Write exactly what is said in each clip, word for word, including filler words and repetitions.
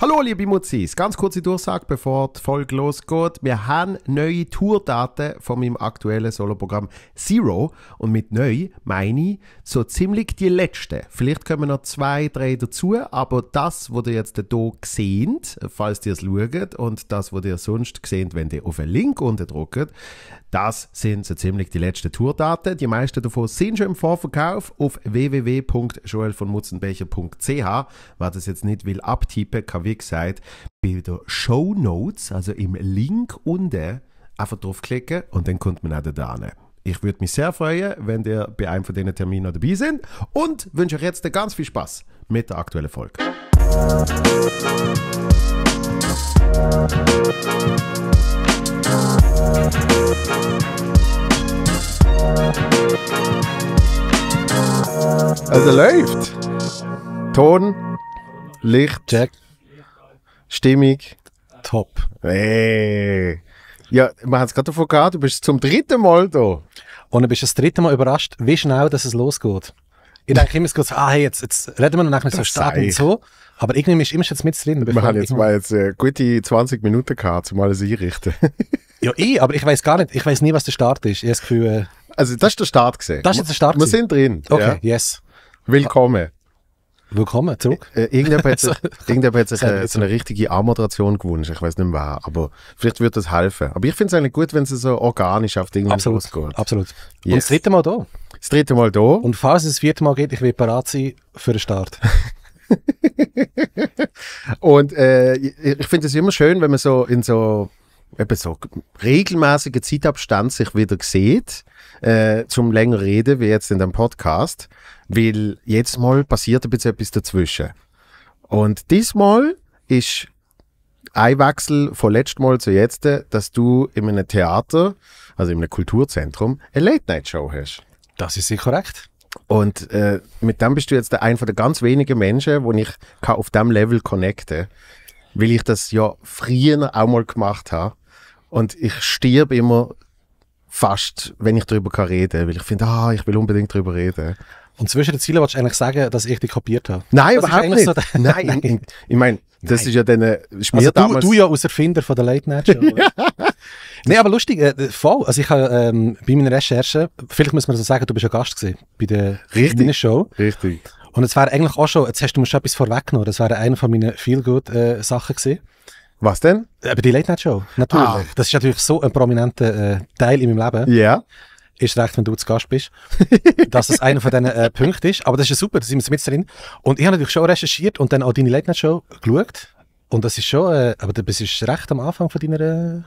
Hallo liebe Mutzis, ganz kurze Durchsage, bevor die Folge losgeht. Wir haben neue Tourdaten von meinem aktuellen Soloprogramm Zero. Und mit neu meine ich so ziemlich die letzten. Vielleicht kommen noch zwei, drei dazu, aber das, was ihr jetzt hier seht, falls ihr es schaut, und das, was ihr sonst seht, wenn ihr auf den Link unten drückt, das sind so ziemlich die letzten Tourdaten. Die meisten davon sind schon im Vorverkauf auf w w w punkt joel von mutzenbecher punkt c h. Wer das jetzt nicht will abtippen, kann wie gesagt bei den Shownotes, also im Link unten, einfach draufklicken und dann kommt man auch da hin. Ich würde mich sehr freuen, wenn ihr bei einem von diesen Terminen dabei seid und wünsche euch jetzt ganz viel Spaß mit der aktuellen Folge. Also läuft! Ton, Licht, Check. Stimmung. Top. Hey. Ja, wir haben es gerade davon gehabt, du bist zum dritten Mal da. Und du bist das dritte Mal überrascht, wie schnell dass es losgeht. Ich denke immer kurz, ah, hey, jetzt, jetzt reden wir noch nachher so stark und so. Aber irgendwie ist immer schon mit drin. Wir haben jetzt mal jetzt, äh, gute zwanzig Minuten gehabt, zum alles einrichten. Ja, ich, aber ich weiß gar nicht, ich weiß nie, was der Start ist. Ich habe das Gefühl, äh, also das ist der Start gesehen. Das ist jetzt der Start. Wir gewesen. Sind drin. Okay, ja. Yes. Willkommen. Willkommen zurück. Äh, irgendjemand hat, irgendjemand hat sich äh, so eine richtige Anmoderation gewünscht. Ich weiß nicht mehr, aber vielleicht würde das helfen. Aber ich finde es eigentlich gut, wenn es so organisch auf Dinge losgeht. Absolut. Yes. Und das dritte Mal da. Das dritte Mal da. Und falls es das vierte Mal geht, ich will bereit sein für den Start. Und äh, ich finde es immer schön, wenn man so in so, eben so regelmäßigen Zeitabstand sich wieder sieht, äh, zum länger reden, wie jetzt in dem Podcast, weil jedes Mal passiert ein bisschen etwas dazwischen. Und diesmal ist ein Wechsel von letztem Mal zu jetzt, dass du in einem Theater, also in einem Kulturzentrum, eine Late-Night-Show hast. Das ist sicher korrekt. Und äh, mit dem bist du jetzt einer der ganz wenigen Menschen, wo ich kann auf diesem Level connecten kann, weil ich das ja früher auch mal gemacht habe. Und ich stirb immer fast, wenn ich darüber kann reden, weil ich finde, ah, ich will unbedingt darüber reden. Und zwischen den Zielen wolltest du eigentlich sagen, dass ich dich kopiert habe? Nein, das überhaupt nicht. So Nein, Nein, ich meine, das Nein. ist ja dann... Ist mir also damals du, du ja als Erfinder von der Late Night Show. Ja. Nein, aber lustig, äh, voll. Also ich habe ähm, bei meiner Recherche, vielleicht muss man so sagen, du bist ja Gast gewesen bei der Richtig. Show. Richtig. Und es wäre eigentlich auch schon, jetzt hast du mir schon etwas vorweggenommen, das wäre eine von meinen Feel-Good-Sachen gewesen. Was denn? Aber die Late Night Show, natürlich. Ah. Das ist natürlich so ein prominenter äh, Teil in meinem Leben. Ja. Yeah. Ist recht, wenn du zu Gast bist, dass das einer von diesen äh, Punkten ist. Aber das ist ja super, da sind wir mit drin. Und ich habe natürlich schon recherchiert und dann auch deine Late Night Show geschaut. Und das ist schon, äh, aber du bist recht am Anfang von deiner... Äh,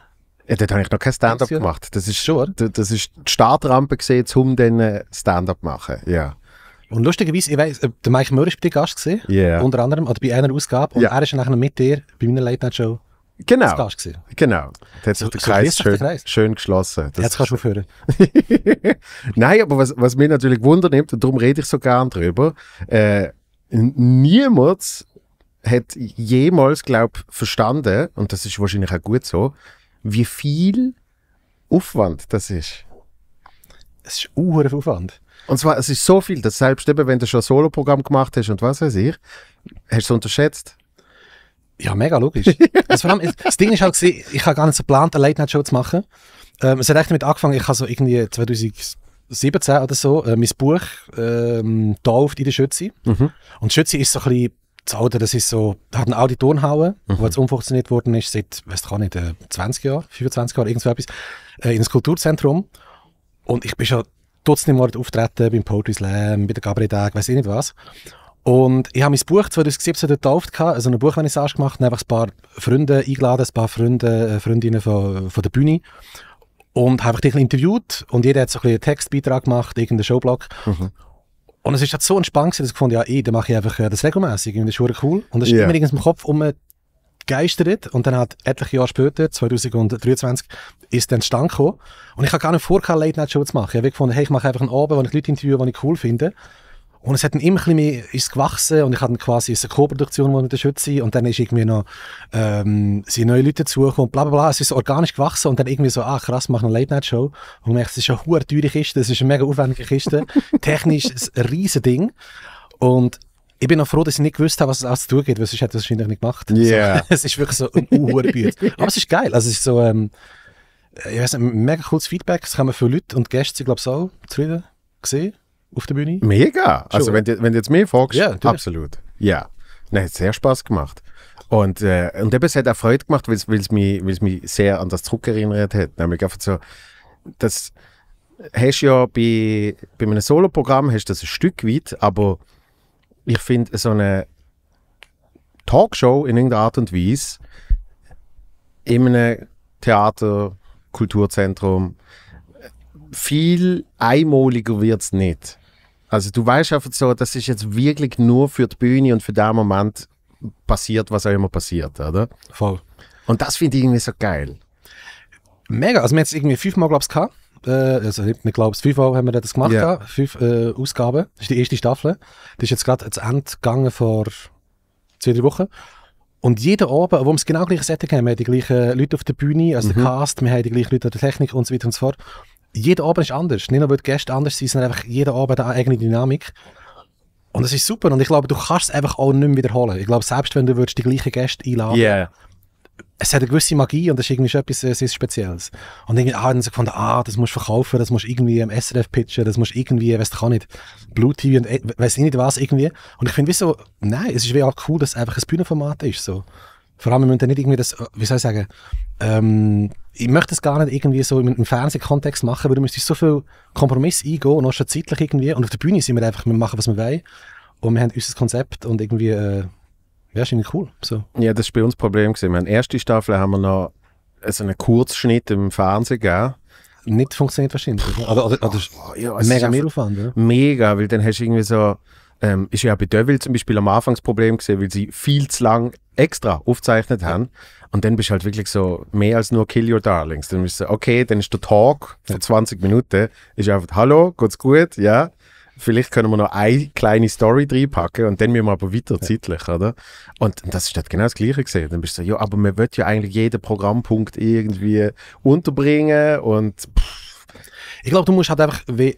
ja, dort habe ich noch kein Stand-Up gemacht. Das ist schon, das ist die Startrampe gesehen, um dann Stand-Up zu machen, ja. Und lustigerweise, ich weiss, der Mike Moore war bei dir Gast gewesen, yeah. unter anderem, oder bei einer Ausgabe, und yeah. er ist nachher mit dir bei meiner Late Night Show genau. als Gast gewesen. Genau, da hat sich so, der, so Kreis schön, der Kreis schön geschlossen. Das Jetzt kannst du aufhören. Nein, aber was, was mich natürlich Wunder nimmt, und darum rede ich so gern drüber, äh, niemand hat jemals, glaube ich, verstanden, und das ist wahrscheinlich auch gut so, wie viel Aufwand das ist. Es ist unheimlich viel Aufwand. Und zwar, es ist so viel, dass selbst eben, wenn du schon ein Solo-Programm gemacht hast und was weiß ich, hast du es unterschätzt? Ja, mega logisch. Also vor allem, das Ding ist halt, ich habe gar nicht so geplant, eine Late-Night-Show zu machen. Ähm, es hat echt damit angefangen, ich habe so irgendwie zwanzig siebzehn oder so äh, mein Buch ähm, «Tauft in der Schütze». Mhm. Und Schütze ist so ein bisschen das Alter, das ist so, da hat einen Audi Turnhauen, mhm. wo jetzt umfunktioniert worden ist seit, weiss ich auch nicht, zwanzig Jahren, fünfundzwanzig Jahren, irgend so etwas, äh, in das Kulturzentrum. Und ich bin schon Dutzende Morde auftreten, beim Poetry Slam, bei der Gabriel-Tag, weiss ich nicht was. Und ich habe mein Buch zwanzig siebzehn getauft, also eine Buchvernissage gemacht, und einfach ein paar Freunde eingeladen, ein paar Freunde, Freundinnen von, von der Bühne. Und habe ich interviewt und jeder hat so ein bisschen einen Textbeitrag gemacht, irgendeinen Showblog. Mhm. Und es ist halt so entspannt, dass ich gefunden habe, ja, ey, dann mache ich einfach das regelmässig, das ist schon cool. Und das ist yeah. immer irgendwas im Kopf umgegeistert. Und dann hat etliche Jahre später, zwanzig dreiundzwanzig, ist dann zustande gekommen. Und ich habe gar nicht vor, keine Late Night Show zu machen. Ich habe wirklich gefunden, hey, ich mache einfach einen Abend, wo ich Leute interviewe, die ich cool finde. Und es hat dann immer ein bisschen mehr ist gewachsen und ich hatte quasi eine Co-Produktion mit der Schütze und dann ist irgendwie noch, ähm, sind neue Leute dazugekommen und bla bla bla. Es ist so organisch gewachsen und dann irgendwie so, ah krass, mach eine Late Night Show. Und merkst, es ist eine hure teure Kiste, es ist eine mega aufwendige Kiste. Technisch ein riesen Ding. Und Ich bin noch froh, dass ich nicht gewusst habe, was es alles zu tun geht, weil sonst hätte ich das wahrscheinlich nicht gemacht. Yeah. So, es ist wirklich so ein Uhrenbild. Aber es ist geil. Also es ist so, ähm, ich weiß nicht, mega cooles Feedback. Es kommen viele Leute und Gäste, sind, glaube ich, auch zufrieden gesehen auf der Bühne. Mega! Schon. Also wenn du, wenn du jetzt mehr fragst, ja, absolut. Ja, nein, hat sehr Spaß gemacht. Und, äh, und eben, es hat auch Freude gemacht, weil es mich, mich sehr an das Druck erinnert hat. Nämlich einfach so, das hast du ja bei, bei einem Solo-Programm, hast du das ein Stück weit, aber ich finde, so eine Talkshow in irgendeiner Art und Weise in einem Theater, Kulturzentrum, viel einmaliger wird es nicht. Also du weißt einfach so, das ist jetzt wirklich nur für die Bühne und für den Moment passiert, was auch immer passiert, oder? Voll. Und das finde ich irgendwie so geil. Mega, also wir haben es irgendwie fünfmal, glaube ich, gehabt. Äh, also ich glaube, fünfmal haben wir das gemacht, yeah. da. fünf äh, Ausgaben. Das ist die erste Staffel. Die ist jetzt gerade zu Ende gegangen vor zwei, drei Wochen. Und jeden Abend, wo wir es genau gleich Setting haben, wir haben die gleichen Leute auf der Bühne, also mhm. der Cast, wir haben die gleichen Leute an der Technik und so weiter und so fort. Jeder Abend ist anders. Nicht nur, weil die Gäste anders sind, sondern einfach jeder Abend eine eigene Dynamik. Und das ist super. Und ich glaube, du kannst es einfach auch nicht mehr wiederholen. Ich glaube, selbst wenn du würdest die gleichen Gäste einladen würdest, yeah. es hat eine gewisse Magie und das ist irgendwie schon etwas sehr Spezielles. Und irgendwie ah, haben sie gefunden, ah, das musst du verkaufen, das musst du irgendwie am S R F pitchen, das musst du irgendwie, weiss ich nicht, Blue T V und e weiss ich nicht was irgendwie. Und ich finde, wieso, nein, es ist wie auch cool, dass es einfach ein Bühnenformat ist. So. Vor allem, wir müssen nicht irgendwie das, wie soll ich sagen, ähm, ich möchte es gar nicht irgendwie so im Fernsehkontext machen, weil du müsstest so viel Kompromiss eingehen und auch schon zeitlich irgendwie. Und auf der Bühne sind wir einfach, wir machen, was wir wollen. Und wir haben unser Konzept und irgendwie, äh, ja, ist irgendwie cool. So. Ja, das war bei uns das Problem. In der ersten Staffel haben wir noch so einen Kurzschnitt im Fernsehen gegeben. Nicht funktioniert wahrscheinlich. Oder, oder, oder oh, ja, mega Mehraufwand, ja? Mega, weil dann hast du irgendwie so, ähm, ist ja bei Deville zum Beispiel am Anfang das Problem gewesen, weil sie viel zu lang extra aufgezeichnet haben. Und dann bist du halt wirklich so mehr als nur Kill Your Darlings. Dann bist du so, okay, dann ist der Talk von zwanzig Minuten, ist einfach, hallo, geht's gut, ja. Vielleicht können wir noch eine kleine Story reinpacken und dann müssen wir aber weiter zeitlich, oder? Und das ist halt genau das Gleiche gesehen. Dann bist du so, ja, aber man will ja eigentlich jeden Programmpunkt irgendwie unterbringen und pff. Ich glaube, du musst halt einfach, wie,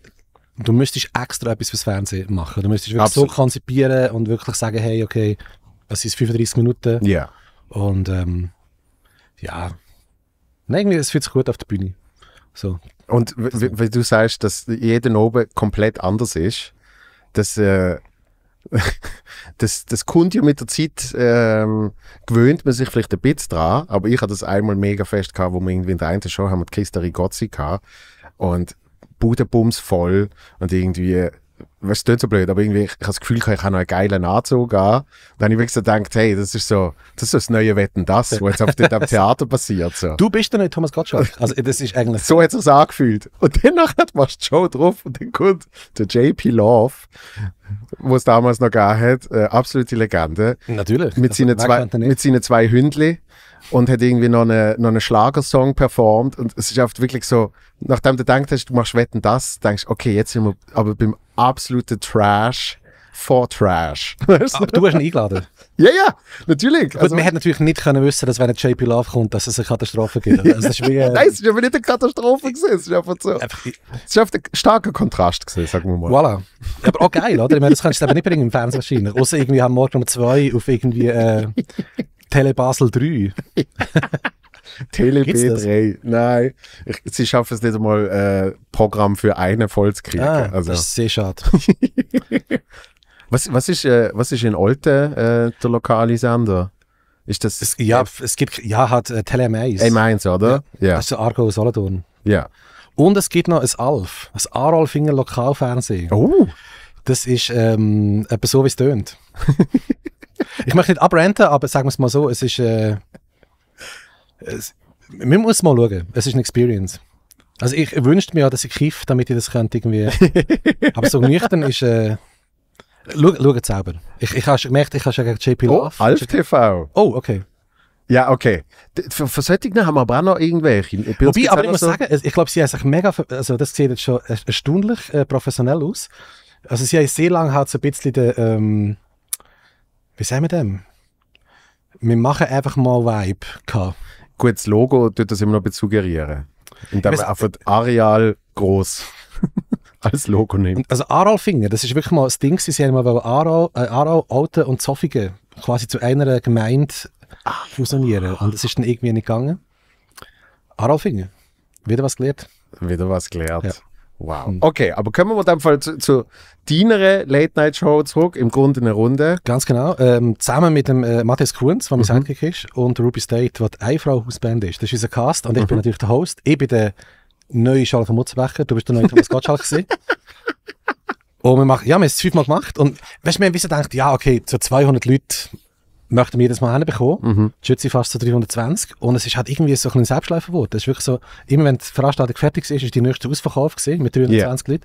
du müsstest extra etwas fürs Fernsehen machen. Du müsstest wirklich Absolut. so konzipieren und wirklich sagen, hey, okay, das ist fünfunddreissig Minuten. Ja. Und ähm, ja, nein, irgendwie, es fühlt sich gut auf der Bühne. So. Und wenn du sagst, dass jeder oben komplett anders ist, das, äh, das, das kommt ja mit der Zeit, ähm, gewöhnt man sich vielleicht ein bisschen dran, aber ich hatte das einmal mega fest gehabt, wo wir irgendwie in der einen Show haben wir die Kiste Rigozzi gehabt und Budenbums voll und irgendwie, was ist denn so blöd, aber irgendwie, ich habe das Gefühl, ich habe noch einen geilen Anzug an. Dann habe ich wirklich so gedacht, hey, das ist so das, ist so das neue Wetten, das, was jetzt auf dem Theater passiert. So. Du bist doch nicht Thomas Gottschalk. Also, das ist eigentlich so hat es angefühlt. Und dann machst du die Show drauf und dann kommt der J P Love, wo es damals noch gegeben hat, äh, absolute Legende. Natürlich. Mit seinen zwei, mit seinen zwei Hündli. Und hat irgendwie noch einen, noch einen Schlagersong performt. Und es ist oft wirklich so, nachdem du gedacht hast, du machst Wetten das, denkst du, okay, jetzt sind wir aber beim absoluten Trash vor Trash. Aber du hast ihn eingeladen. Ja, ja, natürlich. Also, man hätte natürlich nicht können wissen, dass wenn ein J P Love kommt, dass es eine Katastrophe gibt. Also, das ist wie, äh, Nein, es war aber nicht eine Katastrophe. Es ist einfach so. Es war ein starker Kontrast gewesen, sagen wir mal. Voilà. Aber auch geil, oder? Ich meine, das kannst du aber nicht bringen im Fernsehen wahrscheinlich. Außer irgendwie haben wir morgen um zwei auf irgendwie... Äh, Tele Basel drei. Tele B drei. Nein, ich, sie schaffen es nicht einmal, äh, Programm für eine voll zu kriegen. Ah, also. Das ist sehr schade. was, was, ist, äh, was ist in Olten äh, der lokale Sender? Ist das, es, ja, äh, es gibt, ja, hat äh, Tele M eins. M eins, oder? Ja. ja. Das ist Argo Solothurn. Ja. Und es gibt noch ein Alf, ein Arolfinger Lokalfernsehen. Oh! Das ist ähm, etwas so, wie es tönt. Ich möchte nicht abrenten, aber sagen wir es mal so, es ist, äh, es, man muss mal schauen, es ist eine Experience. Also ich wünschte mir ja, dass ich kiffe, damit ich das könnte irgendwie, aber so nüchtern ist, äh, schau, schau es selber. Ich, ich habe schon gemerkt, ich habe schon gegen J P Love. Oh, Alp T V. Oh, okay. Ja, okay. Für, für solche haben wir aber auch noch irgendwelche. Wobei, aber ich muss so sagen, ich glaube, sie haben sich mega, also das sieht jetzt schon erstaunlich äh, professionell aus. Also sie haben sehr lange halt so ein bisschen den, ähm, wie sagen wir dem? Wir machen einfach mal Vibe. Gut, das Logo tut das immer noch ein bisschen suggerieren. Und dann einfach Areal groß. als Logo nimmt. Also Arolfinger, das ist wirklich mal das Ding, sie haben mal Arol, äh, Arol, Alten und Zofingen quasi zu einer Gemeinde fusionieren. Und das ist dann irgendwie nicht gegangen. Arolfinger, wieder was gelernt. Wieder was gelernt. Ja. Wow. Okay, aber kommen wir in dem Fall zu, zu deiner Late-Night-Show zurück, im Grunde eine Runde. Ganz genau, ähm, zusammen mit dem äh, Matthias Kunz, der mein Sidekick ist, und Ruby State, die eine Frau-Hausband ist. Das ist unser Cast und ich mhm. bin natürlich der Host. Ich bin der neue Charlie von Mutzenbecher, du bist der neue Thomas Gottschalk. Und wir machen, ja, wir haben es fünfmal gemacht und weißt, wir haben gedacht, ja okay, so zweihundert Leute möchten wir jedes Mal hinbekommen. Mhm. Die Schütze fast so dreihundertzwanzig. Und es ist halt irgendwie so ein Selbstläufer geworden. Das ist wirklich so, immer wenn die Veranstaltung fertig ist, ist die nächste Ausverkauf gewesen, mit dreihundertzwanzig yeah. Leuten.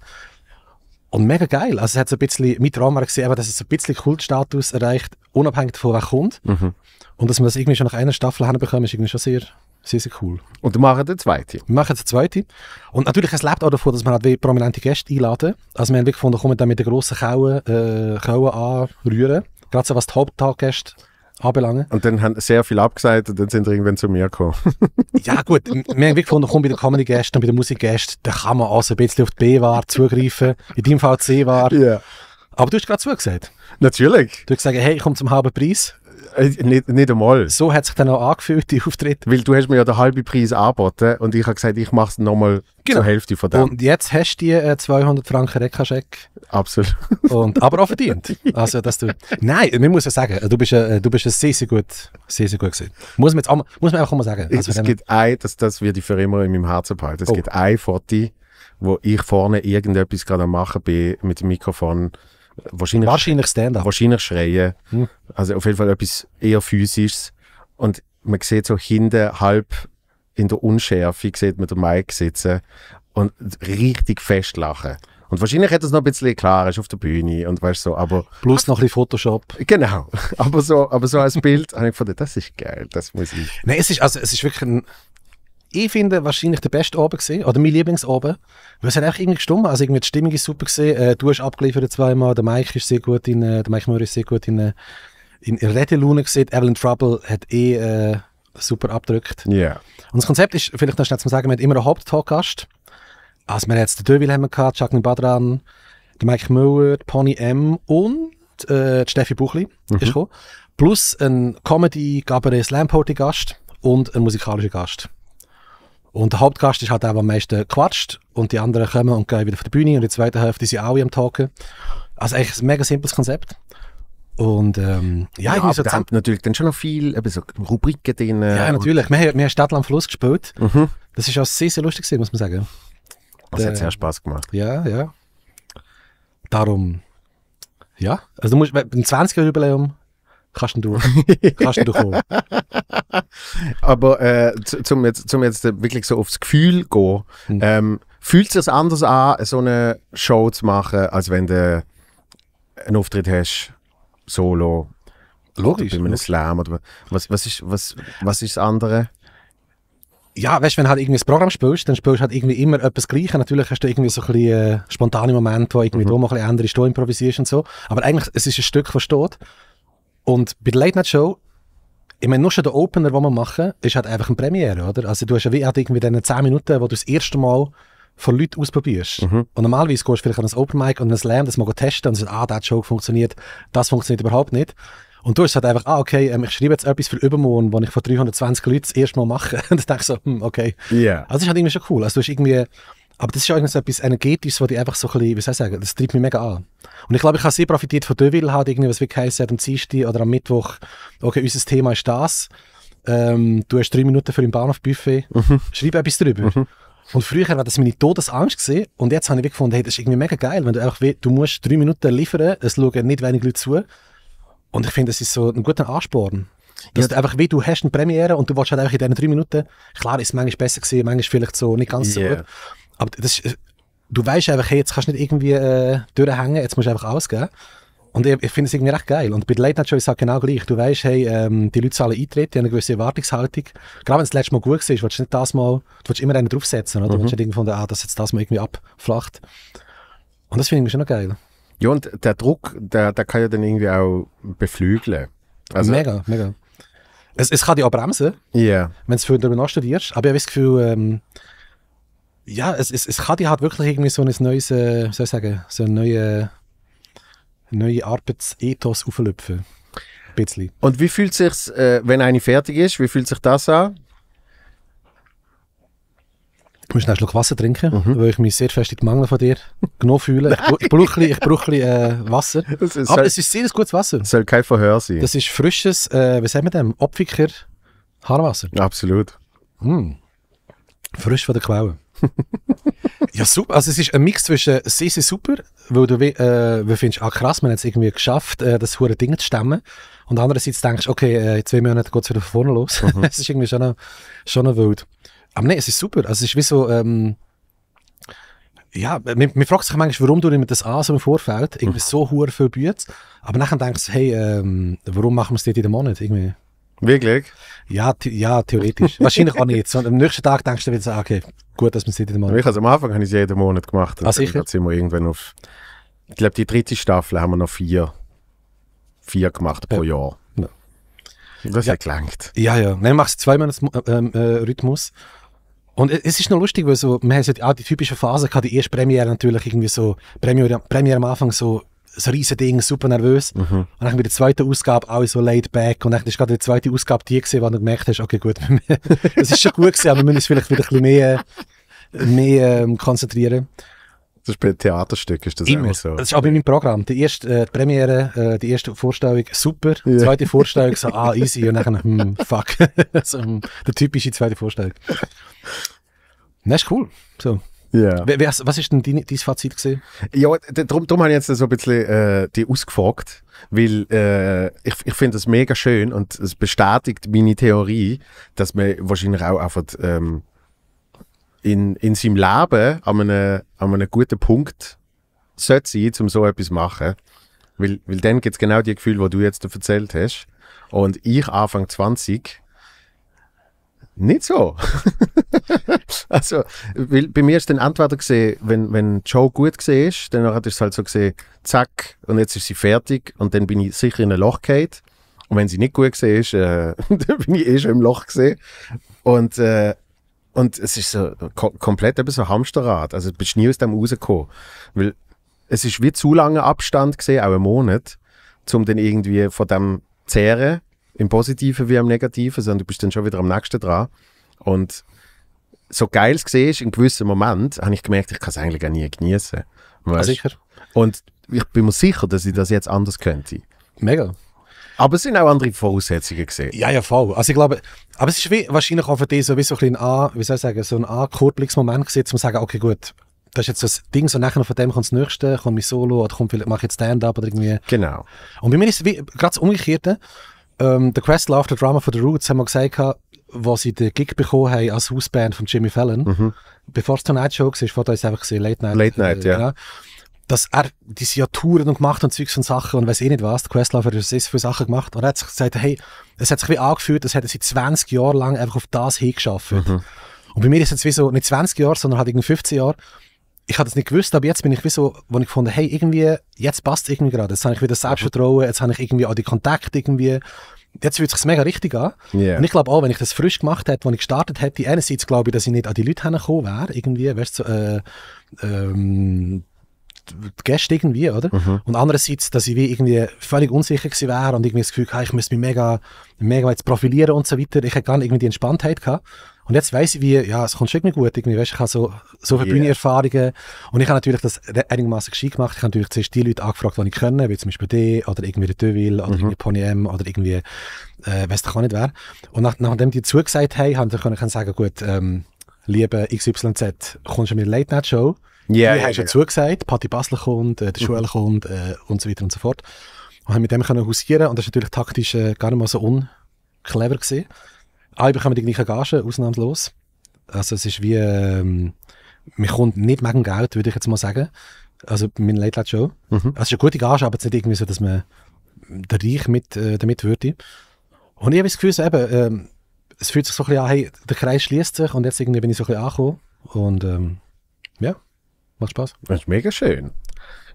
Und mega geil. Also es hat so ein bisschen, mein Traum war gesehen, dass es so ein bisschen Kultstatus erreicht, unabhängig davon, wer kommt. Mhm. Und dass wir das irgendwie schon nach einer Staffel hinbekommen, ist irgendwie schon sehr, sehr, sehr cool. Und wir machen eine zweite. Wir machen eine zweite. Und natürlich, es lebt auch davon, dass wir halt prominente Gäste einladen. Also wir haben wirklich gefunden, kommen dann mit den grossen Kauen äh, anrühren. Gerade so was die Haupttaggäste anbelangen. Und dann haben sehr viel abgesagt und dann sind sie irgendwann zu mir gekommen. Ja gut, wir haben wirklich gefunden, komm, bei den Comedy-Gästen und bei den Musik-Gästen, da kann man auch so ein bisschen auf die B-Ware zugreifen, in deinem Fall C-Ware. Yeah. Aber du hast gerade zugesagt. Natürlich. Du hast gesagt, hey, ich komme zum halben Preis. Äh, nicht, nicht einmal. So hat sich dann auch angefühlt, die Auftritt. Weil du hast mir ja den halben Preis angeboten und ich habe gesagt, ich mache es nochmal genau zur Hälfte von dem. Und jetzt hast du die äh, zweihundert Franken Reka-Scheck. Absolut. Und, aber auch verdient. Also, dass du, nein, man muss ja sagen, du bist, äh, du bist äh, sehr, sehr gut, sehr, sehr gut gewesen. Muss man, jetzt auch, muss man einfach mal sagen. Also, es gibt ein, das, das werde ich für immer in meinem Herzen behalten, es oh. gibt ein Foto, wo ich vorne irgendetwas gerade am Machen bin mit dem Mikrofon. Wahrscheinlich, wahrscheinlich Stand-up. Wahrscheinlich schreien. Hm. Also auf jeden Fall etwas eher Physisches. Und man sieht so hinten, halb in der Unschärfe, sieht man den Mike sitzen und richtig fest lachen. Und wahrscheinlich hat das noch ein bisschen klar, ist auf der Bühne und weißt so, aber... Plus noch ein bisschen Photoshop. Genau. Aber so, aber so als Bild habe ich gefunden, das ist geil, das muss ich... Nein, es ist, also, es ist wirklich ein... Ich finde wahrscheinlich der beste Abend gewesen, oder mein Lieblingsabend, weil es hat einfach irgendwie gestimmt, also irgendwie die Stimmung ist super gewesen, äh, du hast abgeliefert zweimal, der Mike ist sehr gut in, äh, der Mike Moore ist sehr gut in, äh, in Redelune gesehen, Evelyn Trouble hat eh äh, super abgedrückt. Yeah. Und das Konzept ist, vielleicht noch schnell zu sagen, wir hatten immer einen Haupttalkgast, also wir hatten jetzt den Deville haben wir gehabt, Jacqueline Badran, der Mike Moore, Pony M und äh, die Steffi Buchli mhm. ist gekommen, plus ein Comedy-Gabaret-Slam-Party-Gast und ein musikalischer Gast. Und der Hauptgast ist halt auch am meisten gequatscht und die anderen kommen und gehen wieder auf die Bühne und die zweite Hälfte sind auch am Talken. Also eigentlich ein mega simples Konzept. Und ähm, ja, ja so da haben natürlich dann schon noch viel, eben so Rubriken drin. Ja, natürlich. Wir, wir haben Stadtland Fluss gespielt. Mhm. Das ist auch sehr, sehr lustig gewesen, muss man sagen. Das der, hat sehr Spaß gemacht. Ja, ja. Darum, ja. Also du musst, beim zwanziger-Jubiläum kannst du kannst du kommen. Aber äh, zum jetzt, zum jetzt wirklich so aufs Gefühl gehen, mhm. ähm, fühlt es sich anders an, so eine Show zu machen, als wenn du einen Auftritt hast, solo, logisch, oder bei einem Slam oder was, was ist was, was ist das andere? Ja, weißt du, wenn du halt irgendwie das Programm spielst, dann spielst du halt irgendwie immer etwas Gleiches. Natürlich hast du irgendwie so ein bisschen äh, spontane Momente, wo irgendwie mhm. du mal ein bisschen andere Story improvisierst und so. Aber eigentlich, es ist ein Stück, das steht. Und bei der Late-Night-Show, ich meine, nur schon der Opener, den wir machen, ist halt einfach eine Premiere, oder? Also du hast ja wie halt irgendwie diese zehn Minuten, wo du das erste Mal von Leuten ausprobierst. Mhm. Und normalerweise gehst du vielleicht an ein Open-Mic und ein Slam, das mal testen und sagst, ah, diese Show funktioniert, das funktioniert überhaupt nicht. Und du hast halt einfach, ah, okay, ich schreibe jetzt etwas für übermorgen, was ich von dreihundertzwanzig Leuten das erste Mal mache. Und ich denke so, hm, okay. Yeah. Also das ist halt irgendwie schon cool. Also du hast irgendwie... Aber das ist ja irgendwie so etwas Energetisches, was die einfach so ein bisschen, wie soll ich sagen, das treibt mich mega an. Und ich glaube, ich habe sehr profitiert von Deville, halt irgendwie, was wie geheißen hat, am Dienstag oder am Mittwoch, okay, unser Thema ist das, ähm, du hast drei Minuten für im Bahnhofbuffet, mhm. schreib etwas drüber. Mhm. Und früher war das meine Todesangst gewesen, und jetzt habe ich gefunden, hey, das ist irgendwie mega geil, wenn du einfach, du musst drei Minuten liefern, es schauen nicht wenige Leute zu. Und ich finde, das ist so ein guter Ansporn. Dass ja. du einfach, wie du hast eine Premiere und du willst halt einfach in diesen drei Minuten, klar ist es manchmal besser gewesen, manchmal vielleicht so nicht ganz yeah. so gut. Aber das ist, du weißt einfach, hey, jetzt kannst du nicht irgendwie äh, durchhängen, jetzt musst du einfach ausgeben. Und ich, ich finde es irgendwie recht geil. Und bei der Late Night Show ist es halt genau gleich. Du weißt, hey, ähm, die Leute zahlen Eintritt, die haben eine gewisse Erwartungshaltung. Gerade wenn es das letzte Mal gut war, willst du nicht das Mal, du willst immer einen draufsetzen, oder? Mhm. Du willst nicht irgendwie von, ah, das jetzt das Mal irgendwie abflacht. Und das finde ich schon noch geil. Ja, und der Druck, der, der kann ja dann irgendwie auch beflügeln. Also mega, mega. Es, es kann dich auch bremsen, yeah. wenn du viel darüber nachstudierst. Aber ich habe das Gefühl, ähm, ja, es, es, es kann dir halt wirklich irgendwie so ein neues, äh, soll ich sagen, so ein neues neue Arbeitsethos auflöpfen. Ein bisschen. Und wie fühlt es sich, äh, wenn eine fertig ist, wie fühlt sich das an? Ich muss einen Schluck Wasser trinken, mhm. weil ich mich sehr fest in die Mangel von dir genau fühle. Ich brauche ich brauche äh, Wasser. Ist, aber soll, es ist sehr gutes Wasser. Es soll kein Verhör sein. Das ist frisches, äh, wie sagen wir dem, Opfiker Haarwasser. Absolut. Mm. Frisch von der Quelle. Ja, super. Also es ist ein Mix zwischen sehr, sehr super, weil du äh, findest, ah krass, man hat es irgendwie geschafft, äh, das hure Ding zu stemmen. Und andererseits denkst du, okay, äh, in zwei Monaten geht es wieder von vorne los. Es mhm. ist irgendwie schon noch, schon noch wild. Aber nein, es ist super. Also es ist wie so, ähm, ja, man, man fragt sich manchmal, warum du nicht das an so im Vorfeld, irgendwie mhm. so hure viel Bütz, aber nachher denkst du, hey, ähm, warum machen wir es nicht in den Monat irgendwie? Wirklich? Ja, ja, theoretisch. Wahrscheinlich auch nicht. So, am nächsten Tag denkst du wieder so, okay, gut, dass man es nicht jeden Monat macht. Also, am Anfang habe ich es jeden Monat gemacht. Ah, sicher? Dann sind wir irgendwann auf, ich glaube, die dritte Staffel haben wir noch vier, vier gemacht ja. pro Jahr. Ja. Das ja. hat gelangt. Ja, ja. Nein, machst du zwei Monate ähm, äh, Rhythmus. Und es ist noch lustig, weil so, wir haben so die, die typische Phase gehabt, die erste Premiere natürlich irgendwie so, Premiere, Premiere am Anfang so, so riesen Ding, super nervös. Mhm. Und dann bei der zweiten Ausgabe alle so laid back. Und dann ist gerade die zweite Ausgabe die gesehen, wo du gemerkt hast, okay, gut, es ist schon gut gewesen, aber wir müssen uns vielleicht wieder ein bisschen mehr, mehr ähm, konzentrieren. Das ist bei Theaterstück ist das immer so. Das ist auch bei meinem Programm. Die erste äh, die Premiere, äh, die erste Vorstellung, super. Die yeah. zweite Vorstellung, so, ah, easy. Und dann, hm, fuck. So, ähm, der typische zweite Vorstellung. Das ist cool. So. Yeah. Was war denn dein, dein Fazit gewesen? Ja, darum habe ich jetzt so ein bisschen äh, die ausgefragt, weil äh, ich, ich finde das mega schön und es bestätigt meine Theorie, dass man wahrscheinlich auch einfach ähm, in, in seinem Leben an einem, an einem guten Punkt sollte sein, um so etwas zu machen. Weil, weil dann gibt es genau die Gefühle, die du jetzt erzählt hast. Und ich Anfang zwanzig... Nicht so. Also, weil bei mir ist dann entweder gesehen, wenn, wenn die Show gut war, dann hat es halt so gesehen, zack, und jetzt ist sie fertig und dann bin ich sicher in ein Loch gefallen. Und wenn sie nicht gut war, äh, dann bin ich eh schon im Loch gesehen. Und, äh, und es ist so ko komplett eben so ein Hamsterrad. Also, du bist nie aus dem rausgekommen. Weil es ist wie zu langer Abstand gesehen, auch einen Monat, um dann irgendwie von dem zu zehren. Im Positiven wie im Negativen, sondern du bist dann schon wieder am nächsten dran. Und so geil es gesehen ist, in gewissen Moment habe ich gemerkt, ich kann es eigentlich auch nie genießen. Ah, sicher. Und ich bin mir sicher, dass ich das jetzt anders könnte. Mega. Aber es sind auch andere Voraussetzungen gesehen. Ja, ja, voll. Also ich glaube, aber es ist wie, wahrscheinlich auch für dich so, wie so ein A, wie soll ich sagen, so ein Ankurbelungsmoment gesehen, um zu sagen, okay, gut, das ist jetzt das Ding, so nachher von dem kommt das Nächste, kommt mein Solo, oder kommt vielleicht, mache ich jetzt Stand-up oder irgendwie. Genau. Und bei mir ist es wie, gerade das Umgekehrte. Um, der Questlove, der Drummer von The Roots, haben wir gesagt, als sie den Gig bekommen haben als Hausband von Jimmy Fallon, mhm. bevor es Tonight Show war, war das einfach Late Night. Late Night, äh, ja. ja. Dass er diese Touren und gemacht und Zeugs und Sachen und weiß eh nicht was, der Questlove hat sehr viele Sachen gemacht und er hat sich gesagt, hey, es hat sich wie angefühlt, das hat er seit zwanzig Jahren lang einfach auf das hingeschafft. Mhm. Und bei mir ist es jetzt wie so, nicht zwanzig Jahre, sondern halt irgendwie fünfzehn Jahre. Ich habe das nicht gewusst, aber jetzt bin ich wie so, wo ich gefunden, hey, irgendwie, jetzt passt es irgendwie gerade. Jetzt habe ich wieder Selbstvertrauen, jetzt habe ich irgendwie auch die Kontakte irgendwie. Jetzt fühlt es sich mega richtig an. Yeah. Und ich glaube auch, wenn ich das frisch gemacht hätte, als ich gestartet hätte, einerseits glaube ich, dass ich nicht an die Leute hergekommen wäre, irgendwie, weißt du, so, äh, ähm, die Gäste irgendwie, oder? Mhm. Und andererseits, dass ich wie irgendwie völlig unsicher gewesen wäre und irgendwie das Gefühl hatte, ich müsste mich mega, mega jetzt profilieren und so weiter. Ich hätte gar nicht irgendwie die Entspanntheit gehabt. Und jetzt weiss ich, wie, ja, es kommt schon irgendwie gut. Irgendwie, weißt, ich habe so, so viele yeah. Bühnenerfahrungen. Und ich habe natürlich das einigermaßen gescheit gemacht. Ich habe natürlich zuerst die Leute angefragt, die ich kenne, wie zum Beispiel die, oder irgendwie der Deville, oder mhm. irgendwie Pony M, oder irgendwie, äh, weiss ich auch nicht wer. Und nach, nachdem die zugesagt haben, haben sie können sagen, gut, ähm, liebe X Y Z, kommst du mit der Late Night Show? Yeah, die ja, hast ja, ja zugesagt, Patti Basel kommt, äh, die Schule mhm. kommt, äh, und so weiter und so fort. Und haben mit dem können hausieren. Und das ist natürlich taktisch äh, gar nicht mal so unclever gewesen. Alle bekommen die gleichen Gagen, ausnahmslos. Also es ist wie, ähm, man kommt nicht wegen Geld, würde ich jetzt mal sagen. Also mein Late Night Show. Mhm. Es ist eine gute Gage, aber es ist nicht irgendwie so, dass man der Reich mit, äh, damit würde. Und ich habe das Gefühl, so eben, ähm, es fühlt sich so ein bisschen an, hey, der Kreis schließt sich und jetzt irgendwie bin ich so ein bisschen angekommen. Und ähm, ja, macht Spaß. Das ist mega schön.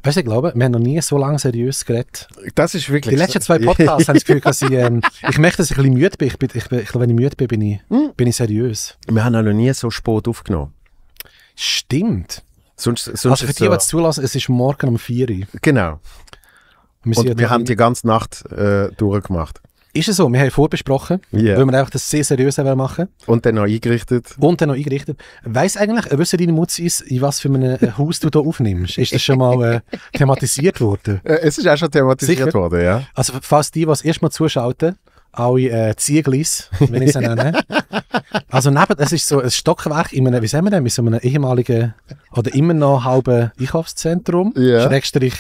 Weißt du, ich glaube, wir haben noch nie so lange seriös geredet. Das ist wirklich... Die letzten zwei Podcasts haben das Gefühl, dass ich... Ähm, ich merke, dass ich ein bisschen müde bin. Ich bin ich, ich glaube, wenn ich müde bin, bin ich, bin ich seriös. Wir haben auch noch nie so spät aufgenommen. Stimmt. Sonst, sonst also für die, so, die es zulassen, es ist morgen um vier Uhr. Genau. Wir, und ja wir haben die ganze Nacht äh, durchgemacht. Ist es so, wir haben vorbesprochen, yeah. weil wir einfach das sehr seriös machen. Und dann noch eingerichtet. Und dann noch eingerichtet. Weiss eigentlich, ob es deine Mutz ist, in was für ein Haus du hier aufnimmst? Ist das schon mal äh, thematisiert worden? Es ist auch schon thematisiert Sicher? worden, ja. Also falls die, was erstmal zuschalten, alle äh, Zieglis, wenn ich es nenne. Also neben, es ist so ein Stockwerk in einem, wie sagen wir denn, in so einem ehemaligen oder immer noch halben Einkaufszentrum, yeah. Schrägstrich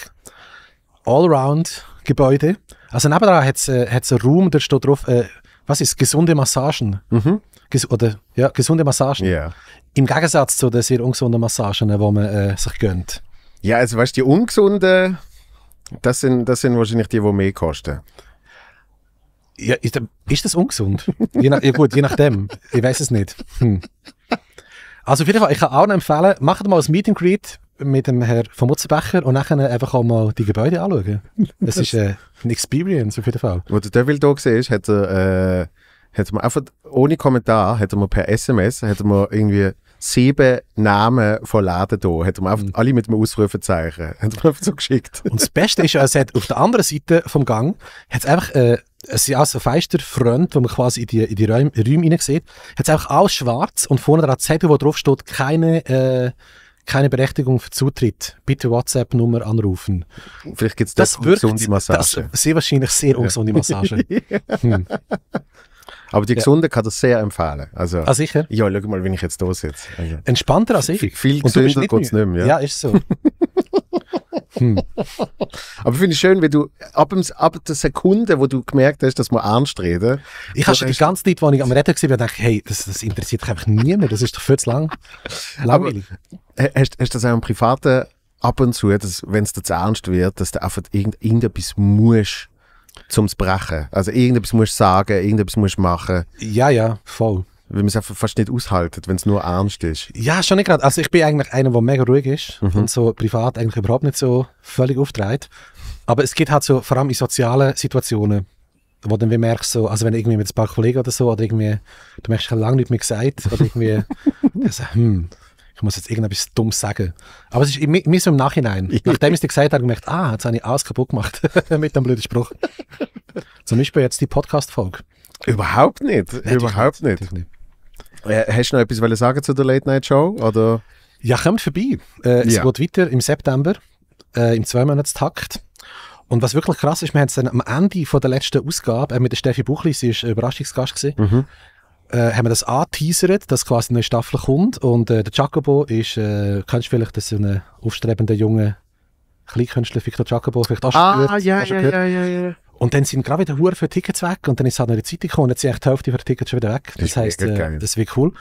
Allround-Gebäude. Also nebenan hat es äh, einen Raum, da steht drauf, äh, was ist gesunde Massagen. Mhm. Ges oder, ja, gesunde Massagen. Yeah. Im Gegensatz zu den sehr ungesunden Massagen, die man äh, sich gönnt. Ja, also weißt du, die ungesunden, das sind, das sind wahrscheinlich die, die mehr kosten. Ja, ist, ist das ungesund? je nach, ja gut, je nachdem. Ich weiß es nicht. Hm. Also auf jeden Fall, ich kann auch empfehlen, macht mal ein Meet and Greet mit dem Herrn von Mutzenbecher und nachher einfach auch mal die Gebäude anschauen. Das, das ist äh, eine Experience auf jeden Fall. Als der Deville da war, hat er, äh, hat man einfach ohne Kommentar, hat man per S M S, hat man irgendwie sieben Namen von Läden da, hat man einfach mhm. alle mit einem Ausrufezeichen, hat man einfach so geschickt. Und das Beste ist, also hat auf der anderen Seite vom Gang, hat es einfach, äh, es ist auch so ein feister Front, wo man quasi in die, in die Räume, Räume rein sieht, hat es einfach alles schwarz und vorne ein Zettel, wo drauf steht, keine, äh, keine Berechtigung für Zutritt. Bitte WhatsApp-Nummer anrufen. Vielleicht gibt es das ungesunde Massage. Das sehr wahrscheinlich sehr ungesunde Massage. Hm. Aber die Gesunden ja. kann das sehr empfehlen. Also, ah, sicher? Ja, schau mal, wenn ich jetzt da sitze. Also, entspannter als ich. Viel gesünder geht es nicht mehr. Ja, ist so. hm. Aber ich finde es schön, wenn du ab, ab der Sekunde, wo du gemerkt hast, dass wir ernst reden. Ich habe schon die ganze Zeit, als ich am Reden war, gedacht, hey, das, das interessiert dich einfach niemand. Das ist doch viel zu lang. Langweilig. Aber, hast du das auch im Privaten ab und zu, wenn es dir zu ernst wird, dass du einfach irgend, irgendetwas musst? Zum Brechen. Also irgendetwas musst du sagen, irgendetwas musst du machen. Ja, ja, voll. Weil man es einfach fast nicht aushaltet, wenn es nur ernst ist. Ja, schon nicht gerade. Also ich bin eigentlich einer, der mega ruhig ist mhm. und so privat eigentlich überhaupt nicht so völlig auftreibt. Aber es gibt halt so, vor allem in sozialen Situationen, wo dann wie merkst, so, also wenn irgendwie mit ein paar Kollegen oder so, oder irgendwie, du merkst, ich habe lange nicht mehr gesagt, oder irgendwie, also, hm, ich muss jetzt irgendetwas Dummes sagen. Aber es ist mir, mir so im Nachhinein. Nachdem ich es dir gesagt habe, habe ich gemerkt, ah, jetzt habe ich alles kaputt gemacht mit dem blöden Spruch. Zum Beispiel jetzt die Podcast-Folge. Überhaupt nicht. Nein, Überhaupt nicht. nicht. nicht. Äh, hast du noch etwas sagen zu der Late-Night-Show? Oder? Ja, kommt vorbei. Äh, es ja. geht weiter im September, äh, im Zwei-Monats-Takt. Und was wirklich krass ist, wir haben es dann am Ende von der letzten Ausgabe äh, mit der Steffi Buchli, sie war Überraschungsgast gewesen, mhm. haben wir das angeteasert, dass quasi eine neue Staffel kommt. Und äh, der Jacobo ist, äh, kennst du vielleicht, das ist ein aufstrebender junger Kleinkünstler, Victor Jacobo, vielleicht auch schon ah, gehört. Ah, ja, ja, ja, ja, ja. Und dann sind gerade wieder Huren für Tickets weg und dann ist es halt noch in die Zeitung gekommen und jetzt sind echt die Hälfte für Tickets schon wieder weg. Das, das heisst, äh, das wird cool.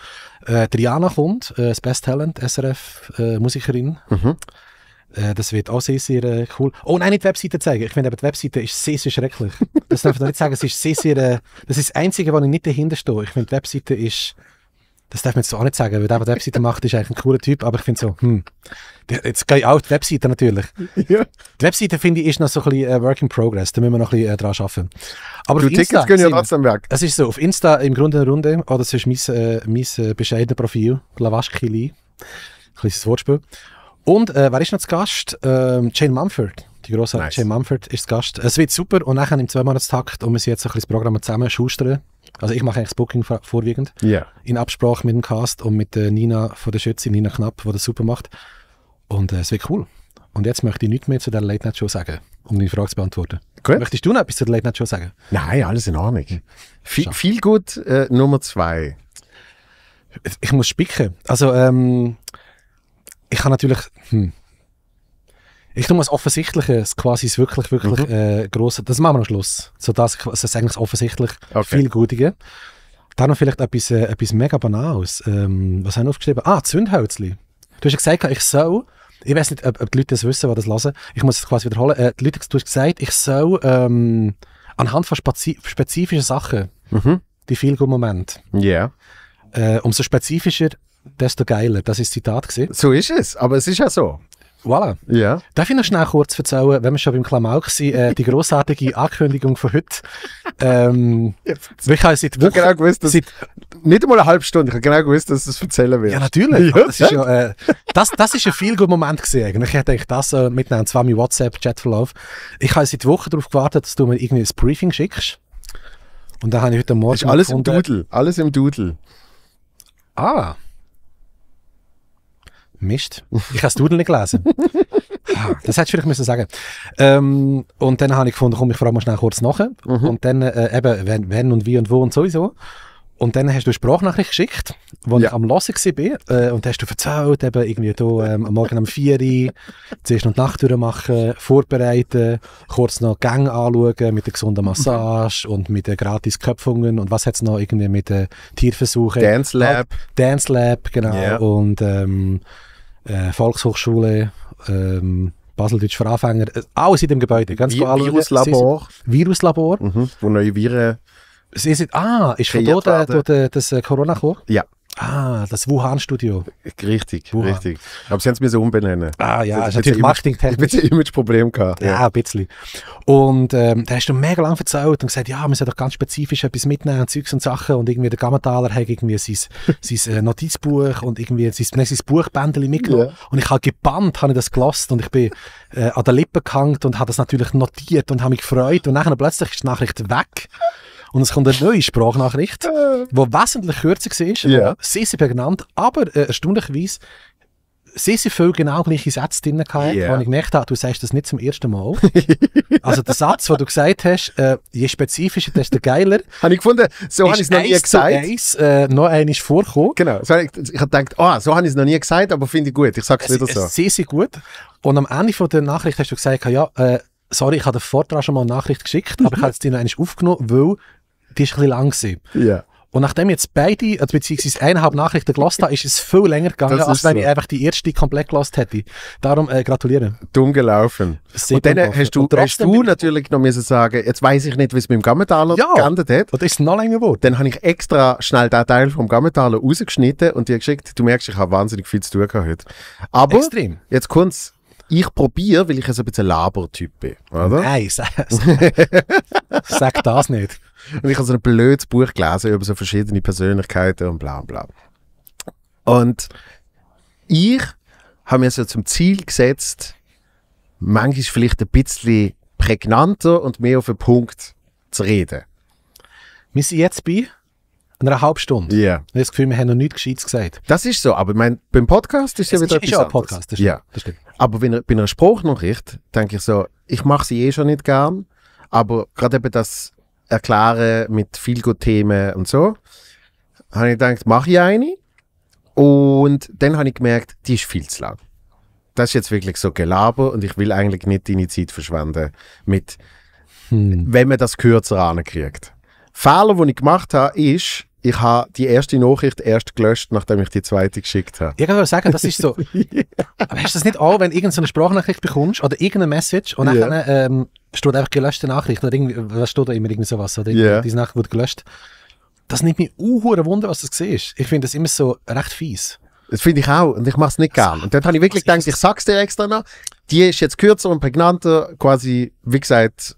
Äh, Triana kommt, äh, das Best Talent, S R F äh, Musikerin. Mhm. Äh, das wird auch sehr, sehr äh, cool. Oh nein, nicht die Webseite zeigen. Ich finde aber die Webseite ist sehr, sehr schrecklich. Das darf ich nicht sagen. Es ist sehr, sehr, äh, das ist das Einzige, wo ich nicht dahinter stehe. Ich finde, die Webseite ist, das darf man jetzt so auch nicht sagen, weil der, der die Webseite macht, ist eigentlich ein cooler Typ, aber ich finde so, hm, jetzt gehe ich auch auf die Webseite natürlich. Ja. Die Webseite, finde ich, ist noch so ein bisschen äh, Work in Progress, da müssen wir noch ein bisschen äh, dran arbeiten. Aber du, auf Tickets Insta gehen ja trotzdem weg. Es ist so, auf Insta im Grunde eine Runde, oh, das ist mein, äh, mein äh, bescheidenes Profil, Lavaschkili, ein kleines Wortspiel. Und äh, wer ist noch zu Gast? Ähm, Jane Mumford. Die großartige nice. Jane Mumford ist zu Gast. Es wird super und nachher im Zwei-Monats-Takt und wir sind jetzt so ein bisschen das Programm zusammen schustern. Also ich mache eigentlich das Booking vorwiegend. Yeah. In Absprache mit dem Cast und mit äh, Nina von der Schütze, Nina Knapp, die das super macht. Und äh, es wird cool. Und jetzt möchte ich nichts mehr zu der Late Night Show sagen, um deine Frage zu beantworten. Gut. Möchtest du noch etwas zu der Late Night Show sagen? Nein, alles in Ordnung. Hm. Viel, viel gut äh, Nummer zwei. Ich muss spicken. Also, ähm... ich kann natürlich, hm, ich tue mal das Offensichtliche, das quasi ist wirklich, wirklich mhm. äh, grosse, das machen wir am Schluss. So das, das ist eigentlich das offensichtlich okay. viel Gutige. Dann noch vielleicht etwas, äh, etwas mega Banales. Ähm, was haben wir aufgeschrieben? Ah, Zündhölzli. Du hast ja gesagt, ich soll, ich weiß nicht, ob, ob die Leute das wissen, die das hören, ich muss es quasi wiederholen, äh, die Leute, du hast gesagt, ich soll ähm, anhand von spezi spezifischen Sachen, mhm. die viel guten Momente, yeah. äh, umso spezifischer, desto geiler. Das war das Zitat. So ist es, aber es ist ja so. Voilà. Yeah. Darf ich noch schnell kurz erzählen, wenn wir schon beim Klamauk sind, äh, die grossartige Ankündigung von heute. Ähm, ich habe seit Wochen, genau gewusst, dass seit nicht einmal eine halbe Stunde. Ich habe genau gewusst, dass du es erzählen wirst. Ja, natürlich. Ja, das, ist ja, äh, das, das ist ein viel guter Moment gewesen eigentlich. Ich denke, das äh, mitnehmen, zwar mein WhatsApp-Chat-Verlauf. Ich habe seit Wochen darauf gewartet, dass du mir irgendwie ein Briefing schickst. Und dann habe ich heute Morgen... Ist alles gefunden, im Doodle. Alles im Doodle. Ah. Mist. Ich habe das Doodle nicht gelesen. Das hättest du vielleicht müssen sagen. Ähm, und dann habe ich gefunden, komm, ich frage mal schnell kurz nachher. Mhm. Und dann äh, eben, wenn, wenn und wie und wo und sowieso. Und dann hast du eine Sprachnachricht geschickt, wo ja. ich am Hören war. Äh, und hast du erzählt, eben irgendwie da, ähm, am Morgen um vier Uhr, zuerst noch die Nacht durchmachen, vorbereiten, kurz noch die Gänge anschauen mit der gesunden Massage und mit den gratis Köpfungen und was hat es noch irgendwie mit den Tierversuchen. Dance Lab. Dance Lab, genau. Yeah. Und ähm, äh, Volkshochschule. Ähm, Baseldeutsch für Anfänger, äh, alles in dem Gebäude. Ganz Vi klar, Viruslabor. Sind, Viruslabor. Mhm, wo neue Viren. Sie sind, ah, ist von dort da, da, das Corona gekommen? Ja. Ah, das Wuhan-Studio. Richtig, Wuhan. richtig. Aber sie haben es mir so umbenennen. Ah ja, das ist natürlich marketingtechnisch. Ein Image-Problem gehabt. Ja, ein bisschen. Und ähm, da hast du mega lang erzählt und gesagt, ja, wir sollen doch ganz spezifisch etwas mitnehmen und Zeugs und Sachen. Und irgendwie der Gammentaler hat irgendwie sein, sein Notizbuch und irgendwie sein, nein, sein Buchbändchen mitgenommen. Yeah. Und ich habe gebannt, habe ich das gelassen und ich bin äh, an der Lippe gehangen und habe das natürlich notiert und habe mich gefreut. Und nachher plötzlich ist die Nachricht weg. Und es kommt eine neue Sprachnachricht, die wesentlich kürzer war, yeah. sehr, sehr prägnant, aber äh, erstaunlicherweise sehr, sehr viele genau gleiche Sätze drin hatten, yeah. wo ich gemerkt habe, du sagst das nicht zum ersten Mal. Also der Satz, den du gesagt hast, äh, je spezifischer, desto geiler. Habe ich gefunden, so habe ich es noch nie gesagt. Eins, äh, noch einmal vorgekommen. Genau, so habe ich, ich habe gedacht, ah, so habe ich es noch nie gesagt, aber finde ich gut, ich sage es wieder so. Sehr, sehr gut. Und am Ende von der Nachricht hast du gesagt, ja, äh, sorry, ich habe den Vortrag schon mal eine Nachricht geschickt, aber ich habe es dir noch einmal aufgenommen, weil die war ein bisschen lang. Yeah. Und nachdem jetzt beide, beziehungsweise eineinhalb Nachrichten gelassen habe, ist es viel länger gegangen, als so. wenn ich einfach die erste komplett gelassen hätte. Darum äh, gratuliere. Dumm gelaufen. Sehr und dann gelaufen. hast du, hast du natürlich noch müssen sagen, jetzt weiss ich nicht, wie es mit dem Gammentaler ja. geändert hat. Und das ist noch länger geworden. Dann habe ich extra schnell den Teil vom Gammentaler rausgeschnitten und dir geschickt, du merkst, ich habe wahnsinnig viel zu tun gehabt heute. Aber Extrem. jetzt kommt es. Ich probiere, weil ich so ein bisschen Labertyp bin, oder? Nein, sag, sag das nicht. Und ich habe so ein blödes Buch gelesen über so verschiedene Persönlichkeiten und bla bla. Und ich habe mir so zum Ziel gesetzt, manchmal vielleicht ein bisschen prägnanter und mehr auf den Punkt zu reden. Wir sind jetzt bei einer halben Stunde. Ja. Yeah. Ich habe das Gefühl, wir haben noch nichts Gescheites gesagt. Das ist so, aber mein, beim Podcast ist es ja wieder ist, etwas ist auch ein Podcast, das stimmt. Ja. Das stimmt. Aber wenn, bei einer Spruchnachricht denke ich so, ich mache sie eh schon nicht gern, aber gerade eben das Erklären mit viel guten Themen und so, habe ich gedacht, mache ich eine. Und dann habe ich gemerkt, die ist viel zu lang. Das ist jetzt wirklich so Gelaber und ich will eigentlich nicht deine Zeit verschwenden, mit, hm. wenn man das kürzer ankriegt. Fehler, den ich gemacht habe, ist, ich habe die erste Nachricht erst gelöscht, nachdem ich die zweite geschickt habe. Ich würde sagen, das ist so. Aber hast du das nicht auch, wenn du irgendeine Sprachnachricht bekommst oder irgendeine Message und yeah. dann ähm, steht einfach gelöschte Nachricht oder irgendwie, was steht da immer, irgendwie sowas, oder yeah. diese Nachricht wird gelöscht. Das nimmt mich unhuren Wunder, was das ist. Ich finde das immer so recht fies. Das finde ich auch und ich mache es nicht gern. Und dann habe ich wirklich gedacht, ich sag's dir extra noch. Die ist jetzt kürzer und prägnanter, quasi, wie gesagt,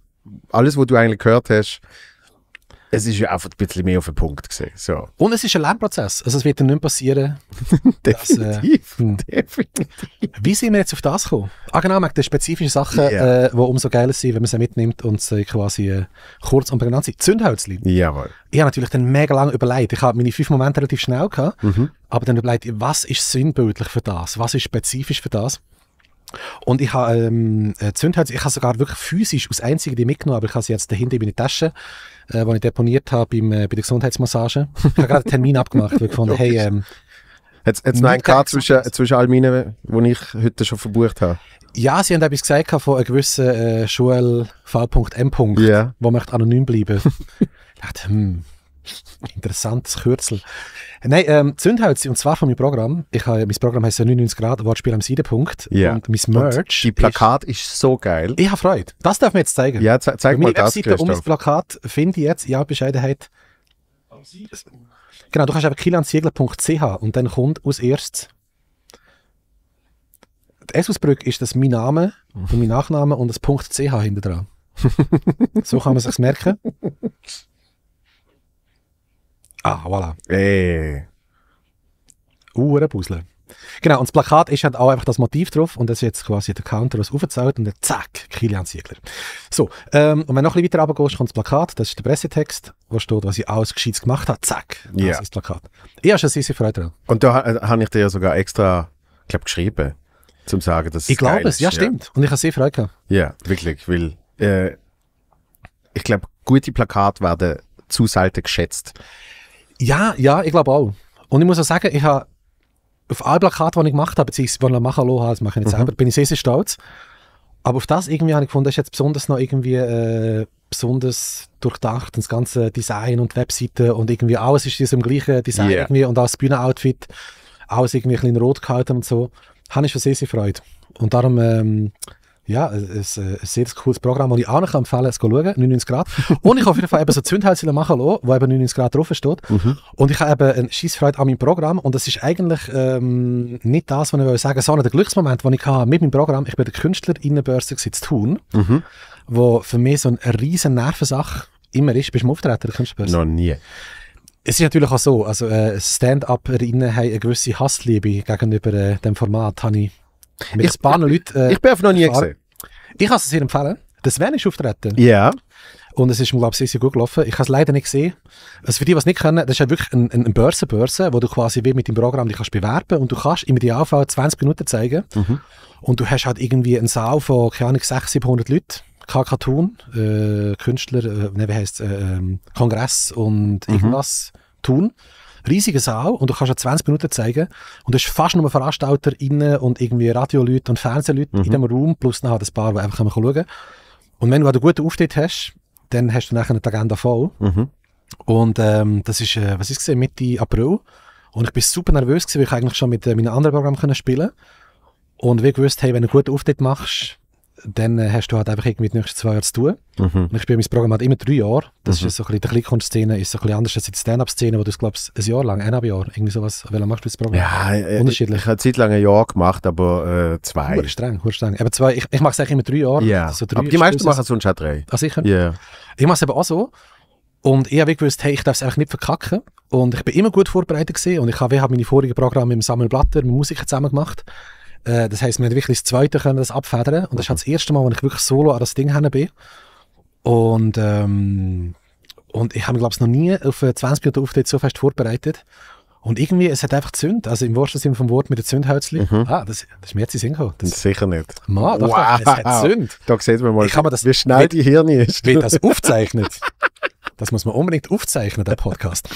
alles, was du eigentlich gehört hast. Es ist ja einfach ein bisschen mehr auf den Punkt gesehen. So. Und es ist ein Lernprozess. Also es wird ja nicht passieren. Definitiv. Dass, äh, Definitiv. Wie sind wir jetzt auf das gekommen? Ah genau, wegen den spezifischen Sachen, die yeah. äh, umso geiler sind, wenn man sie mitnimmt und sie quasi äh, kurz und prägnant sind. Zündhölzchen. Jawohl. Ich habe natürlich dann mega lange überlegt. Ich habe meine fünf Momente relativ schnell gehabt, mhm. aber dann überlegt, was ist sinnbildlich für das? Was ist spezifisch für das? Und ich habe ähm, Zündhölzchen, ich habe sogar wirklich physisch aus einzigen die mitgenommen, aber ich habe sie jetzt dahinter in meine Tasche, äh, die ich deponiert habe beim, äh, bei der Gesundheitsmassage. Ich habe gerade einen Termin abgemacht, weil ich fand, hey, ähm, Jetzt, jetzt noch einen K zwischen, zwischen all meinen, die ich heute schon verbucht habe. Ja, sie haben etwas gesagt von einem gewissen äh, Joel V M yeah. wo möchte anonym bleiben. Ich dachte, hm, interessantes Kürzel. Nein, ähm, Zündhölzchen, und zwar von meinem Programm. Ich habe, mein Programm heisst ja neunundneunzig Grad, Wortspiel am Seidenpunkt. Yeah. Und mein Merch. Und die Plakat ist, ist so geil. Ich habe Freude. Das darf man jetzt zeigen. Ja, zeig, zeig mal das, Webseite um das Plakat finde ich jetzt, ja, Bescheidenheit. Am Seidenpunkt. Genau, du kannst einfach kilian ziegler punkt c h und dann kommt aus erstes. Die Essusbrücke ist das mein Name und mein Nachname und das .ch hinten dran. So kann man sich's merken. Ah, voilà. Ey. Uh, ein Puzzle. Genau, und das Plakat ist halt auch einfach das Motiv drauf und das ist jetzt quasi der Counter, was aufgezählt und dann zack, Kilian Ziegler. So, ähm, und wenn du noch ein bisschen weiter runtergehst, kommt das Plakat, das ist der Pressetext, wo steht, was ich alles Gescheites gemacht habe, zack, das yeah. ist das Plakat. Ich habe schon sehr, sehr Freude dran. Und da äh, habe ich dir ja sogar extra, ich glaube, geschrieben, zum sagen, dass ich glaube es, ja, ja stimmt. Und ich habe sehr Freude gehabt. Ja, wirklich, weil äh, ich glaube, gute Plakate werden zu selten geschätzt. Ja, ja, ich glaube auch. Und ich muss auch sagen, ich habe auf alle Plakate, die ich gemacht habe, beziehungsweise die ich machen lassen habe, das mache ich nicht mhm. selber, bin ich sehr, sehr stolz. Aber auf das irgendwie habe ich gefunden, das ist jetzt besonders noch irgendwie äh, besonders durchdacht, das ganze Design und Webseite und irgendwie alles ist in diesem gleichen Design yeah. irgendwie und auch das Bühnenoutfit, alles irgendwie ein bisschen in Rot gehalten und so. Habe ich schon sehr, sehr Freude. Und darum, ähm, ja, ein, ein sehr cooles Programm, das ich auch noch empfehlen kann, es zu schauen, neunundneunzig Grad. Und ich habe auf jeden Fall eben so Zündhölzchen machen lassen, wo eben neunundneunzig Grad drauf steht. Mhm. Und ich habe eben eine Scheissfreude an meinem Programm. Und das ist eigentlich ähm, nicht das, was ich sagen will, sondern der Glücksmoment, den ich hatte mit meinem Programm. Ich bin der Künstler in der Börse zu tun, mhm. wo für mich so eine riesen Nervensache immer ist. Bist du Auftreten der Künstlerbörse? Noch nie. Es ist natürlich auch so, also äh, Stand-Uperinnen haben eine gewisse Hassliebe gegenüber äh, dem Format, habe ich mit ich, ein paar Leuten... Äh, ich bin noch nie gesehen. Ich kann es sehr empfehlen. Der Sven ist auftreten. Ja. Yeah. Und es ist, glaube ich, sehr, sehr gut gelaufen. Ich habe es leider nicht gesehen. Also für die, die es nicht kennen, das ist ja wirklich eine ein Börse-Börse, wo du quasi wie mit dem Programm dich kannst bewerben und du kannst im Idealfall zwanzig Minuten zeigen. Mhm. Und du hast halt irgendwie einen Saal von, keine Ahnung, sechshundert, siebenhundert Leuten. K K Thun, äh, Künstler, äh, ne, wie heisst es, äh, Kongress und mhm. irgendwas Thun. Riesige Saal und du kannst ja zwanzig Minuten zeigen und du hast fast nur VeranstalterInnen und irgendwie Radioleute und Fernsehleute mhm. in diesem Raum, plus dann halt ein paar, die einfach schauen können. Und wenn du einen guten Auftritt hast, dann hast du nachher eine Agenda voll. Mhm. Und ähm, das ist, äh, was ist es, Mitte April. Und ich bin super nervös gewesen, weil ich eigentlich schon mit äh, meinen anderen Programmen spielen konnte. Und wie gewusst, hey, wenn du einen guten Auftritt machst, dann äh, hast du halt einfach irgendwie die nächsten zwei Jahre zu tun. Mhm. Und ich spiele mein Programm halt immer drei Jahre. Das mhm. ist so ein bisschen, die Kleinkunstszene ist so ein bisschen anders als die Stand-Up-Szene, wo du es, glaubst, ein Jahr lang, eineinhalb Jahr, irgendwie sowas, wie lange machst du das Programm? Ja, unterschiedlich. Ich, ich habe zeitlang ein Jahr gemacht, aber äh, zwei. Hur streng, hur streng. Eben zwei, ich, ich mache es eigentlich immer drei Jahre. Yeah. So drei aber die meisten machen sonst auch drei. Ah, sicher? Yeah. Ich mache es eben auch so. Und ich habe gewusst, hey, ich darf es einfach nicht verkacken. Und ich bin immer gut vorbereitet gewesen. Und ich habe hab meine vorigen Programme mit dem Sammelblatter, mit Musiker zusammen gemacht. Das heisst, wir haben wirklich das zweite können das abfedern. Und das ist halt das erste Mal, wo ich wirklich solo an das Ding hin bin. Und, ähm, und ich habe mich, glaube ich, noch nie auf zwanzig Minuten Auftritt so fest vorbereitet. Und irgendwie, es hat einfach gezündet. Also im wahrsten Sinne vom Wort mit den Zündhölzchen. Mhm. Ah, das, das ist mir jetzt in den Sinn gekommen. Sicher nicht. Man, doch, wow. Es hat gezündet. Da sieht man mal, ich kann mir das, wie schnell mit, die Hirn ist. Wie das aufzeichnet. Das muss man unbedingt aufzeichnen, der Podcast.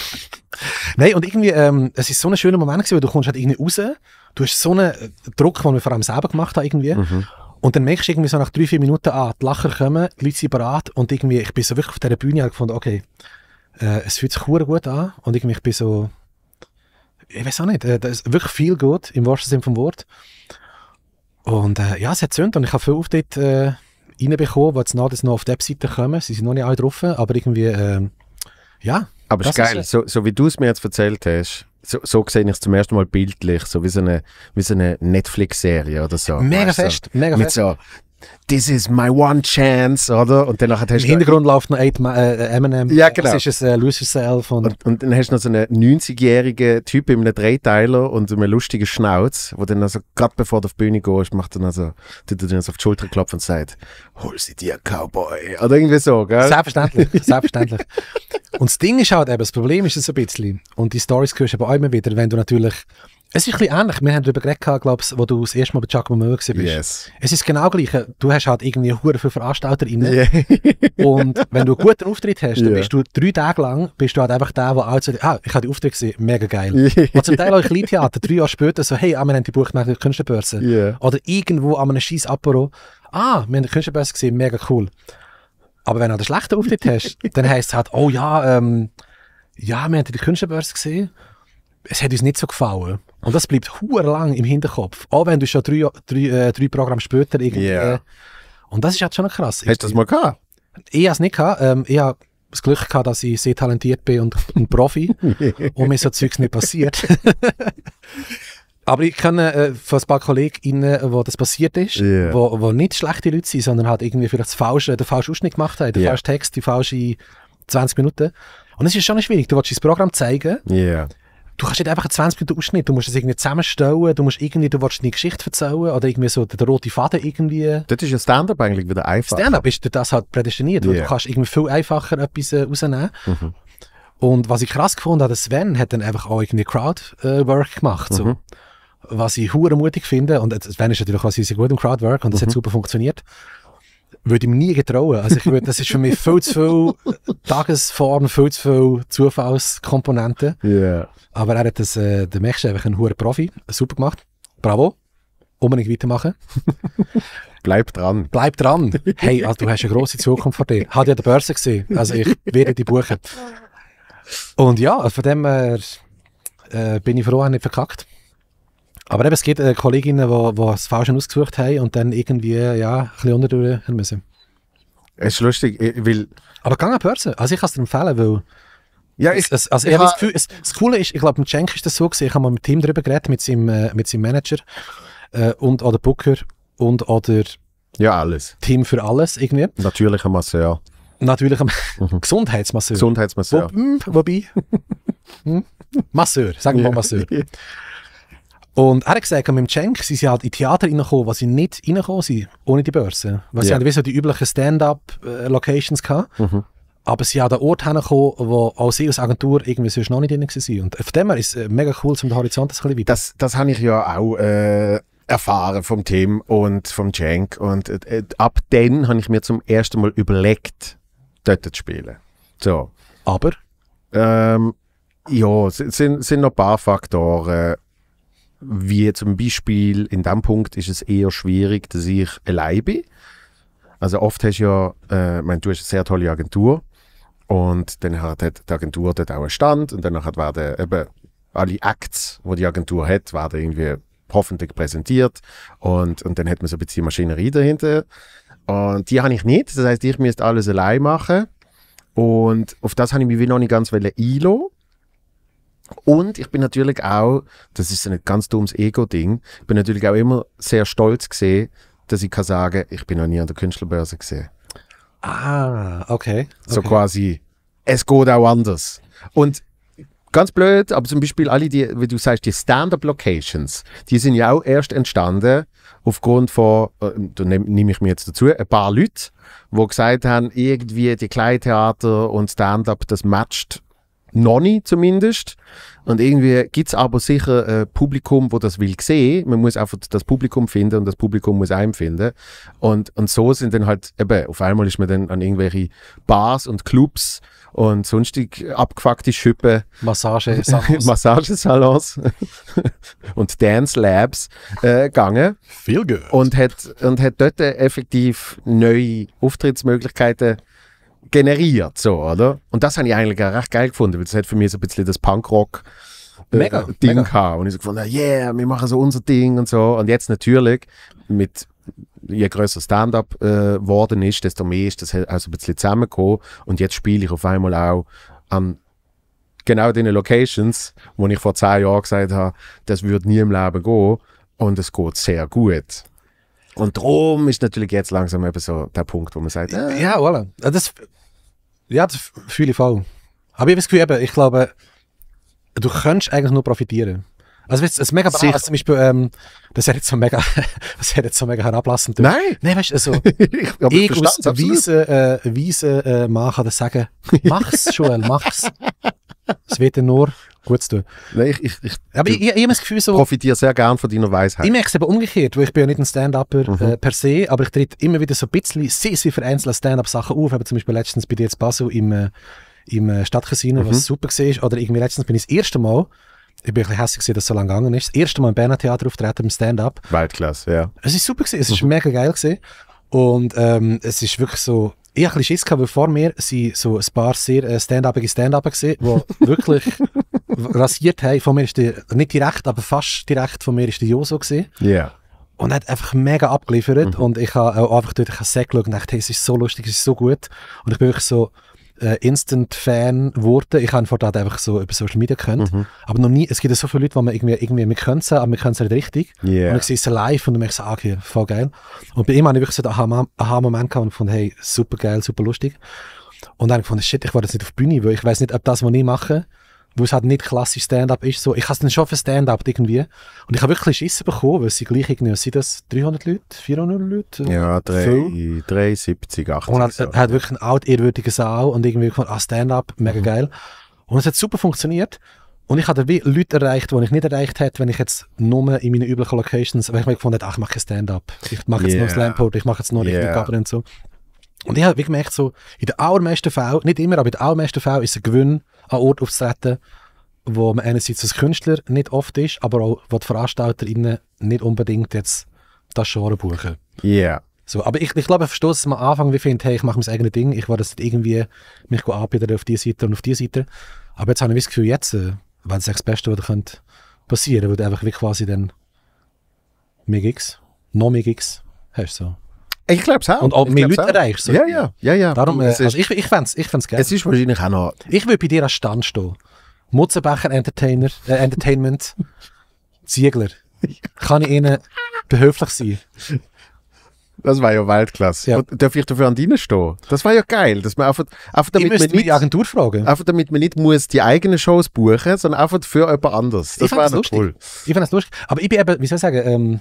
Nein, und irgendwie, ähm, es ist so ein schöner Moment gewesen, weil du kommst halt irgendwie raus, du hast so einen Druck, den wir vor allem selber gemacht haben irgendwie, mhm. und dann merkst du irgendwie so nach drei, vier Minuten an, die Lacher kommen, die Leute sind bereit und irgendwie, ich bin so wirklich auf dieser Bühne und gefunden, okay, äh, es fühlt sich gut an und irgendwie, ich bin so, ich weiß auch nicht, äh, das ist wirklich viel gut, im wahrsten Sinne vom Wort. Und äh, ja, es hat gezündet und ich habe viel auf dort, äh, reinbekommen, die jetzt noch auf die Webseite kommen. Sie sind noch nicht alle drauf, aber irgendwie, ähm, ja. Aber es ist geil, so, so wie du es mir jetzt erzählt hast, so, so sehe ich es zum ersten Mal bildlich, so wie so eine, wie so eine Netflix-Serie oder so. Mega fest, so, mega mit fest. So, this is my one chance, oder? Und dann hast im Hintergrund läuft noch Eminem. Ja, genau. Das ist ein Lose Yourself. Und, und, und dann hast du noch so einen neunzigjährigen Typ in einem Dreiteiler und einem lustigen Schnauz, der dann also gerade bevor du auf die Bühne gehst, macht dann also, tut dir dann also auf die Schulter klopfen und sagt, hol sie dir, Cowboy. Oder irgendwie so, gell? Selbstverständlich, selbstverständlich. Und das Ding ist halt eben, das Problem ist es ein bisschen, und die Storys hörst du aber auch immer wieder, wenn du natürlich... Es ist ein bisschen ähnlich. Wir haben darüber geredet, glaube ich, wo du das erste Mal bei Jammer Music warst. Yes. Es ist genau gleich. Du hast halt irgendwie verdammt viele VeranstalterInnen. Yeah. Und wenn du einen guten Auftritt hast, dann yeah. bist du drei Tage lang bist du halt einfach der, der auch so, ah, ich habe die Auftritte gesehen, mega geil. Yeah. Und zum Teil auch in Kleintheater, drei Jahre später, so, hey, ah, wir haben die Buch nach der Künstlerbörse. Yeah. Oder irgendwo an einem scheiß Apero, ah, wir haben die Künstlerbörse gesehen, mega cool. Aber wenn du einen schlechten Auftritt hast, dann heisst es halt, oh ja, ähm, ja, wir haben die Künstlerbörse gesehen, es hat uns nicht so gefallen. Und das bleibt huere lang im Hinterkopf. Auch wenn du schon drei, drei, äh, drei Programme später irgendwie... Yeah. Äh, und das ist halt schon krass. Hast du das mal gehabt? Ich habe es nicht gehabt. Ähm, ich habe das Glück gehabt, dass ich sehr talentiert bin und ein Profi. Und mir so Zeugs nicht passiert. Aber ich kenne äh, von ein paar KollegInnen, wo das passiert ist, yeah. wo, wo nicht schlechte Leute sind, sondern halt irgendwie vielleicht das falsche, den falschen Ausschnitt gemacht haben, den yeah. falschen Text, die falsche zwanzig Minuten. Und es ist schon schwierig, du willst das Programm zeigen. Yeah. Du kannst nicht einfach einen zwanzig-Minuten-Ausschnitt, du musst es irgendwie zusammenstellen, du musst irgendwie, du willst eine Geschichte erzählen oder irgendwie so den roten Faden irgendwie. Das ist ja Stand-up eigentlich wieder einfach. Stand-up ist durch das halt prädestiniert, yeah. weil du kannst irgendwie viel einfacher etwas äh, rausnehmen. Mhm. Und was ich krass gefunden habe, Sven hat dann einfach auch irgendwie Crowdwork äh, gemacht, so. Mhm. Was ich hure mutig finde, und Sven ist natürlich auch sehr gut im Crowdwork und das mhm. hat super funktioniert. Würde ich mir nie getrauen. Also ich würde, das ist für mich viel zu viel Tagesform, viel zu viel Zufallskomponenten. Yeah. Aber er hat das, äh, der Mensch einfach ein hoher Profi, super gemacht. Bravo. Unbedingt weitermachen. Bleib dran. Bleib dran. Hey, also du hast eine grosse Zukunft vor dir. Hat ja die Börse gesehen. Also ich werde die buchen. Und ja, von dem her äh, bin ich froh, habe ich nicht verkackt. Aber eben, es gibt äh, Kolleginnen, die es falsch ausgesucht haben und dann irgendwie, ja, ein bisschen unterdurch müssen. Es ist lustig, weil... Aber geh an die Börse. Also ich kann es dir empfehlen, weil... Ja, ich... Es, also ich ich habe das Gefühl, es, das Coole ist, ich glaube, mit Cenk ist das so gewesen, ich habe mal mit Tim darüber geredet, mit seinem, äh, mit seinem Manager äh, und oder Booker und oder... Ja, alles. Team für alles, irgendwie. Natürlicher Masseur. Natürlicher mhm. Gesundheitsmasseur. Gesundheitsmasseur. Wo, mh, wobei... hm? Masseur, sagen wir mal Masseur. Und er hat gesagt, mit dem Cenk sind sie halt in Theater reingekommen, was sie nicht reingekommen sind, ohne die Börse. Weil yeah. sie halt so die üblichen Stand-up-Locations hatten. Mhm. Aber sie haben an Ort hergekommen, wo auch sie als Agentur irgendwie sonst noch nicht drin waren. Und von dem her ist es mega cool, zum Horizont ein bisschen weiter. Das, das habe ich ja auch äh, erfahren vom Tim und vom Cenk. Und äh, ab dann habe ich mir zum ersten Mal überlegt, dort zu spielen. So. Aber? Ähm, ja, es sind, sind noch ein paar Faktoren. Wie zum Beispiel, in diesem Punkt ist es eher schwierig, dass ich allein bin. Also oft hast du ja, äh, ich meine, du hast eine sehr tolle Agentur und dann hat die Agentur dort auch einen Stand und danach werden eben alle Acts, die die Agentur hat, werden irgendwie hoffentlich präsentiert und, und dann hat man so ein bisschen Maschinerie dahinter und die habe ich nicht, das heisst, ich müsste alles allein machen und auf das habe ich mich wie noch nicht ganz einlassen. Und ich bin natürlich auch, das ist ein ganz dummes Ego-Ding, ich bin natürlich auch immer sehr stolz gewesen, dass ich kann sagen, ich bin noch nie an der Künstlerbörse gewesen. Ah, okay. So okay. Quasi, es geht auch anders. Und ganz blöd, aber zum Beispiel alle, die, wie du sagst, die Stand-up-Locations, die sind ja auch erst entstanden aufgrund von, da nehme ich mir jetzt dazu, ein paar Leute, die gesagt haben, irgendwie die Kleintheater und Stand-up, das matcht noch nicht zumindest. Und irgendwie gibt es aber sicher ein Publikum, das das will sehen. Man muss einfach das Publikum finden und das Publikum muss einem finden. Und, und so sind dann halt, eben, auf einmal ist man dann an irgendwelche Bars und Clubs und sonstig abgefuckte Schippen. Massagesalons. Massagesalons. und Dance Labs äh, gegangen. Viel gehört. Und hat, und hat dort effektiv neue Auftrittsmöglichkeiten generiert, so, oder? Und das habe ich eigentlich auch recht geil gefunden, weil das hat für mich so ein bisschen das Punkrock-Ding äh, gehabt. Und ich so gefunden, yeah, wir machen so unser Ding und so. Und jetzt natürlich, mit je größer Stand-up äh, worden ist, desto mehr ist das halt auch so ein bisschen zusammengekommen. Und jetzt spiele ich auf einmal auch an genau den Locations, wo ich vor zehn Jahren gesagt habe, das würde nie im Leben gehen. Und es geht sehr gut. Und darum ist natürlich jetzt langsam eben so der Punkt, wo man sagt, äh. ja, voilà. Das, ja, das fühle ich voll. Aber ich habe das Gefühl, eben, ich glaube, du könntest eigentlich nur profitieren. Also es ist mega, also zum Beispiel, ähm, das hat jetzt so mega, das hat jetzt so mega herablassend. Nein, nein, weißt du, also ich, ich aus weise, äh, weise äh, Mann kann das sagen, mach's, Joel, mach's. Es wird dir nur gut zu tun. Nein, ich, ich, ich, aber ich, ich, ich habe das Gefühl so... profitiere sehr gern von deiner Weisheit. Ich merke es aber umgekehrt, weil ich bin ja nicht ein Stand-Upper mhm. äh, per se, aber ich trete immer wieder so ein bisschen sehr, sehr vereinzelt Stand-Up-Sachen auf. Ich habe zum Beispiel letztens bei dir in Basel im, äh, im äh, Stadtcasino, mhm. was super war. Oder irgendwie letztens bin ich das erste Mal, ich bin ein bisschen hässlich, dass es so lange gegangen ist, das erste Mal im Berner Theater auftreten, im Stand-Up. Weltklasse, ja. Es war super, gewesen, es war mhm. mega geil. Gewesen. Und ähm, es ist wirklich so... Ich hatte ein bisschen Schiss gehabt, weil vor mir sind so ein paar sehr stand-upige Stand-Upper gewesen, die wirklich rasiert haben. Von mir ist der, nicht direkt, aber fast direkt von mir ist der Joso gewesen. Yeah. Und er hat einfach mega abgeliefert. Mhm. Und ich habe auch einfach durch den Sack geschaut und dachte, hey, es ist so lustig, es ist so gut. Und ich bin wirklich so äh, Instant-Fan geworden. Ich habe ihn vor allem einfach so über Social Media gekannt. Mhm. Aber noch nie, es gibt ja so viele Leute, die man irgendwie, irgendwie wir können es, aber wir können es nicht richtig. Yeah. Und ich sehe es live und dann merke ich so, ah, okay, voll geil. Und bei ihm habe ich wirklich so einen Aha-Moment gehabt und fand, hey, super geil, super lustig. Und dann habe ich gefunden, shit, ich war jetzt nicht auf die Bühne, weil ich weiß nicht, ob das, was ich mache, weil es halt nicht klassisch Stand-up ist, so, ich habe es dann schon für Stand-up irgendwie. Und ich habe wirklich Schiss bekommen, weil sie gleich irgendwie, sind das dreihundert Leute, vierhundert Leute? Ja, drei, dreiundsiebzig, achtzig. Und er hat, hat wirklich einen altehrwürdigen Saal und irgendwie gefunden, ah, Stand-up, mega mhm. geil. Und es hat super funktioniert. Und ich habe dann wie Leute erreicht, die ich nicht erreicht hätte, wenn ich jetzt nur in meinen üblichen Locations, weil ich mir gefunden hätte, ach, ich mache Stand-up, ich mache jetzt yeah. noch Slam-Poetry, ich mache jetzt noch yeah. richtig Gabriel und so. Und ich habe gemerkt, so, in den allermeisten Fällen, nicht immer, aber in den allermeisten Fällen ist ein Gewinn, an Ort aufzutreten, wo man einerseits als Künstler nicht oft ist, aber auch wo die VeranstalterInnen nicht unbedingt jetzt das Genre buchen. Ja. Yeah. So, aber ich, ich glaube, ich verstehe es am Anfang, wie ich finde, hey, ich mache mein eigenes Ding, ich will das nicht irgendwie mich anbieten auf diese Seite und auf diese Seite. Aber jetzt habe ich das Gefühl, jetzt, wenn es das Beste was könnte passieren, würde einfach wie quasi dann mehr Gigs, noch mehr Gigs hast so. Ich glaube es auch. Und ob mehr Leute erreichst. So. Ja, ja, ja, ja. Darum, es also ich ich fände es ich fänd's geil. Es ist wahrscheinlich auch noch... Ich würde bei dir als Stand stehen. Mutzenbecher Entertainer, äh, Entertainment Ziegler. Kann ich Ihnen behilflich sein? Das war ja Weltklasse. Ja. Und darf ich dafür an deinen stehen? Das war ja geil. Dass man einfach, einfach damit man nicht die Agentur fragen. Einfach damit man nicht muss die eigenen Shows buchen, sondern einfach für jemand anderes. Das war noch cool. Ich fand es lustig. Aber ich bin eben, wie soll ich sagen... Ähm,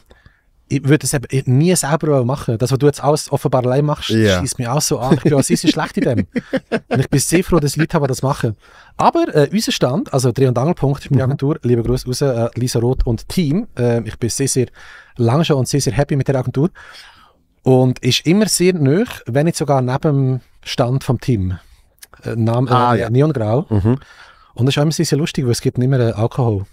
ich würde es eben nie selber machen. Das, was du jetzt alles offenbar allein machst, yeah. schießt mich auch so an. Ich bin auch sehr schlecht in dem. Und ich bin sehr froh, dass Leute haben, die das machen. Aber äh, unser Stand, also Dreh- und Angelpunkt ist meine Agentur. Lieber Gruß raus, äh, Lisa Roth und Team. Äh, ich bin sehr, sehr lange schon und sehr, sehr happy mit der Agentur. Und ist immer sehr nah, wenn nicht sogar neben dem Stand vom Team. Äh, Name, äh, ah, ja. Neongrau. Mhm. Und das ist auch immer sehr, sehr lustig, weil es gibt nicht mehr äh, Alkohol.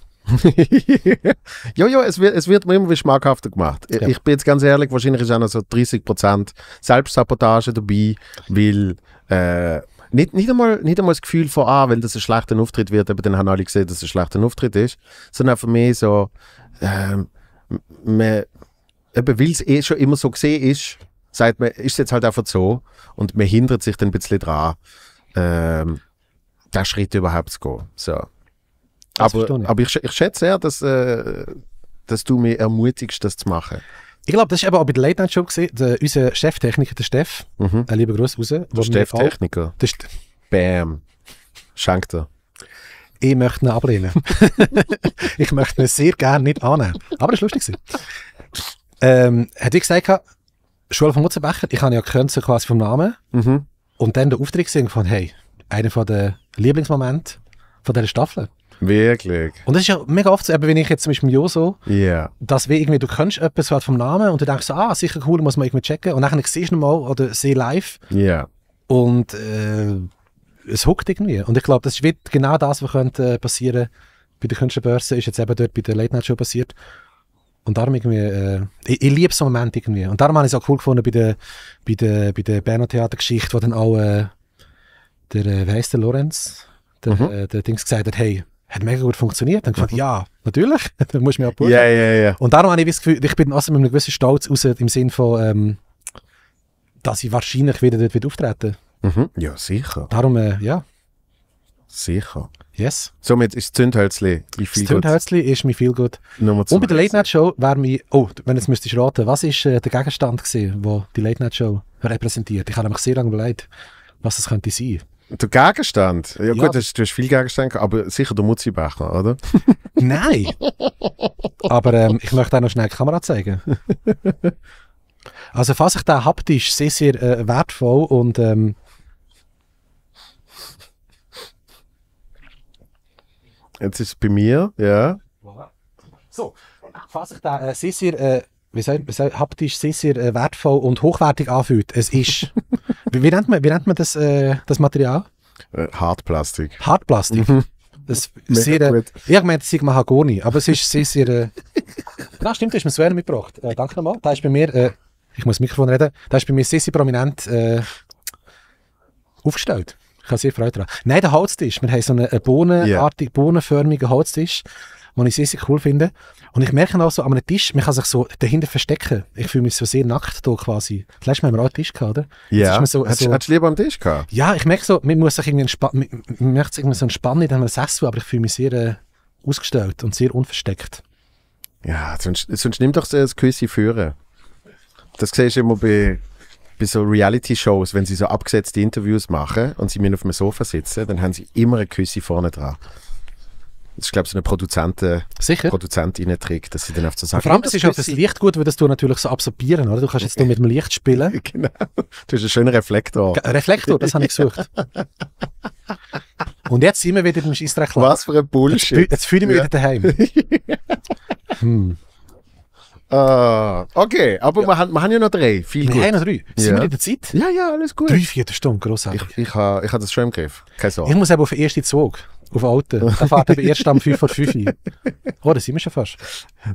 ja, ja, es wird, es wird mir immer wie schmackhafter gemacht. Ja. Ich bin jetzt ganz ehrlich, wahrscheinlich ist auch noch so dreißig Prozent Selbstsabotage dabei, weil äh, nicht, nicht, einmal, nicht einmal das Gefühl von, ah, wenn das ein schlechter Auftritt wird, aber dann haben alle gesehen, dass es ein schlechter Auftritt ist, sondern für mich so, ähm, weil es eh schon immer so gesehen ist, sagt man, ist es jetzt halt einfach so und man hindert sich dann ein bisschen dran, ähm, den Schritt überhaupt zu gehen. So. Aber, aber ich, ich schätze sehr, dass, äh, dass du mich ermutigst, das zu machen. Ich glaube, das war eben auch bei der Late Night Show gesehen. Unser Cheftechniker, der Steff, mhm. ein lieber Gruß raus. Der Steff-Techniker? St Bam. Schenkt er. Ich möchte ihn ablehnen. Ich möchte ihn sehr gerne nicht annehmen. Aber es war lustig. ähm, hat ich gesagt, Joel von Mutzenbecher, ich habe ja Künstler quasi vom Namen. Mhm. Und dann den Auftritt gesehen von, hey, einer der Lieblingsmomente von dieser Staffel. Wirklich. Und das ist ja mega oft so, eben wenn ich jetzt zum Beispiel mit Joso, yeah. dass wir irgendwie, du kennst etwas halt vom Namen und du denkst so, ah, sicher cool, muss man irgendwie checken. Und dann siehst du nochmal oder sehe live. Yeah. Und äh, es hockt irgendwie. Und ich glaube, das ist genau das, was könnte passieren bei der Künstlerbörse, ist jetzt eben dort bei der Late Night Show passiert. Und darum irgendwie, äh, ich, ich liebe so einen Moment irgendwie. Und darum habe ich es auch cool gefunden bei der, bei der, bei der Berner Theatergeschichte, wo dann auch äh, der, äh, wie heisst der, Lorenz, der, mhm. äh, der Dings gesagt hat, hey, hat mega gut funktioniert. Dann mhm. gesagt, ja, natürlich, dann musst du mich abholen. Yeah, yeah, yeah. Und darum habe ich das Gefühl, ich bin also mit einem gewissen Stolz raus, im Sinn von, ähm, dass ich wahrscheinlich wieder dort wieder auftreten werde. Mhm. Ja, sicher. Darum, äh, ja. Sicher. Yes. Somit ist das Zündhölzli mein Feelgood. Das Zündhölzli ist mein Feelgood. Und bei der Late Night Show wäre mir, oh, wenn jetzt müsstest du raten, was war äh, der Gegenstand, der die Late Night Show repräsentiert? Ich habe mich sehr lange überlegt, was das könnte sein. Der Gegenstand? Ja, ja gut, das, du hast viel Gegenstand, aber sicher der Mutzenbecher, oder? Nein! Aber ähm, ich möchte auch noch schnell die Kamera zeigen. Also falls ich den haptisch sehr, sehr äh, wertvoll und ähm, jetzt ist es bei mir, ja. So, falls ich den äh, sehr, sehr äh, wie sagt, wie sagt, haptisch sehr, sehr äh, wertvoll und hochwertig anfühlt. Es ist. Wie, wie, nennt man, wie nennt man das, äh, das Material? Äh, Hartplastik. Hartplastik. Mhm. Das sehr, äh, ich meinte, es ist Mahagoni, aber es ist sehr, sehr... Äh, na, stimmt, du hast mir Sven mitgebracht. Äh, danke nochmal. Da ist bei mir, äh, ich muss das Mikrofon reden, da ist bei mir sehr, sehr prominent äh, aufgestellt. Ich habe sehr Freude daran. Nein, der Holztisch. Wir haben so einen, einen bohnenartigen, yeah. bohnenförmigen Holztisch, den ich sehr, sehr cool finde. Und ich merke auch so, an einem Tisch, man kann sich so dahinter verstecken. Ich fühle mich so sehr nackt hier quasi. Das letzte Mal haben wir auch einen Tisch gehabt, oder? Ja. Hast so, so, du lieber am Tisch gehabt? Ja, ich merke so, man muss sich irgendwie entspannen, man möchte sich irgendwie so entspannen in einem Sessel, aber ich fühle mich sehr äh, ausgestellt und sehr unversteckt. Ja, sonst, sonst nimm doch so ein Küsschen führen. Das siehst du immer bei, bei so Reality-Shows, wenn sie so abgesetzte Interviews machen und sie müssen auf dem Sofa sitzen, dann haben sie immer eine Küsse vorne dran. Das ist, glaube ich, so ein Produzenten, Produzentinnen-Trick, dass sie dann auf so sagen. Vor allem, das ist auch das Licht gut, weil das du natürlich so absorbieren, oder? Du kannst jetzt nur mit dem Licht spielen. Genau. Du hast einen schönen Reflektor. Reflektor, das habe ich gesucht. Und jetzt sind wir wieder im Scheissdreck. Was für ein Bullshit. Jetzt, jetzt fühle ich mich ja wieder daheim. Hm. Uh, okay, aber ja. wir, haben, wir haben ja noch drei. Viel wir gut. haben noch drei. Sind ja. wir in der Zeit? Ja, ja, alles gut. Drei, vier Stunden, grossartig. Ich, ich habe ich ha das schon im Griff. Keine Sorge. Ich muss eben auf den ersten Zug. Auf Alten. Da fährt aber erst am fünf vor fünf ein. Oh, da sind wir schon fast.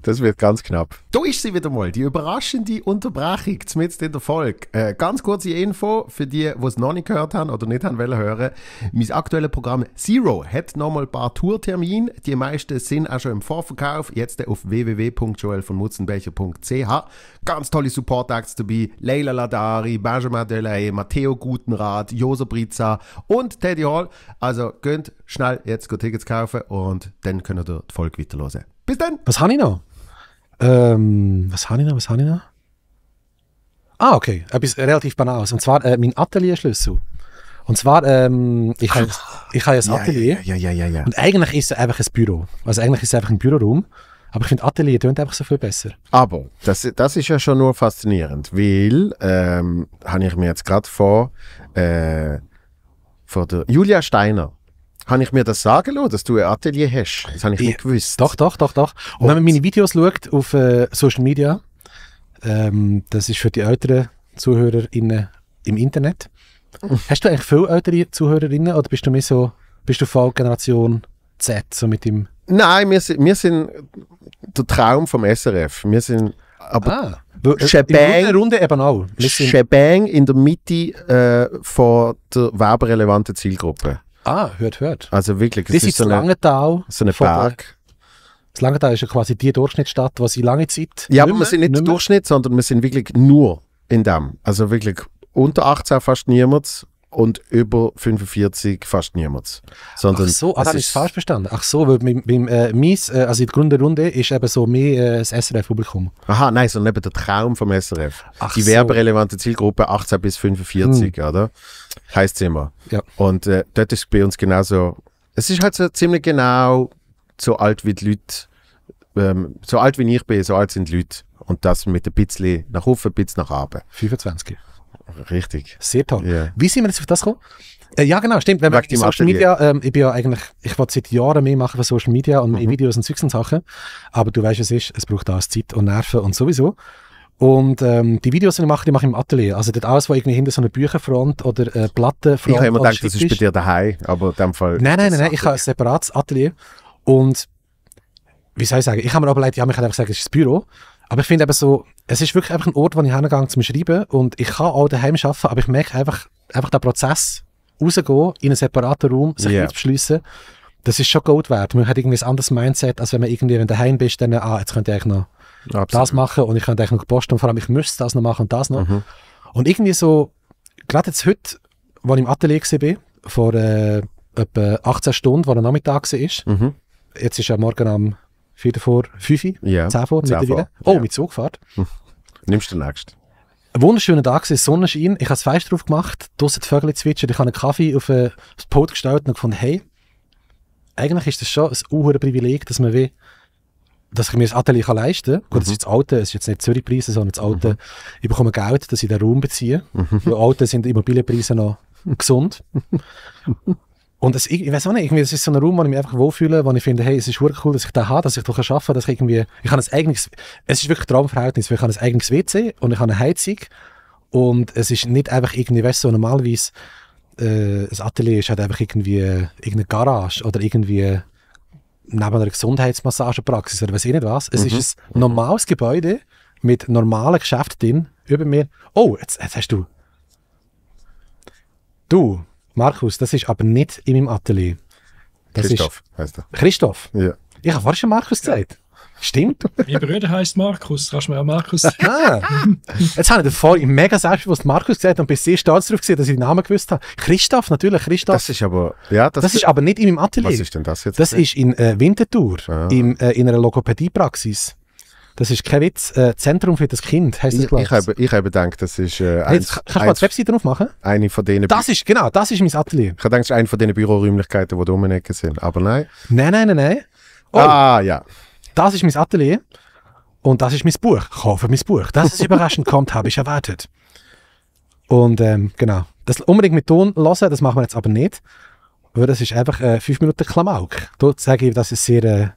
Das wird ganz knapp. Da ist sie wieder mal, die überraschende Unterbrechung mitten in der Folge. Äh, ganz kurze Info für die, die es noch nicht gehört haben oder nicht haben wollen hören. Mein aktuelles Programm Zero hat nochmal ein paar Tourtermine. Die meisten sind auch schon im Vorverkauf. Jetzt auf w w w punkt joel von mutzenbecher punkt c h. Ganz tolle Support-Acts dabei. Leila Ladari, Benjamin Delay, Matteo Gutenrath, Josa Brizza und Teddy Hall. Also könnt schnell jetzt gut Tickets kaufen und dann könnt ihr die Folge weiterhören. Bis dann! Was habe ich noch? Ähm, was habe ich noch? Was habe ich noch? Ah, okay. Etwas relativ Banales. Und zwar äh, mein Atelierschlüssel. Und zwar, ähm, ich habe ich hab ein Atelier. Ja, ja, ja, ja, ja. Und eigentlich ist es einfach ein Büro. Also eigentlich ist es einfach ein Büroraum. Aber ich finde, Atelier tönt einfach so viel besser. Aber das, das ist ja schon nur faszinierend, weil, ähm, habe ich mir jetzt gerade vor, äh, vor der Julia Steiner, habe ich mir das sagen lassen, dass du ein Atelier hast? Das habe ich nicht gewusst. Doch, doch, doch, doch. Und, Und wenn man meine Videos schaut auf äh, Social Media, ähm, das ist für die älteren ZuhörerInnen im Internet. Hast du eigentlich viele ältere ZuhörerInnen oder bist du mehr so, bist du V-Generation Z, so mit dem? Nein, wir, wir sind der Traum vom S R F. Wir sind aber ah, Shebang, in Runde eben auch. Shebang in der Mitte äh, von der werberelevanten Zielgruppe. Ah, hört, hört. Also wirklich, das, das ist, ist so ein Langenthal. So ein Berg. Das Langenthal ist ja quasi die Durchschnittsstadt, die sie lange Zeit. Ja, aber wir sind nicht der Durchschnitt, sondern wir sind wirklich nur in dem. Also wirklich unter achtzehn fast niemand und über fünfundvierzig fast niemand. Sondern ach so, ah, das ist falsch verstanden. Ach so, weil beim, beim, äh, mies, äh, also in der Grundrunde ist eben so mehr äh, das S R F-Publikum. Aha, nein, sondern eben der Traum vom S R F. Ach die so. Werberelevante Zielgruppe achtzehn bis fünfundvierzig, hm. oder? Heißt es immer. Ja. Und äh, dort ist bei uns genauso. Es ist halt so ziemlich genau so alt wie die Leute, ähm, so alt wie ich bin, so alt sind die Leute. Und das mit ein bisschen nach oben, ein bisschen nach oben. fünfundzwanzig. Richtig. Sehr toll. Yeah. Wie sind wir jetzt auf das gekommen? Äh, ja, genau, stimmt. Wenn Social Atelier. Media, ähm, ich bin ja eigentlich, ich wollte seit Jahren mehr machen für Social Media und mhm. Videos und Zeugs und Sachen. Aber du weißt, es ist, es braucht alles Zeit und Nerven und sowieso. Und ähm, die Videos, die ich mache, die mache ich im Atelier. Also dort alles, was irgendwie hinter so einer Bücherfront oder äh, Plattenfront. Ich habe immer gedacht, das ist bei dir daheim, aber in dem Fall. Nein, nein, nein, nein, ich habe ein separates Atelier. Und wie soll ich sagen, ich habe mir aber überlegt, ja, man kann einfach sagen, es ist das Büro. Aber ich finde eben so, es ist wirklich einfach ein Ort, wo ich hingehe zum Schreiben und ich kann auch daheim arbeiten, aber ich merke einfach, einfach den Prozess, rausgehen, in einen separaten Raum, sich yeah. beschliessen, das ist schon Gold wert. Man hat irgendwie ein anderes Mindset, als wenn man irgendwie, wenn du daheim bist, dann, ah, jetzt könnte ich eigentlich noch Absolut. das machen und ich könnte eigentlich noch posten und vor allem, ich müsste das noch machen und das noch. Mhm. Und irgendwie so, gerade jetzt heute, als ich im Atelier war, vor äh, etwa achtzehn Stunden, wo der Nachmittag war, mhm. jetzt ist ja morgen am vier vor fünf, yeah. zehn vor, zehn mittlerweile. Vor. Oh, yeah. mit Zugfahrt. Hm. Nimmst du den nächsten. Ein wunderschöner Tag, Sonnenschein. Ich habe das Fenster drauf gemacht, draussen die Vögel zwitschern, ich habe einen Kaffee auf das Boot gestellt und gefunden, hey, eigentlich ist das schon ein unheuer Privileg, dass man will, dass ich mir das Atelier leisten kann. Gut, mhm. das ist jetzt Alten, es ist jetzt nicht Zürichpreise, sondern das Alten. Mhm. Ich bekomme Geld, dass ich den Raum beziehe. Mhm. Weil Alten sind Immobilienpreise noch gesund. Und das, ich, ich weiß auch nicht, irgendwie, das ist so ein Raum, wo ich mich einfach wohlfühle, wo ich finde, hey, es ist wirklich cool, dass ich da habe, dass ich da arbeiten kann, dass ich irgendwie, ich habe ein eigenes, es ist wirklich ein Traumverhältnis, weil ich habe ein eigenes W C und ich habe eine Heizung und es ist nicht einfach irgendwie, weißt du, so normalerweise, äh, das Atelier ist halt einfach irgendwie, äh, irgendeine Garage oder irgendwie neben einer Gesundheitsmassagepraxis oder weiß ich nicht was. Es mhm. ist ein normales Gebäude mit normalen Geschäften drin, über mir. Oh, jetzt, jetzt hast du. Du. Markus, das ist aber nicht in meinem Atelier. Das Christoph heißt er. Christoph? Ja. Ich habe vorhin schon Markus gesagt. Ja. Stimmt. Mein Bruder heißt Markus. Kannst du mir auch Markus sagen? Ah. Jetzt habe ich vorhin mega selbstbewusst Markus gesagt und bin sehr stolz darauf gesehen, dass ich den Namen gewusst habe. Christoph, natürlich, Christoph. Das ist aber, ja, das, das ist aber nicht in meinem Atelier. Was ist denn das jetzt? Das ist in äh, Winterthur, ah. im, äh, in einer Logopädiepraxis. Das ist kein Witz. Äh, Zentrum für das Kind heisst das, glaube ich. Habe, ich habe gedacht, das ist... Äh, hey, jetzt, eins, kannst du mal die Webseite drauf machen? Eine von denen... Das ist, genau, das ist mein Atelier. Ich habe gedacht, das ist eine von den Büroräumlichkeiten, die da um die Ecke sind. Aber nein. Nein, nein, nein, nein. Oh, ah, ja. Das ist mein Atelier. Und das ist mein Buch. Ich kaufe mein Buch. Dass es überraschend kommt, habe ich erwartet. Und ähm, genau. Das unbedingt mit Ton hören, das machen wir jetzt aber nicht. Weil das ist einfach äh, fünf Minuten Klamauk. Dort sage ich, dass es sehr... Äh,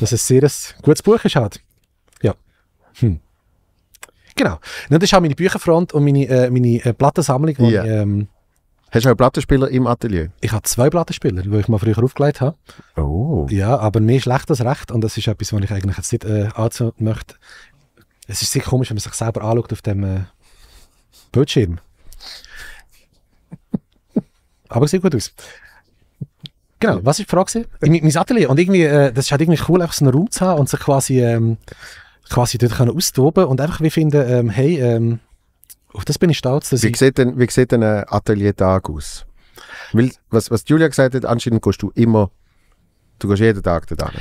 dass es sehr ein gutes Buch ist halt. Ja. Hm. Genau. Das ist auch meine Bücherfront und meine, äh, meine äh, Plattensammlung. Yeah. Ich, ähm, hast du einen Plattenspieler im Atelier? Ich habe zwei Plattenspieler, die ich mal früher aufgelegt habe. Oh. Ja, aber mir ist schlecht als recht und das ist etwas, was ich eigentlich jetzt nicht äh, anziehen möchte. Es ist sehr komisch, wenn man sich selber anschaut auf dem äh, Bildschirm. Aber es sieht gut aus. Genau, was war die Frage? Mein, mein Atelier. Und irgendwie, äh, das ist halt irgendwie cool, einfach so einen Raum zu haben und sich quasi, ähm, quasi dort können austoben und einfach wie finden, ähm, hey, ähm, auf das bin ich stolz. Dass wie, ich sieht denn, wie sieht denn ein Atelier-Tag aus? Weil, was, was Julia gesagt hat, anscheinend gehst du immer, du gehst jeden Tag dort hin.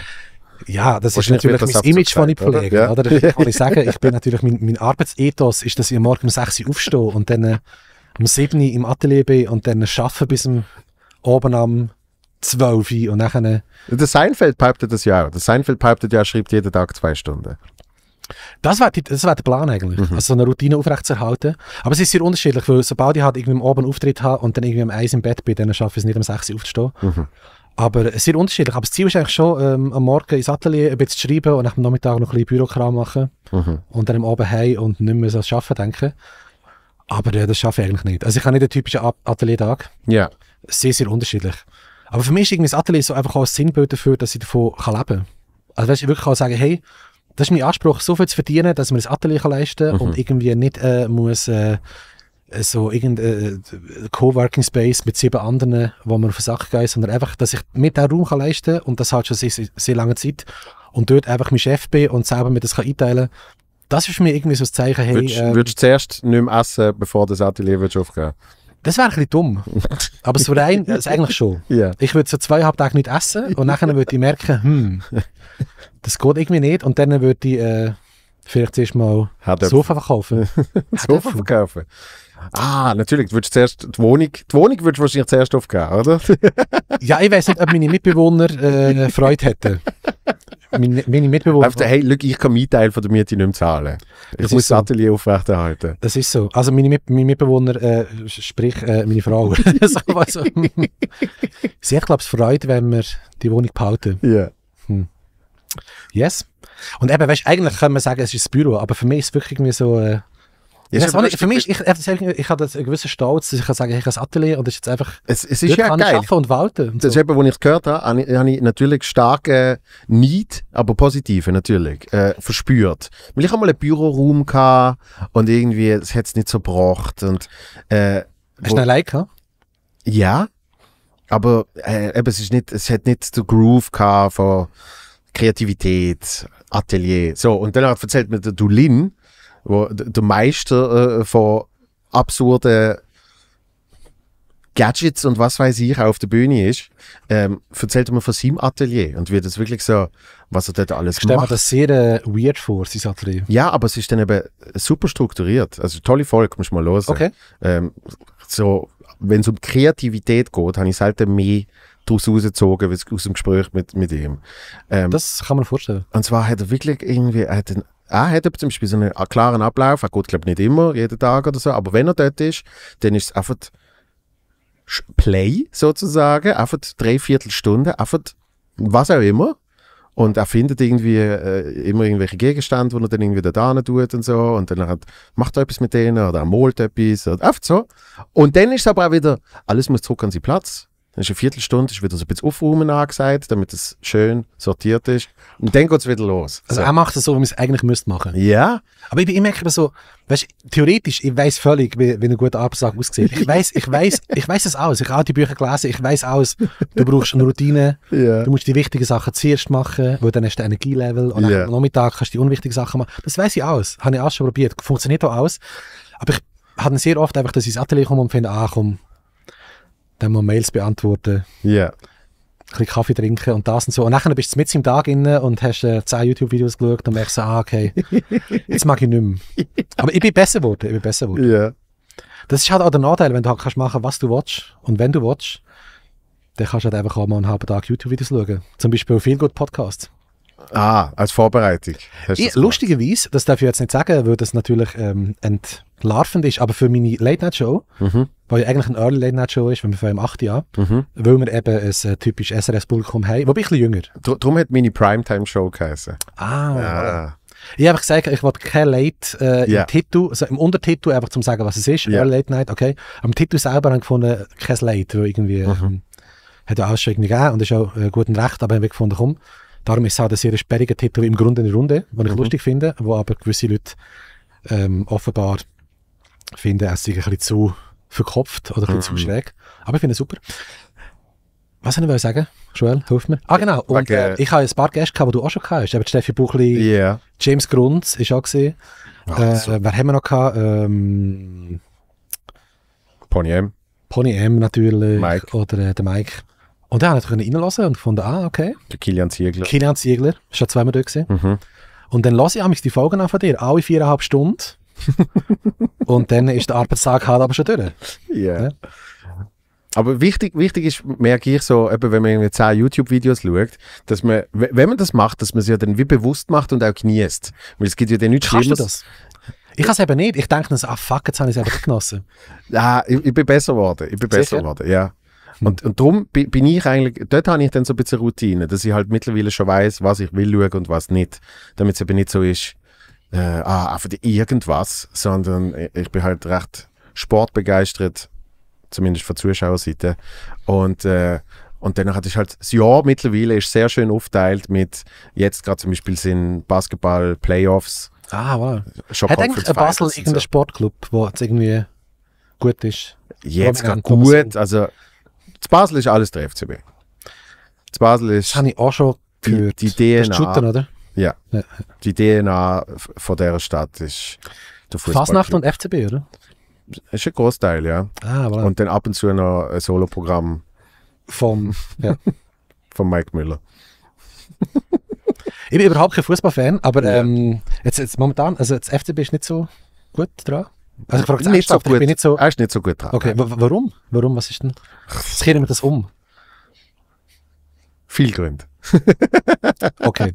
Ja, das ist natürlich das mein Image, das ich pflege. Ja. Oder? Ich kann nicht sagen, ich bin natürlich, mein, mein Arbeitsethos ist, dass ich morgen um sechs Uhr aufstehe und dann äh, um sieben Uhr im Atelier bin und dann arbeite bis um, oben am zwölf Uhr und nachher... Der Seinfeld pipet das ja auch. Der Seinfeld pipet ja, schreibt jeden Tag zwei Stunden. Das wäre das wär der Plan eigentlich. Mhm. Also so eine Routine aufrechtzuerhalten. Aber es ist sehr unterschiedlich, weil sobald ich halt irgendwie am Abend Auftritt habe und dann irgendwie am eins im Bett bin, dann schaffe ich es nicht, um sechs Uhr aufzustehen. Mhm. Aber es ist sehr unterschiedlich. Aber das Ziel ist eigentlich schon, ähm, am Morgen ins Atelier ein bisschen zu schreiben und am Nachmittag noch ein bisschen Bürokram machen. Mhm. Und dann am Abend heim und nicht mehr so ans Arbeiten denken. Aber äh, das schaffe ich eigentlich nicht. Also ich habe nicht den typischen Atelier-Tag. Ja. Sehr, sehr unterschiedlich. Aber für mich ist irgendwie das Atelier so einfach auch ein Sinnbild dafür, dass ich davon kann leben kann. Also weißt, ich wirklich kann sagen, hey, das ist mein Anspruch, so viel zu verdienen, dass man das Atelier kann leisten kann, mhm, und irgendwie nicht äh, muss äh, so irgendein äh, Coworking Space mit sieben anderen, wo man auf den Sack geht, sondern einfach, dass ich mit diesem Raum kann leisten kann und das halt schon sehr, sehr lange Zeit und dort einfach mein Chef bin und selber mir das kann einteilen kann. Das ist für mich irgendwie so ein Zeichen, hey... Würdest, ähm, würdest du zuerst nicht mehr essen, bevor das Atelier aufgeben? Das wäre ein bisschen dumm, aber so rein, das ist eigentlich schon. Yeah. Ich würde so zweieinhalb Tage nicht essen und nachher würde ich merken, hm, das geht irgendwie nicht und dann würde ich äh, vielleicht zuerst mal das Sofa verkaufen. Das Sofa verkaufen? Ah, natürlich, du würdest zuerst die Wohnung, die Wohnung würdest du wahrscheinlich zuerst aufgeben, oder? Ja, ich weiss nicht, ob meine Mitbewohner äh, Freude hätten. Meine, meine Mitbewohner... Einfach, hey, look, ich kann meinen Teil von der Miete nicht mehr zahlen. Ich das muss das Atelier so aufrechterhalten. Das ist so. Also meine, meine Mitbewohner, äh, sprich äh, meine Frau, so, also, sie hat, glaube ich, Freude, wenn wir die Wohnung behalten. Ja. Yeah. Hm. Yes. Und eben, weißt, eigentlich kann man sagen, es ist das Büro, aber für mich ist es wirklich irgendwie so... Äh, Ja, ich, nicht, für mich, ich, ich, ich habe einen gewissen Stolz, dass ich kann sagen, ich habe ein Atelier und das ist jetzt einfach, es, es ist ja kann geil. Ich arbeiten und walten. Und das so. Ist eben, was ich gehört habe, habe ich natürlich starke Neid, aber positive natürlich, äh, verspürt. Weil ich habe mal einen Büroraum gehabt und irgendwie, es hat es nicht so gebracht. Und, äh, hast du einen Like gehabt? Ja, aber äh, eben, es, ist nicht, es hat nicht den Groove gehabt von Kreativität, Atelier. So, und dann hat erzählt mir der Dulin, wo der Meister äh, von absurden Gadgets und was weiß ich auf der Bühne ist, ähm, erzählt mir von seinem Atelier und wie das wirklich so, was er dort alles ich macht. Ich stelle mir das sehr äh, weird vor, sein Atelier. Ja, aber es ist dann eben super strukturiert. Also tolle Folge, musst du mal hören. Okay. Ähm, so, wenn es um Kreativität geht, habe ich selten mehr daraus rausgezogen, aus dem Gespräch mit, mit ihm. Ähm, das kann man vorstellen. Und zwar hat er wirklich irgendwie einen... Er hat zum Beispiel so einen klaren Ablauf, er geht, glaube ich, nicht immer, jeden Tag oder so, aber wenn er dort ist, dann ist es einfach Play sozusagen, einfach drei Viertelstunden, einfach was auch immer. Und er findet irgendwie äh, immer irgendwelche Gegenstände, die er dann irgendwie da hin tut und so, und dann hat, macht er etwas mit denen oder er malt etwas, oder einfach so. Und dann ist es aber auch wieder, alles muss zurück an seinen Platz. Dann ist eine Viertelstunde, ist wieder so ein bisschen Aufräumen angesagt, damit es schön sortiert ist. Und dann geht es wieder los. Also so. Er macht es so, wie man es eigentlich müsste machen. Ja. Aber ich, ich merke immer so, weißt, theoretisch, ich weiß völlig, wie, wie ein guter Arbeitstag aussieht. Ich weiß ich weiß, ich weiß es alles. Ich habe auch die Bücher gelesen, ich weiß alles. Du brauchst eine Routine, yeah. Du musst die wichtigen Sachen zuerst machen, weil dann hast du den Energielevel und yeah. Am Nachmittag kannst du die unwichtigen Sachen machen. Das weiß ich alles. Habe ich auch schon probiert. Funktioniert auch alles. Aber ich habe sehr oft einfach, dass ich ins Atelier komme und finde, ah komm, dann mal Mails beantworten. Ja. Yeah. ein bisschen Kaffee trinken und das und so. Und nachher bist du mit im Tag inne und hast äh, zehn YouTube-Videos geschaut und merkst so, ah, okay, jetzt mag ich nicht mehr. Aber ich bin besser geworden, ich bin besser geworden. Yeah. Das ist halt auch der Nachteil, wenn du halt kannst machen, was du willst und wenn du willst, dann kannst du halt einfach auch mal einen halben Tag YouTube-Videos schauen. Zum Beispiel auf viel gut Podcasts. Ah, als Vorbereitung. Ich, das lustigerweise, das darf ich jetzt nicht sagen, weil das natürlich ähm, entlarvend ist, aber für meine Late-Night-Show, mhm. weil ja eigentlich eine Early-Late-Night-Show ist, wenn wir vor allem acht Jahren, mhm. weil wir eben ein typisch S R S-Publikum haben, wo bin ich ein bisschen jünger. Dr Darum hat meine Primetime-Show geheißen. Ah, ja. Ich habe gesagt, ich wollte kein Late äh, yeah. im Titel, also im Untertitel einfach zum sagen, was es ist, yeah. Early Late Night, okay. Am Titel selber haben gefunden, kein Late, weil irgendwie, mhm. ähm, hat ja auch schon irgendwie gegeben und ist auch äh, gut und recht, aber haben wir gefunden, komm, darum ist es halt ein sehr sperriger Titel, im Grunde eine Runde, den ich mhm. lustig finde, wo aber gewisse Leute ähm, offenbar finden, es sei ein bisschen zu verkopft oder ein bisschen mhm. zu schräg. Aber ich finde es super. Was soll ich sagen? Joel, hilf mir. Ah genau, und okay. äh, ich habe ein paar Gäste gehabt, die du auch schon gehabt hast. Eben Steffi Buchli, yeah. James Grunz war auch gewesen. Ach, äh, so. Wer haben wir noch gehabt? Ähm, Pony M. Pony M natürlich. Mike. Oder äh, der Mike. Und dann konnte ich reinhören und fand, ah, okay. Der Kilian Ziegler. Kilian Ziegler, ist schon zweimal da gewesen. Mhm. Und dann höre ich auch die Folgen an von dir, alle viereinhalb Stunden. Und dann ist der Arbeitstag halt aber schon durch. Yeah. Ja. Aber wichtig, wichtig ist, merke ich so, eben, wenn man irgendwie zehn YouTube-Videos schaut, dass man, wenn man das macht, dass man es ja dann wie bewusst macht und auch genießt. Weil es gibt ja dann nichts Schlimmes. Kannst du das? Ich kann es eben nicht. Ich denke, ah fuck, jetzt habe ich es einfach genossen. Ah, ich, ich bin besser geworden. Ich bin besser geworden, ja. Und, und darum bin ich eigentlich, dort habe ich dann so ein bisschen Routine, dass ich halt mittlerweile schon weiß, was ich will schauen und was nicht. Damit es eben nicht so ist, äh, ah, einfach irgendwas, sondern ich bin halt recht sportbegeistert, zumindest von Zuschauerseite. Und, äh, und dann hatte ich halt, das Jahr mittlerweile ist sehr schön aufgeteilt mit, jetzt gerade zum Beispiel sind Basketball-Playoffs. Ah, wow. Hat eigentlich ein Basel irgendein so. Sportclub, wo es irgendwie gut ist? Jetzt gerade gut, also... Zu Basel ist alles der F C B. Zu Basel ist. Das habe ich auch schon gehört. Die, die D N A. Schutten, oder? Ja. ja. Die D N A von dieser Stadt ist der Fußball. Fasnacht und F C B, oder? Das ist ein Großteil, ja. Ah, voilà. Und dann ab und zu noch ein Soloprogramm. Vom. Ja. Von Mike Müller. Ich bin überhaupt kein Fußballfan, aber ja. ähm, jetzt, jetzt momentan, also das F C B ist nicht so gut dran. Also ich frage es nicht so gut. Ich bin nicht so, er ist nicht so gut dran. Okay, warum? Warum? Was ist denn? Jetzt kehren wir das um. Viel Gründe. Okay.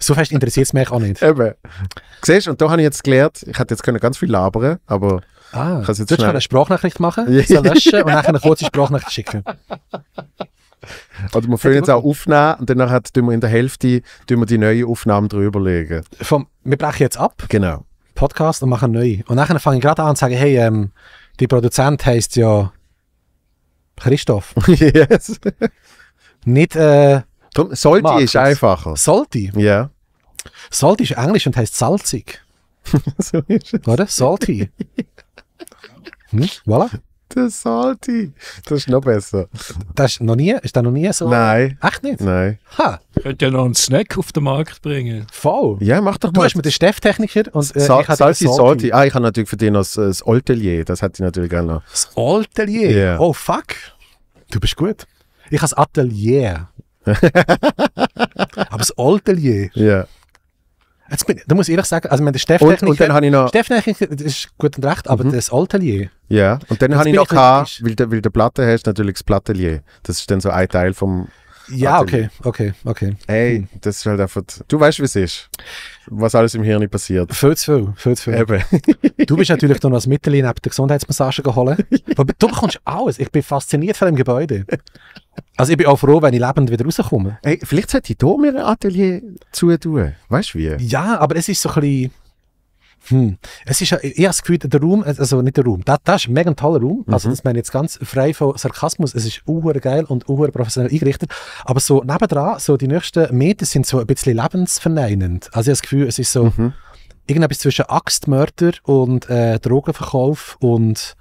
So fest interessiert es mich auch nicht. Eben. Siehst du, und da habe ich jetzt gelernt, ich hätte jetzt können ganz viel labern, aber ah, ich jetzt du schnell... eine Sprachnachricht machen, sie löschen und nachher eine kurze Sprachnachricht schicken. Oder wir können jetzt auch aufnehmen und danach hat, tun wir in der Hälfte tun wir die neue Aufnahmen drüberlegen. Vom, wir brechen jetzt ab? Genau. Podcast und machen neu. Und nachher fange ich gerade an und sage, hey, ähm, die Produzent heisst ja Christoph. Yes. Nicht äh, Drum, Salty Markus. Ist einfacher. Salty? Ja. Yeah. Salty ist Englisch und heisst salzig. So ist es. Oder? Salty. Hm? Voilà. Der Salty. Das ist noch besser. Das ist noch nie, ist das noch nie so? Nein. Echt nicht? Nein. Ha. Könnt ihr noch einen Snack auf den Markt bringen? Voll. Ja, mach doch mal. Du bist mit der Steff-Techniker und äh, Sa ich Salty, Salty. Salty. Ah, ich habe natürlich für den noch das Altelier. Das hätte ich natürlich gerne noch. Das Altelier? Yeah. Oh, fuck. Du bist gut. Ich habe das Atelier. Aber das Altelier? Ja. Yeah. Jetzt bin, da muss ich ehrlich sagen, also der Steff-Techniker ist gut und recht, aber mhm. das Altelier. Ja, und dann habe ich noch gehabt, weil du die Platte hast, natürlich das Plattelier. Das ist dann so ein Teil vom Ja, Atelier. okay, okay, okay. Ey, mhm. das ist halt einfach, du weißt, wie es ist, was alles im Hirn passiert. Viel zu viel, viel zu viel. Eben. Du bist natürlich noch als Mittellinie neben der Gesundheitsmassage geholt. Du bekommst alles, ich bin fasziniert von dem Gebäude. Also ich bin auch froh, wenn ich lebend wieder rauskomme. Hey, vielleicht sollte ich hier mir ein Atelier zu tun. Weißt du wie? Ja, aber es ist so ein bisschen... Hm. Es ist, ich habe das Gefühl, der Raum, also nicht der Raum, das, das ist ein mega toller Raum. Mhm. Also das meine ich jetzt ganz frei von Sarkasmus. Es ist unheimlich geil und unheimlich professionell eingerichtet. Aber so nebendran, so die nächsten Meter sind so ein bisschen lebensverneinend. Also ich habe das Gefühl, es ist so mhm. irgendetwas zwischen Axtmörder und äh, Drogenverkauf und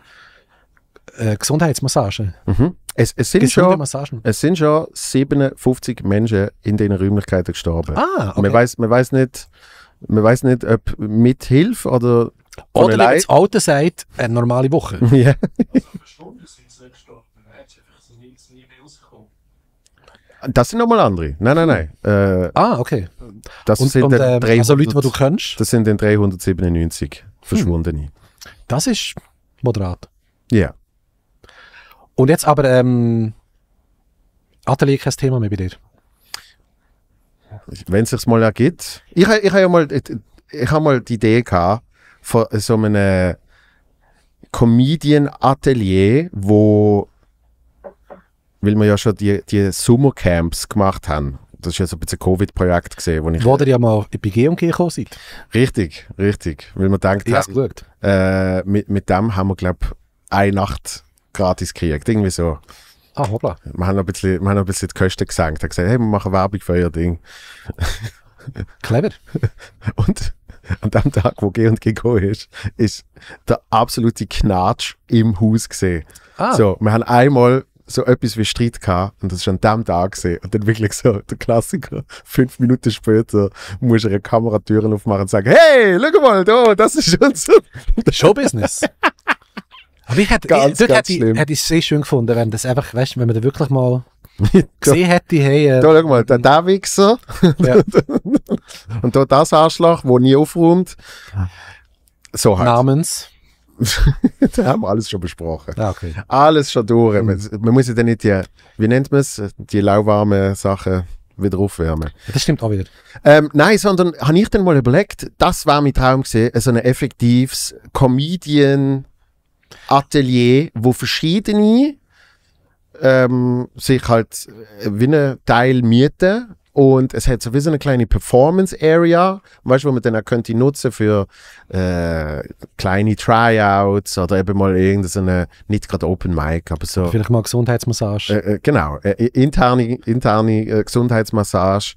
äh, Gesundheitsmassage. Mhm. Es, es, sind schon, es sind schon siebenundfünfzig Menschen in diesen Räumlichkeiten gestorben. Ah, okay. Man weiß, man weiß nicht, man weiß nicht, ob mit Hilfe oder... Oder wenn das Alter sagt, eine normale Woche. Ja. Also vor Stunden sind sie nicht gestorben. Dann hättest du einfach nie mehr rausgekommen. Das sind nochmal andere. Nein, nein, nein. Äh, ah, okay. Das und, sind und, ähm, dreihundert, also Leute, die du kennst? Das sind den dreihundertsiebenundneunzig Verschwundene. Hm. Das ist moderat. Ja. Yeah. Und jetzt aber, ähm, Atelier kein Thema mehr bei dir? Wenn es sich mal ergibt. Ich, ich, ich habe ja mal, hab mal die Idee gehabt von so einem Comedian-Atelier, wo, weil wir ja schon die, die Summercamps gemacht haben. Das ist ja so ein bisschen ein Covid-Projekt gesehen, wo ich... Wo ihr ja mal in B G und G gekommen seid. Richtig, richtig. Weil wir gedacht haben, äh, mit, mit dem haben wir, glaube ich, eine Nacht gratis gekriegt. Irgendwie so. Ah, hoppla. Wir haben ein bisschen, wir haben ein bisschen die Kosten gesenkt. Wir haben gesagt, hey, wir machen Werbung für euer Ding. Clever. Und an dem Tag, wo G und G gekommen ist, ist der absolute Knatsch im Haus gesehen. Ah. So, wir haben einmal so etwas wie Streit gehabt und das ist an dem Tag gesehen. Und dann wirklich so der Klassiker, fünf Minuten später musst du eine Kameratüren aufmachen und sagen, hey, schau mal, da, das ist unser Showbusiness. Aber ich hätte, ganz, ich, ganz hätte, ich, hätte ich es sehr schön gefunden, wenn das einfach, weißt, wenn man da wirklich mal gesehen hätte, hey... Äh, da, schau mal, der, der Wichser ja. und da das Arschloch, der nie aufräumt. So halt. Namens. Da haben wir alles schon besprochen. Ah, okay. Alles schon durch. Man, man muss ja dann nicht die, wie nennt man es, die lauwarmen Sachen wieder aufwärmen. Das stimmt auch wieder. Ähm, nein, sondern habe ich dann mal überlegt, das war mein Traum gewesen, so ein effektives Comedian- Atelier, wo verschiedene ähm, sich halt wie einen Teil mieten und es hat so wie so eine kleine Performance-Area, weißt du, wo man dann auch könnte nutzen für äh, kleine Tryouts oder eben mal irgendeine, nicht gerade Open Mic, aber so. Vielleicht mal Gesundheitsmassage. Äh, äh, genau, äh, interne, interne äh, Gesundheitsmassage.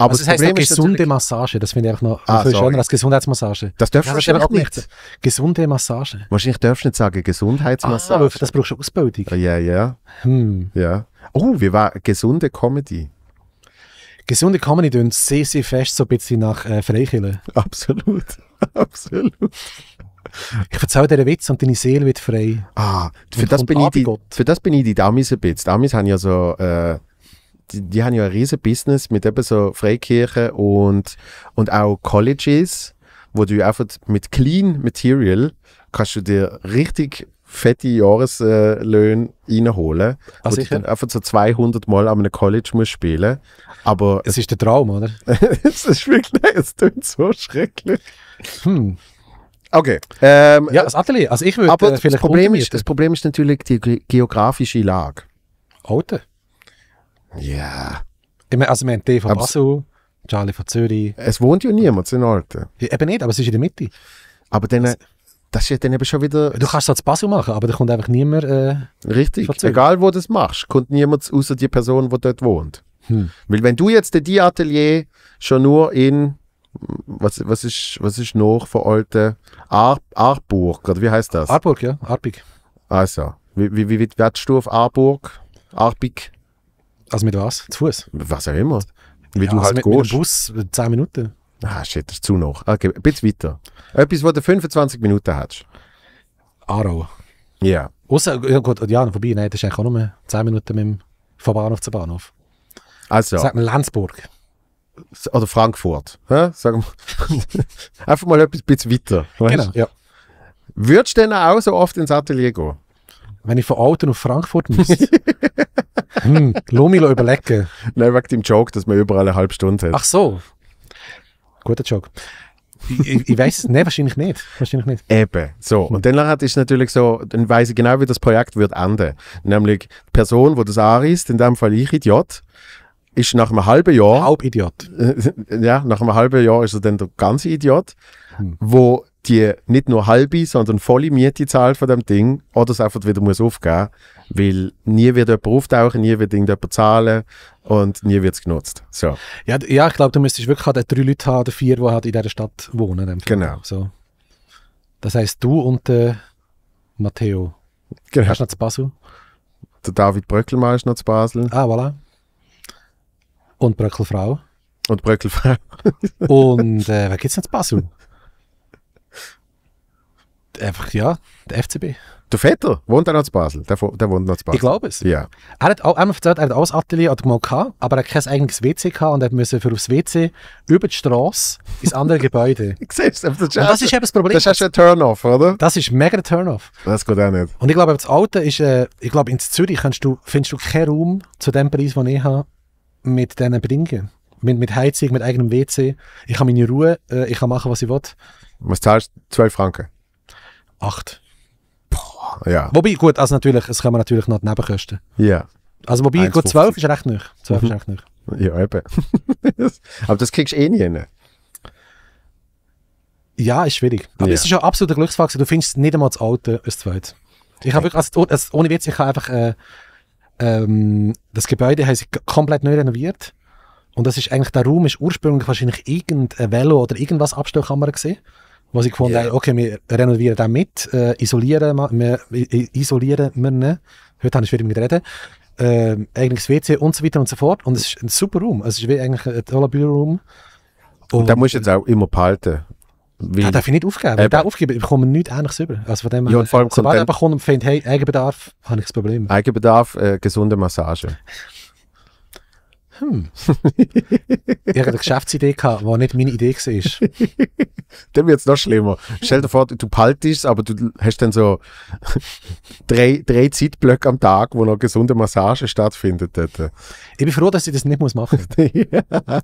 Aber also das, das heißt Problem ist gesunde Massage, das finde ich auch noch ah, viel schöner als Gesundheitsmassage. Das darfst du aber auch nicht. Gesunde Massage. Wahrscheinlich darfst du nicht sagen Gesundheitsmassage. Ah, aber für das brauchst du Ausbildung. Ja, uh, yeah, ja. Yeah. Hm. Yeah. Oh, wie war gesunde Comedy? Gesunde Comedy tönt sehr, sehr fest so ein bisschen nach äh, Freikirche. Absolut, absolut. Ich erzähle dir einen Witz und deine Seele wird frei. Ah, für, das bin, ich die, für das bin ich die Dummies ein bisschen. Die Dummies haben ja so... Äh, Die, die haben ja ein riesen Business mit eben so Freikirchen und, und auch Colleges, wo du einfach mit clean Material kannst du dir richtig fette Jahreslöhne reinholen. Ah, wo du dann einfach so zweihundert Mal an einem College musst spielen. Aber es ist der Traum, oder? Es ist wirklich, es klingt so schrecklich. Hm. Okay. Ähm, ja, das Atelier. Also ich würde, aber das, vielleicht Problem ist, das Problem ist natürlich die ge geografische Lage. Alte. Ja. Yeah. Also wir haben T von Basel, Charlie von Zürich. Es wohnt ja niemand in Alten. Ja, eben nicht, aber es ist in der Mitte. Aber dann, das, das ist ja dann eben schon wieder... Du kannst das in Basel machen, aber da kommt einfach niemand äh, richtig, egal wo du das machst, kommt niemand außer die Person, die dort wohnt. Hm. Weil wenn du jetzt die Atelier schon nur in... Was, was, ist, was ist noch von Alten? Ar, Arburg, oder wie heißt das? Arburg, ja. Arbig. Also, wie, wie, wie wärst du auf Arburg? Arbig? Also mit was? Zu Fuß? Was auch immer. Wie ja, du also halt mit, gehst. Mit dem Bus zehn Minuten. Ah, shit, das ist zu noch. Okay, ein bisschen weiter. Etwas, wo du fünfundzwanzig Minuten hast. Aarau. Ja. Yeah. Außer, ja gut, ja, vorbei, nein, das ist eigentlich auch nur zehn Minuten mit dem, vom Bahnhof zu Bahnhof. Also. Sagt man Lenzburg. Oder Frankfurt. Ja? Sagen wir. Einfach mal etwas bisschen weiter. Weißt? Genau, ja. Würdest du denn auch so oft ins Atelier gehen? Wenn ich von Alten auf Frankfurt muss. Hm, lass mich überlegen. Nein, wegen dem Joke, dass man überall eine halbe Stunde hat. Ach so. Guter Joke. Ich, ich, ich weiß es nee, wahrscheinlich nicht. Wahrscheinlich nicht. Eben. So. Und dann hat es natürlich so, dann weiss ich genau, wie das Projekt wird enden. Nämlich, die Person, die das anreist, in dem Fall ich, Idiot, ist nach einem halben Jahr... Halbidiot. Äh, ja, nach einem halben Jahr ist er dann der ganze Idiot, hm. wo die nicht nur halbe, sondern volle Miete zahlt von dem Ding oder es einfach wieder muss aufgeben, weil nie wird jemand auftauchen, nie wird irgendjemand zahlen und nie wird es genutzt. So. Ja, ja, ich glaube, du müsstest wirklich halt drei Leute haben, vier, die halt in dieser Stadt wohnen. Genau. So. Das heisst, du und äh, Matteo. Genau. Hast du noch zu Basel? Der David Bröckelmann ist noch zu Basel. Ah, voilà. Und Bröckelfrau. Und Bröckelfrau. Und äh, wer gibt es noch zu Basel? Einfach, ja, der F C B. Der Vetter wohnt auch noch in Basel. Der, der wohnt noch in Basel. Ich glaube es. Ja. Er hat auch einmal erzählt, er hat auch das Atelier mal gehabt, aber er hat kein eigenes W C gehabt und er musste für das W C über die Straße ins andere Gebäude. Ich sehe es. Das, das ist eben das Problem. Das ist ein Turn-off, oder? Das ist mega Turn-off. Das geht auch nicht. Und ich glaube, das Alte ist, äh, ich glaube, in Zürich kannst du, findest du keinen Raum zu dem Preis, den ich habe, mit diesen Bedingungen. Mit, mit Heizung, mit eigenem W C. Ich habe meine Ruhe, äh, ich kann machen, was ich will. Was zahlst du? zwölf Franken? acht. Ja. Wobei, gut, also natürlich, es kommen natürlich noch die Nebenkosten. Ja. Also wobei, gut, zwölf ist recht nicht. zwölf mhm. ist recht nicht. Ja, eben. Aber das kriegst du eh nie hin. Ja, ist schwierig. Aber es ja. ist ja absoluter Glücksfaktor. Du findest nicht einmal das Alte als zweites. Ich habe wirklich, also, also, ohne Witz, ich habe einfach äh, ähm, das Gebäude haben sie komplett neu renoviert. Und das ist eigentlich, der Raum ist ursprünglich wahrscheinlich irgendein Velo oder irgendwas Abstellkammer gesehen. Was ich gefunden habe, yeah. okay, wir renovieren den mit, äh, isolieren wir, äh, isolieren wir ihn. Heute habe ich wieder mit reden. Äh, eigenes W C und so weiter und so fort. Und es ist ein super Raum. Es ist eigentlich ein toller Büroraum. Und, und da musst du jetzt auch immer behalten. Den darf ich nicht aufgeben. Wenn ich den aufgebe, bekomme ich nichts Ähnliches über. Also von dem, ja, und vor allem sobald ich bekomme und finde, hey, Eigenbedarf, habe ich das Problem. Eigenbedarf, äh, gesunde Massage. Hm. Ich hatte eine Geschäftsidee gehabt, die nicht meine Idee war. Dann wird es noch schlimmer. Stell dir vor, du behaltest es, aber du hast dann so drei, drei Zeitblöcke am Tag, wo noch gesunde Massage stattfindet. Dort. Ich bin froh, dass ich das nicht machen muss. Ja.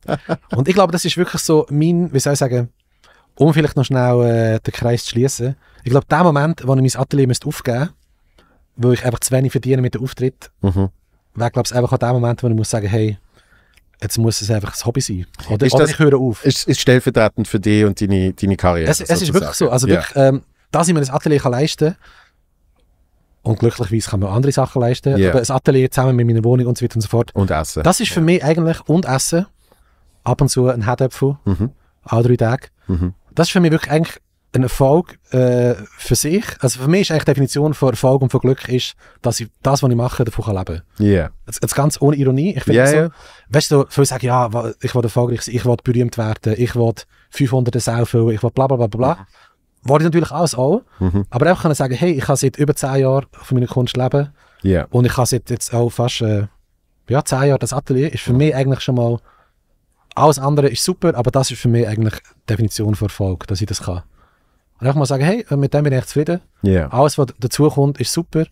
Und ich glaube, das ist wirklich so mein, wie soll ich sagen, um vielleicht noch schnell äh, den Kreis zu schließen. Ich glaube, der Moment, wo ich mein Atelier aufgeben müsste, wo ich einfach zu wenig verdiene mit dem Auftritt, mhm. wäre, glaube ich, einfach der Moment, wo ich muss sagen, hey, jetzt muss es einfach ein Hobby sein. Oder, ist das, oder ich höre auf. Es ist, ist stellvertretend für dich und deine, deine Karriere. Es, es ist wirklich so. Also wirklich, yeah. ähm, dass ich mir ein Atelier kann leisten und glücklicherweise kann man andere Sachen leisten, yeah. aber ein Atelier zusammen mit meiner Wohnung und so weiter und so fort. Und Essen. Das ist für yeah. mich eigentlich, und Essen, ab und zu ein Herdöpfel, mhm. alle drei Tage. Mhm. Das ist für mich wirklich eigentlich ein Erfolg äh, für sich. Also für mich ist eigentlich die Definition von Erfolg und von Glück ist, dass ich das, was ich mache, davon kann leben kann. Yeah. Jetzt, jetzt ganz ohne Ironie. Ich finde yeah, so, yeah. weißt du, viele sagen, ja, ich will erfolgreich sein, ich will berühmt werden, ich will fünfhundert Selfies, ich will bla bla bla bla. Mhm. Wollte ich natürlich alles auch. Mhm. Aber einfach können sagen, hey, ich kann seit über zehn Jahren von meiner Kunst leben. Yeah. Und ich kann seit jetzt auch fast äh, ja, zehn Jahre das Atelier, ist für mhm. mich eigentlich schon mal, alles andere ist super, aber das ist für mich eigentlich die Definition von Erfolg, dass ich das kann. Und ich mal sagen, hey, mit dem bin ich echt zufrieden. Yeah. Alles, was dazukommt, ist super.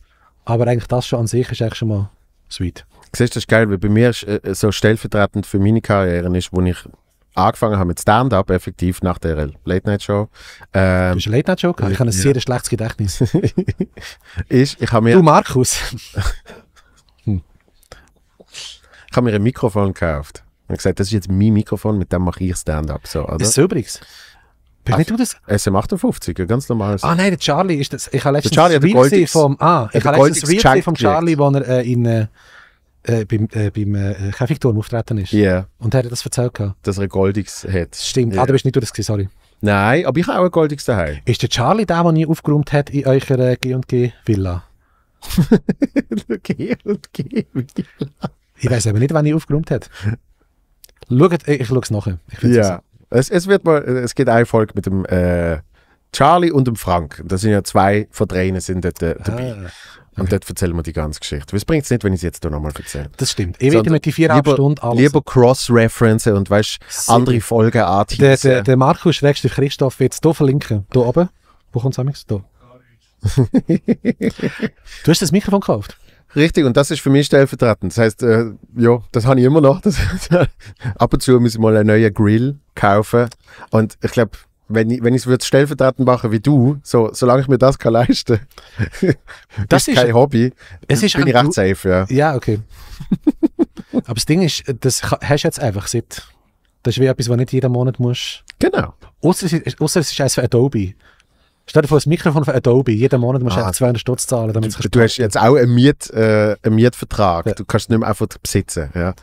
Aber eigentlich das schon an sich ist eigentlich schon mal sweet. Siehst du, das ist geil, weil bei mir ist, äh, so stellvertretend für meine Karriere ist, wo ich angefangen habe mit Stand-Up, effektiv nach der Late-Night-Show. Ähm, du bist eine Late-Night-Show? Ich, ich habe ein ja. sehr schlechtes Gedächtnis. ich, ich habe mir, du, Markus! hm. Ich habe mir ein Mikrofon gekauft. Ich habe gesagt, das ist jetzt mein Mikrofon, mit dem mache ich Stand-Up. So, oder? Das ist übrigens... Bist nicht du das? S M achtundfünfzig, ein ganz normales. Ah nein, der Charlie ist das. Ich habe letztens ein Reel vom, ah, ich habe letztens Reel vom Charlie, wo er äh, in, äh, beim, äh, beim äh, Käfigturm auftreten ist. Ja. Yeah. Und er hat das erzählt gehabt. Dass er ein Goldigs hat. Stimmt. Yeah. Ah, du bist nicht du das gewesen, sorry. Nein, aber ich habe auch ein Goldigs daheim. Ist der Charlie der, der nie aufgeräumt hat in eurer G und G Villa? G und G Villa. Ich weiß aber nicht, wann ich aufgeräumt hat. Schaut, ich schaue es nachher. Ja. Yeah. Es, es, wird mal, es geht eine Folge mit dem äh, Charlie und dem Frank. Da sind ja zwei von drei sind dort äh, dabei. Ah, okay. Und dort erzählen wir die ganze Geschichte. Was bringt es nicht, wenn ich es jetzt nochmal erzähle? Das stimmt. Ich werde mit die viereinhalb Stunden alles. Lieber Cross-Reference und weißt, andere Folgen anziehen. Der, der Markus schrägstrich Christoph wird es hier verlinken. Hier oben. Wo kommt es am nächsten? Du hast das Mikrofon gekauft. Richtig, und das ist für mich stellvertretend. Das heisst, äh, ja, das habe ich immer noch. Das, ab und zu muss ich mal einen neuen Grill kaufen. Und ich glaube, wenn ich, wenn ich es stellvertretend machen wie du, so, solange ich mir das kann leisten kann, das ist kein Hobby, es ist bin ich recht safe. Ja, ja, okay. Aber das Ding ist, das hast du jetzt einfach seit... Das ist wie etwas, was nicht jeden Monat musst. Genau. Ausser es ist eins für Adobe. Stell dir vor, das Mikrofon von Adobe, jeden Monat musst du ah, zweihundert Stutz zahlen, damit du, du hast jetzt auch einen, Miet, äh, einen Mietvertrag, ja. Du kannst es nicht mehr einfach besitzen. Ja.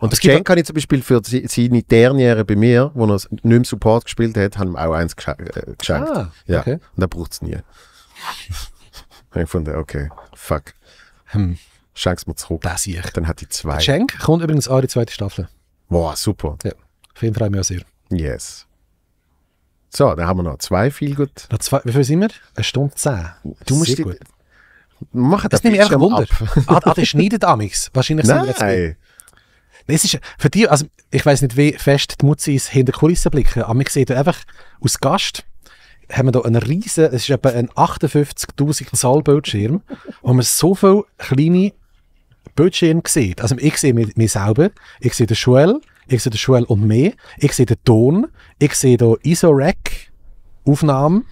Und das Cenk kann ich zum Beispiel für seine Derniere bei mir, wo er nicht mehr Support gespielt hat, haben wir auch eins geschenkt. Äh, geschenkt. Ah, ja. Okay. Und er braucht es nie. Ich fand, okay, fuck. Hm. Schenk es mir zurück. Das hier. Dann hat die zwei. Cenk kommt übrigens auch in die zweite Staffel. Wow, super. Ja. Auf jeden Fall freue ich mich auch sehr. Yes. So, dann haben wir noch zwei viel gut. Noch zwei, wie viel sind wir? Eine Stunde zehn. Du musst die, Machen das nimmt mich einfach Wunder. Ah, ah, das schneidet amigs. Wahrscheinlich sind wir jetzt nicht. Das ist für dich, also ich weiss nicht, wie fest die Mutzi ist hinter Kulissen blicken, aber wir sehen einfach aus Gast, haben wir hier einen riesen, es ist etwa ein achtundfünfzigtausend Zoll Bildschirm, wo man so viele kleine Bildschirme sieht. Also ich sehe mich, mich selber, ich sehe den Joel, ich sehe den Joel und mich, ich sehe den Ton, ich sehe hier ISO-Rack, Aufnahmen.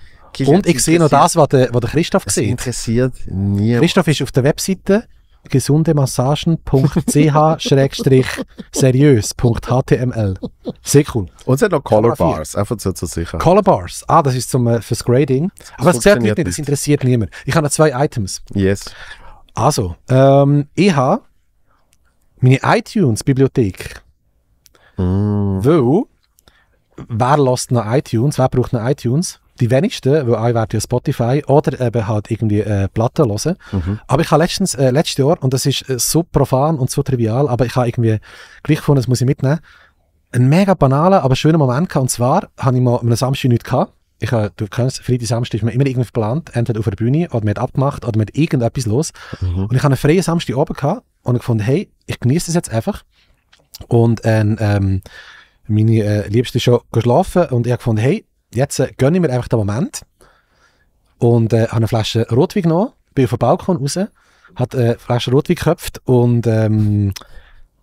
Und ich sehe noch das, was der, was der Christoph sieht. Interessiert niemand. Christoph ist auf der Webseite gesundemassagen punkt c h slash seriös punkt h t m l. Sehr cool. Und es hat noch Color Bars, einfach so zur Sicherheit. Color Bars, ah, das ist zum, äh, fürs Grading. Aber das, das, nicht, das interessiert niemand. Ich habe noch zwei Items. Yes. Also, ähm, ich habe meine iTunes-Bibliothek. Mm. Weil, wer lässt noch iTunes? Wer braucht noch iTunes? Die wenigsten, weil alle werden ja Spotify oder eben halt irgendwie äh, Platten hören. Mhm. Aber ich habe letztens, äh, letztes Jahr, und das ist äh, so profan und so trivial, aber ich habe irgendwie gleich gefunden, das muss ich mitnehmen, einen mega banalen, aber schönen Moment gehabt. Und zwar habe ich mal einen Samstag nichts gehabt. Ich, äh, du kennst, Freitag, Samstag ist man immer irgendwie geplant, entweder auf der Bühne oder man hat abgemacht oder man hat irgendetwas los. Mhm. Und ich habe einen freien Samstag oben gehabt und gefunden, hey, ich genieße das jetzt einfach. Und äh, ähm, meine äh, Liebste ist schon geschlafen und ich habe gefunden, hey, jetzt äh, gönne ich mir einfach den Moment und äh, habe eine Flasche Rotwein genommen, bin auf den Balkon raus, habe äh, eine Flasche Rotwein geköpft und ähm,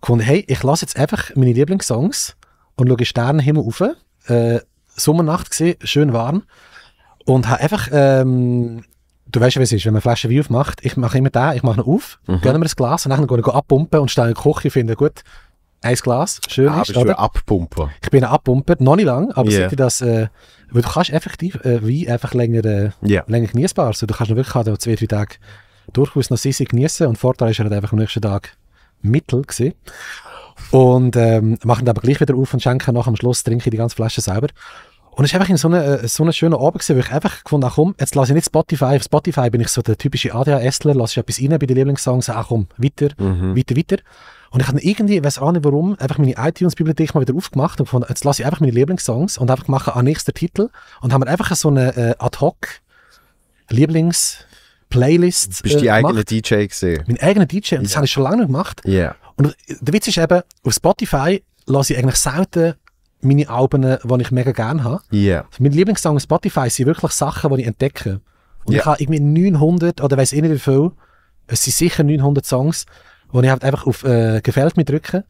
gefunden, hey, ich lasse jetzt einfach meine Lieblingssongs und schaue Sternenhimmel rauf. Äh, Sommernacht gesehen, schön warm und habe einfach, ähm, du weißt ja, wie es ist, wenn man eine Flasche Wein aufmacht, ich mache immer den, ich mache ihn auf, mhm. gönne mir ein Glas und dann gehe ich abpumpen und stehe in der Küche und finde, gut, ein Glas, schön ah, ist, bist oder? Du ein Abpumper. Ich bin ein Abpumper, noch nicht lang, aber yeah. seit ich das, äh, weil du kannst effektiv äh, Wein einfach länger, äh, yeah. länger genießbar. Also du kannst noch wirklich also zwei, drei Tage durchaus noch Sissi genießen und Vorteil ist er halt einfach am nächsten Tag mittel gewesen. Und ähm, machen aber gleich wieder auf und schenken nach am Schluss, trinke ich die ganze Flasche selber. Und es war einfach in so einem so eine schönen Abend, gewesen, wo ich einfach gefunden habe, komm, jetzt lasse ich nicht Spotify. Auf Spotify bin ich so der typische ADHSler, lasse ich etwas rein bei den Lieblingssongs, ach komm, weiter, mhm. weiter, weiter. Und ich habe irgendwie, ich weiß auch nicht warum, einfach meine iTunes-Bibliothek mal wieder aufgemacht und gefunden, jetzt lasse ich einfach meine Lieblingssongs und einfach mache einen nächsten Titel und haben einfach so eine äh, Ad-Hoc-Lieblings-Playlist äh, bist du die gemacht. Eigene D J gesehen? Mein eigener D J, und das yeah. habe ich schon lange nicht gemacht. Yeah. Und der Witz ist eben, auf Spotify lasse ich eigentlich selten meine Alben, die ich mega gerne habe. Yeah. Also meine Lieblingssongs auf Spotify sind wirklich Sachen, die ich entdecke. Und yeah. ich habe irgendwie neunhundert, oder weiß ich nicht wie viel, es sind sicher neunhundert Songs, wo ich halt einfach auf äh, «Gefällt mir» drücke.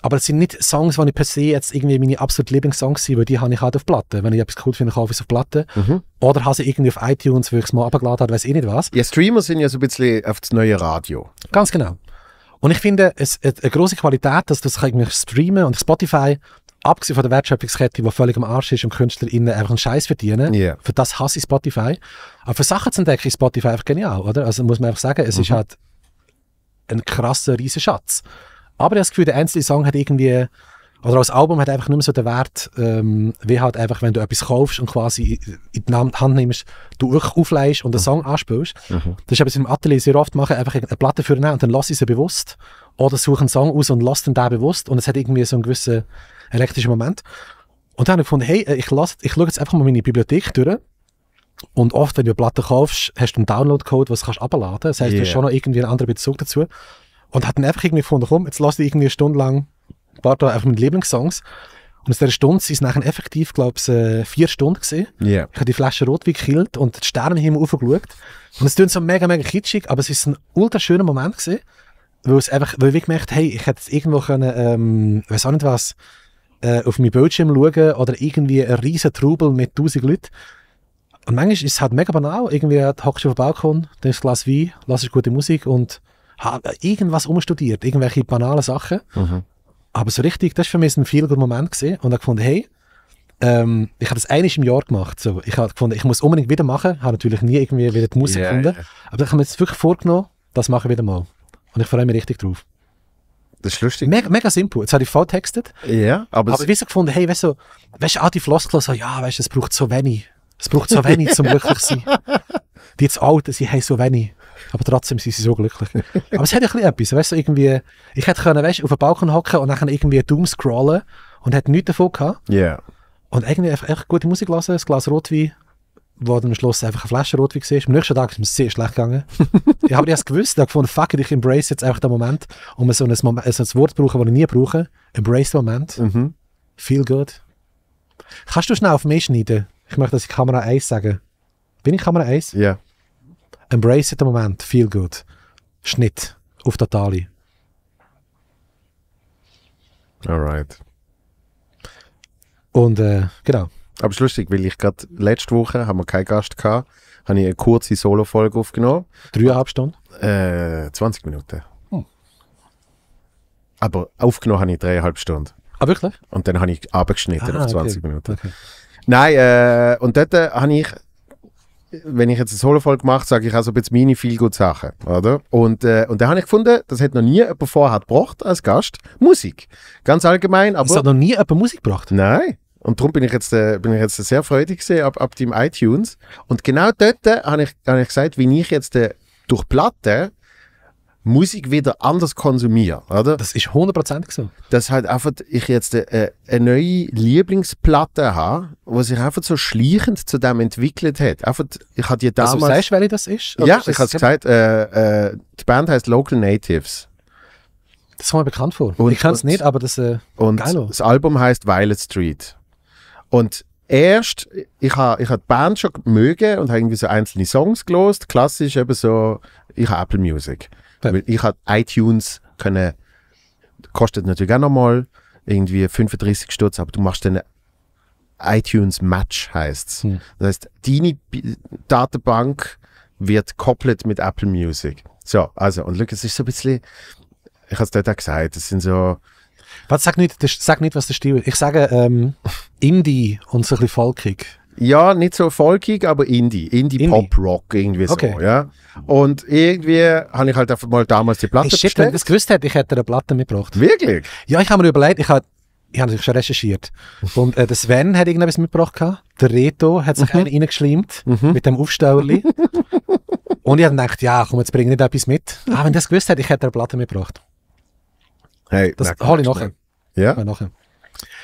Aber es sind nicht Songs, die ich per se jetzt irgendwie meine absoluten Lieblingssongs sind, weil die habe ich halt auf Platte. Wenn ich etwas cool finde, kaufe ich es auf Platte. Mhm. Oder habe ich irgendwie auf iTunes, wo ich es mal abgeladen habe, weiss ich nicht was. Ja, Streamer sind ja so ein bisschen auf das neue Radio. Ganz genau. Und ich finde, es hat eine grosse Qualität, dass du das irgendwie streamen und Spotify, abgesehen von der Wertschöpfungskette, die völlig am Arsch ist und KünstlerInnen einfach einen Scheiß verdienen, yeah. für das hasse ich Spotify. Aber für Sachen zu entdecken ist Spotify einfach genial, oder? Also muss man einfach sagen, es mhm. ist halt ein krasser, riesen Schatz. Aber ich habe das Gefühl, der einzelne Song hat irgendwie, oder als Album hat einfach nicht mehr so den Wert, ähm, wie halt einfach, wenn du etwas kaufst und quasi in die Hand nimmst, du wirklich aufleihst und den Song anspielst. Mhm. Das ist etwas im Atelier sehr oft machen, einfach eine Platte für ihn und dann lasse ich sie bewusst. Oder suche einen Song aus und lasse den da bewusst und es hat irgendwie so einen gewissen elektrischen Moment. Und dann habe ich gefunden, hey, ich, lasse, ich schaue jetzt einfach mal meine Bibliothek durch. Und oft, wenn du eine Platte kaufst, hast du einen Download-Code, was du abladen kannst. Das heisst, yeah. du hast schon noch irgendwie einen anderen Bezug dazu. Und hat dann einfach irgendwie gefunden, komm, jetzt lasse ich irgendwie eine Stunde lang ein paar Tage einfach meine Lieblingssongs. Und aus dieser Stunde sind es nachher effektiv, glaube ich, vier Stunden gewesen. Yeah. Ich habe die Flasche Rotwein gekillt und den Sternenhimmel raufgeschaut. Und es klingt so mega, mega kitschig, aber es war ein ultra schöner Moment gewesen, weil es einfach, weil ich gemerkt, hey, ich hätte jetzt irgendwo können, ähm, weiß auch nicht was, äh, auf meinen Bildschirm schauen oder irgendwie einen riesen Trubel mit tausend Leuten. Und manchmal ist es halt mega banal, irgendwie hockst du auf dem Balkon, trinkst ein Glas Wein, hörst gute Musik und hast irgendwas umstudiert, irgendwelche banalen Sachen. Mhm. Aber so richtig, das war für mich ein viel guter Moment gewesen. Und ich habe gefunden, hey, ähm, ich habe das einiges im Jahr gemacht. So, ich habe gefunden, ich muss unbedingt wieder machen, habe natürlich nie irgendwie wieder die Musik yeah, gefunden. Yeah. Aber ich habe mir jetzt wirklich vorgenommen, das mache ich wieder mal. Und ich freue mich richtig drauf. Das ist lustig. Mega, mega simpel. Jetzt habe ich voll textet. Ja, yeah, aber... Aber ich habe gefunden, hey, weißt du, weißt du, auch die Floskeln so, ja, weißt du, es braucht so wenig. Es braucht so wenig, um glücklich zu sein. Die jetzt Alten, sie haben so wenig. Aber trotzdem sind sie so glücklich. Aber es hat ja ein bisschen etwas. Weißt du, irgendwie, ich hätte können, weißt, auf den Balkon hocken und dann irgendwie doom scrollen und hätte nichts davon gehabt. Yeah. Und irgendwie einfach, einfach gute Musik hören, ein Glas Rotwein, wo du am Schluss einfach eine Flasche Rotwein siehst. Am nächsten Tag ist es mir sehr schlecht gegangen. Ich habe das gewusst, ich fand, fuck, ich embrace jetzt einfach den Moment. Und man so ein, so ein Wort brauchen, das ich nie brauche. Embrace den Moment. Mhm. Feel good. Kannst du schnell auf mich schneiden? Ich möchte, dass ich Kamera eins sage. Bin ich Kamera eins? Ja. Yeah. Embrace den Moment. Feel good. Schnitt. Auf der Tali. Alright. Und äh, genau. Aber es ist lustig, weil ich gerade letzte Woche, haben wir keinen Gast gehabt, habe ich eine kurze Solo-Folge aufgenommen. Dreieinhalb Stunden? Äh, zwanzig Minuten. Hm. Aber aufgenommen habe ich dreieinhalb Stunden. Ah, wirklich? Und dann habe ich abgeschnitten ah, auf zwanzig Minuten. Okay. Nein, äh, und dort äh, habe ich, wenn ich jetzt eine Solo-Folge mache, sage ich auch so ein bisschen meine viel gute Sachen, oder? Und, äh, und da habe ich gefunden, das hat noch nie jemand vorher gebracht als Gast. Musik. Ganz allgemein, aber... Es hat noch nie jemand Musik gebracht? Nein. Und darum bin ich jetzt, äh, bin ich jetzt sehr freudig gewesen ab, ab dem iTunes. Und genau dort äh, habe ich, hab ich gesagt, wie ich jetzt äh, durch Platten Musik wieder anders konsumiere, oder? Das ist hundert Prozent so. Das halt einfach, ich jetzt äh, eine neue Lieblingsplatte habe, die sich einfach so schleichend zu dem entwickelt hat. Einfach, ich hatte die damals... Also, du sagst, welche das ist? Ja, ist ich habe es gesagt, äh, äh, die Band heißt Local Natives. Das kommt mir bekannt vor. Und, ich kann es nicht, aber das äh, und geil. Und das Album heißt Violet Street. Und erst, ich habe ich ha die Band schon mögen und habe irgendwie so einzelne Songs gelost. Klassisch eben so, ich habe Apple Music. Ja. Weil ich habe iTunes können, kostet natürlich auch nochmal irgendwie fünfunddreißig Stutz, aber du machst dann iTunes Match, heisst es. Hm. Das heißt, deine Datenbank wird koppelt mit Apple Music. So, also, und look, es ist so ein bisschen, ich habe es dort auch gesagt, das sind so... Was, sag, nicht, das, sag nicht, was der Stil ist. Ich sage ähm, Indie und so ein bisschen folkig. Ja, nicht so folkig, aber Indie. Indie-Pop-Rock irgendwie so. Okay. Ja. Und irgendwie habe ich halt einfach mal damals die Platte hey, shit, bestellt. Wenn ich das gewusst hätte, ich hätte eine Platte mitgebracht. Wirklich? Ja, ich habe mir überlegt, ich habe ich hab natürlich schon recherchiert. Und äh, der Sven hat irgendetwas mitgebracht. Der Reto hat sich mhm. einen reingeschleimt mhm. mit dem Aufstellerli. Und ich habe gedacht, ja, komm, jetzt bring nicht etwas mit. Ah, wenn ich das gewusst hätte, ich hätte eine Platte mitgebracht. Hey, das hole ich nachher. Ja? Ja, nachher.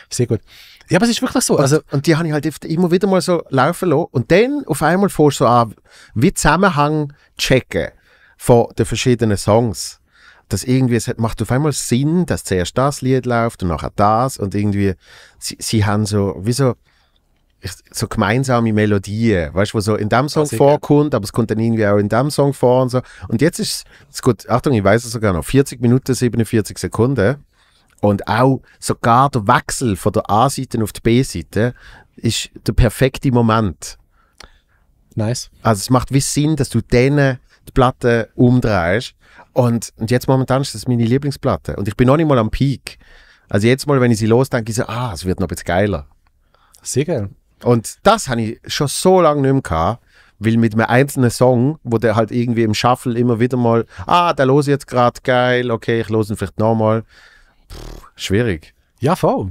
Sehr gut. Ja, aber es ist wirklich so. Und, also, und die habe ich halt immer wieder mal so laufen lassen. Und dann auf einmal fährst du so an, wie Zusammenhang checken von den verschiedenen Songs. Das irgendwie, es macht auf einmal Sinn, dass zuerst das Lied läuft und nachher das. Und irgendwie, sie, sie haben so, wie so, so gemeinsame Melodien, weißt du, wo so in dem Song vorkommt, aber es kommt dann irgendwie auch in dem Song vor und so. Und jetzt ist es gut, Achtung, ich weiß es sogar noch, vierzig Minuten, siebenundvierzig Sekunden. Und auch sogar der Wechsel von der A-Seite auf die B-Seite ist der perfekte Moment. Nice. Also es macht wie Sinn, dass du denen die Platte umdrehst. Und, und jetzt momentan ist das meine Lieblingsplatte. Und ich bin noch nicht mal am Peak. Also jetzt mal, wenn ich sie los, denke ich so, ah, es wird noch ein bisschen geiler. Sehr geil. Und das habe ich schon so lange nicht mehr gehabt, weil mit einem einzelnen Song, wo der halt irgendwie im Shuffle immer wieder mal, ah, der los jetzt gerade geil, okay, ich los ihn vielleicht nochmal. Schwierig. Ja, voll.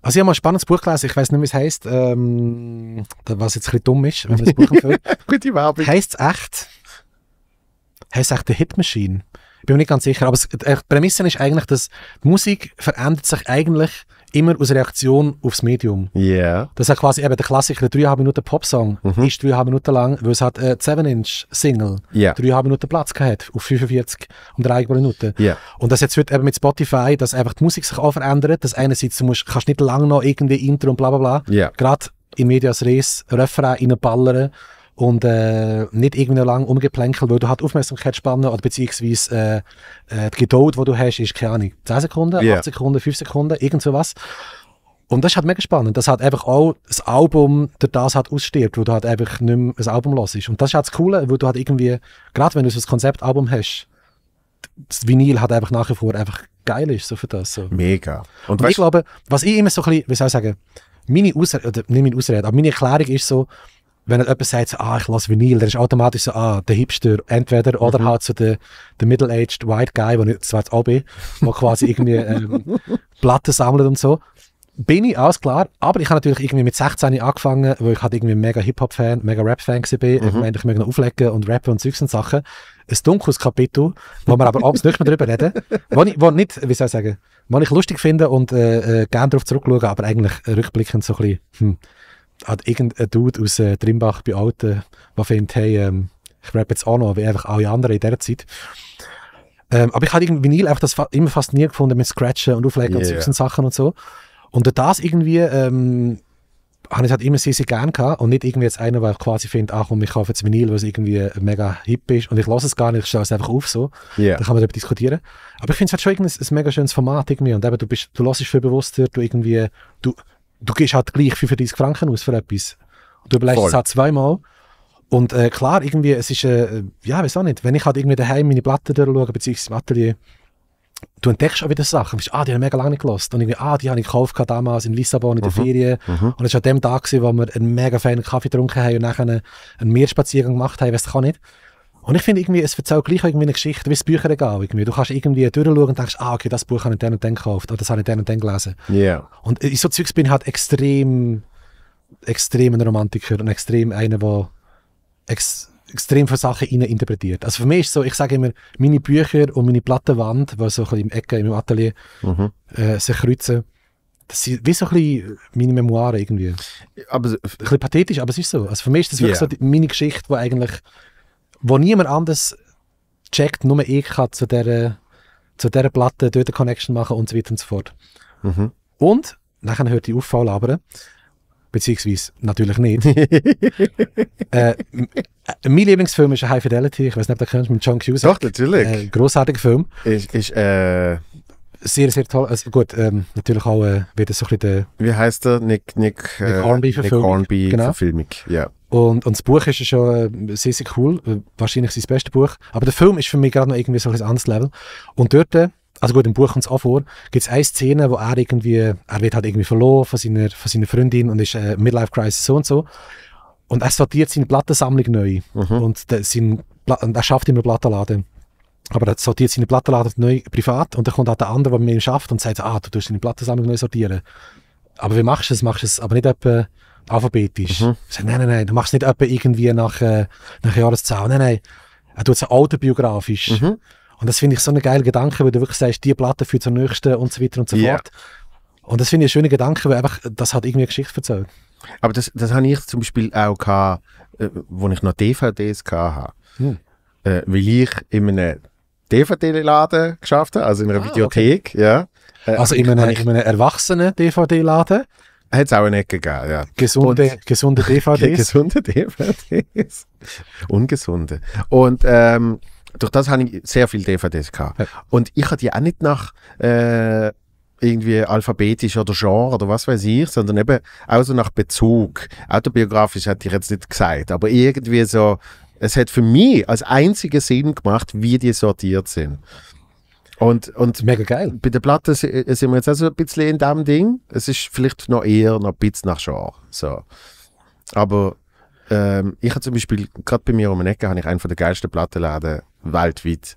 Also ich habe mal ein spannendes Buch gelesen, ich weiß nicht, wie es heisst, ähm, was jetzt ein bisschen dumm ist, wenn man das Buch empfiehlt. Gute Werbung. Heißt es echt? Heißt es echt The Hit Machine? Ich bin mir nicht ganz sicher, aber es, die Prämisse ist eigentlich, dass die Musik verändert sich eigentlich immer aus Reaktion aufs Medium. Ja. Yeah. Das ist quasi eben der Klassiker, drei Komma fünf Minuten Popsong, mhm. ist drei Komma fünf Minuten lang, weil es hat eine sieben Inch Single, yeah. drei Komma fünf Minuten Platz gehabt, auf fünfundvierzig und drei Minuten. Yeah. Und das jetzt wird eben mit Spotify, dass einfach die Musik sich auch verändert, dass einerseits du musst, kannst nicht lange noch irgendwie Intro und bla bla bla, yeah. gerade in Medias Res, Refrain reinballern und äh, nicht irgendwie lang umgeplänkelt, weil du halt Aufmerksamkeitsspanne oder beziehungsweise äh, äh, die Geduld, die du hast, ist, keine Ahnung, zehn Sekunden, yeah. acht Sekunden, fünf Sekunden, irgend sowas. Und das ist halt mega spannend, dass halt einfach auch das Album durch das halt ausstirbt, wo du halt einfach nicht mehr ein Album hörst. Und das ist halt das Coole, weil du halt irgendwie, gerade wenn du so ein Konzeptalbum hast, das Vinyl hat einfach nach wie vor einfach geil ist, so für das. So. Mega. Und, und ich glaube, was ich immer so ein bisschen, wie soll ich sagen, meine Ausrede, oder nicht meine Ausrede, aber meine Erklärung ist so, wenn jemand sagt, so, ah, ich lasse Vinyl, dann ist automatisch so, ah, der Hipster, entweder mhm. oder halt so der, der middle-aged white guy, wo ich zwar jetzt auch bin, der quasi irgendwie ähm, Platten sammelt und so. Bin ich, alles klar, aber ich habe natürlich irgendwie mit sechzehn angefangen, weil ich halt irgendwie mega Hip-Hop-Fan, mega Rap-Fan bin. Mhm. Ich meine, ich möchte noch auflegen und rappen und Zeugs und Sachen. Ein dunkles Kapitel, wo wir aber abends nicht mehr drüber reden, wo ich, wo nicht, wie soll ich sagen, wo ich lustig finde und äh, äh, gerne darauf zurückschaue, aber eigentlich rückblickend so ein bisschen, hm, hat irgendein Dude aus äh, Trimbach bei Alten, der findet, hey, ähm, ich rappe jetzt auch noch, wie einfach alle anderen in dieser Zeit. Ähm, aber ich habe irgendwie Vinyl einfach das fa immer fast nie gefunden mit Scratchen und Auflegen yeah, und solchen yeah. Sachen und so. Und durch das irgendwie ähm, habe ich es halt immer sehr, sehr gerne gehabt und nicht irgendwie jetzt einer, weil ich quasi finde, ach komm, ich kaufe jetzt Vinyl, weil es irgendwie mega hip ist und ich lasse es gar nicht, ich stelle es einfach auf so. Yeah. Da kann man darüber diskutieren. Aber ich finde es halt schon ein, ein mega schönes Format irgendwie und eben, du bist, du lässt es viel bewusster, du irgendwie, du, du gibst halt gleich fünfunddreißig Franken aus für etwas. Und du überlegst es halt zweimal. Und äh, klar, irgendwie, es ist, äh, ja, weiß auch nicht, wenn ich halt irgendwie daheim meine Platten durchschaue, beziehungsweise im Atelier, du entdeckst auch wieder Sachen. Du bist, ah, die habe ich mega lange nicht gehört. Und irgendwie, ah, die habe ich gekauft damals in Lissabon in den mhm. Ferien. Mhm. Und es war an dem Tag, wo wir einen mega feinen Kaffee getrunken haben und nachher einen, einen Meerspaziergang gemacht haben, weiss ich auch nicht. Und ich finde irgendwie, es erzählt gleich irgendwie eine Geschichte, wie das Bücherregal irgendwie. Du kannst irgendwie durchschauen und denkst, ah, okay, das Buch habe ich dann und dann gekauft, oder das habe ich dann und dann gelesen. Yeah. Und in so Zeugs bin ich halt extrem, extrem ein Romantiker und extrem einer, der Ex extrem viele Sachen rein interpretiert. Also für mich ist so, ich sage immer, meine Bücher und meine Plattenwand, die so ein bisschen im Ecke, im Atelier mhm. äh, sich kreuzen, das sind wie so ein bisschen meine Memoiren irgendwie. Aber, ein bisschen pathetisch, aber es ist so. Also für mich ist das wirklich yeah. so die, meine Geschichte, wo eigentlich, wo niemand anders checkt, nur ich kann zu dieser, zu dieser Platte dort eine Connection machen und so weiter und so fort. Mhm. Und, nachher hört die Auffall labern. Beziehungsweise natürlich nicht. äh, mein Lieblingsfilm ist High Fidelity, ich weiß nicht, ob du das kennst, mit John Cusack. Doch, natürlich. Äh, grossartiger Film. Ist, ist äh... Sehr, sehr toll. Also gut, ähm, natürlich auch äh, wird es so ein bisschen der... Wie heißt der? Nick... Nick, Nick Hornby-Verfilmung. Nick Hornby-Verfilmung, genau. Yeah. Und, und das Buch ist schon äh, sehr, sehr cool. Wahrscheinlich sein bestes Buch. Aber der Film ist für mich gerade noch irgendwie so ein anderes Level. Und dort... Äh, Also gut, im Buch kommt es auch vor, gibt es eine Szene, wo er irgendwie, er wird halt irgendwie verloren von seiner, von seiner Freundin und ist äh, Midlife-Crisis so und so. Und er sortiert seine Plattensammlung neu. Mhm. Und, der, sein, und er schafft immer Plattenladen. Aber er sortiert seine Plattenladen neu privat und dann kommt auch der andere, der mit ihm schafft und sagt, ah, du tust deine Plattensammlung neu sortieren. Aber wie machst du es? Machst du es aber nicht etwa alphabetisch. Mhm. Er sagt, nein, nein, nein, du machst es nicht etwa irgendwie nach, äh, nach Jahreszahl. Nein, nein, er tut es autobiografisch. Mhm. Und das finde ich so einen geilen Gedanken, weil du wirklich sagst, die Platte führt zur nächsten und so weiter und so yeah. fort. Und das finde ich einen schönen Gedanken, weil einfach, das hat irgendwie eine Geschichte erzählt. Aber das, das habe ich zum Beispiel auch gehabt, äh, wo ich noch D V Ds hatte. Hm. Äh, weil ich in einem D V D-Laden geschafft habe, also in einer ah, Videothek. Okay. Ja. Äh, also in einem, einem erwachsenen D V D-Laden? Hat es auch eine Ecke gegeben, ja. Gesunde, und, gesunde D V Ds? Gesunde D V Ds. Ungesunde. Und ähm, durch das habe ich sehr viele D V Ds gehabt. Ja. Und ich habe die auch nicht nach äh, irgendwie alphabetisch oder Genre oder was weiß ich, sondern eben auch so nach Bezug. Autobiografisch hätte ich jetzt nicht gesagt, aber irgendwie so, es hat für mich als einziger Sinn gemacht, wie die sortiert sind. Und, und mega geil. Bei der Platte sind wir jetzt auch so ein bisschen in dem Ding. Es ist vielleicht noch eher noch ein bisschen nach Genre. So. Aber ähm, ich habe zum Beispiel, gerade bei mir um die Ecke, habe ich einen von der geilsten Plattenläden weltweit.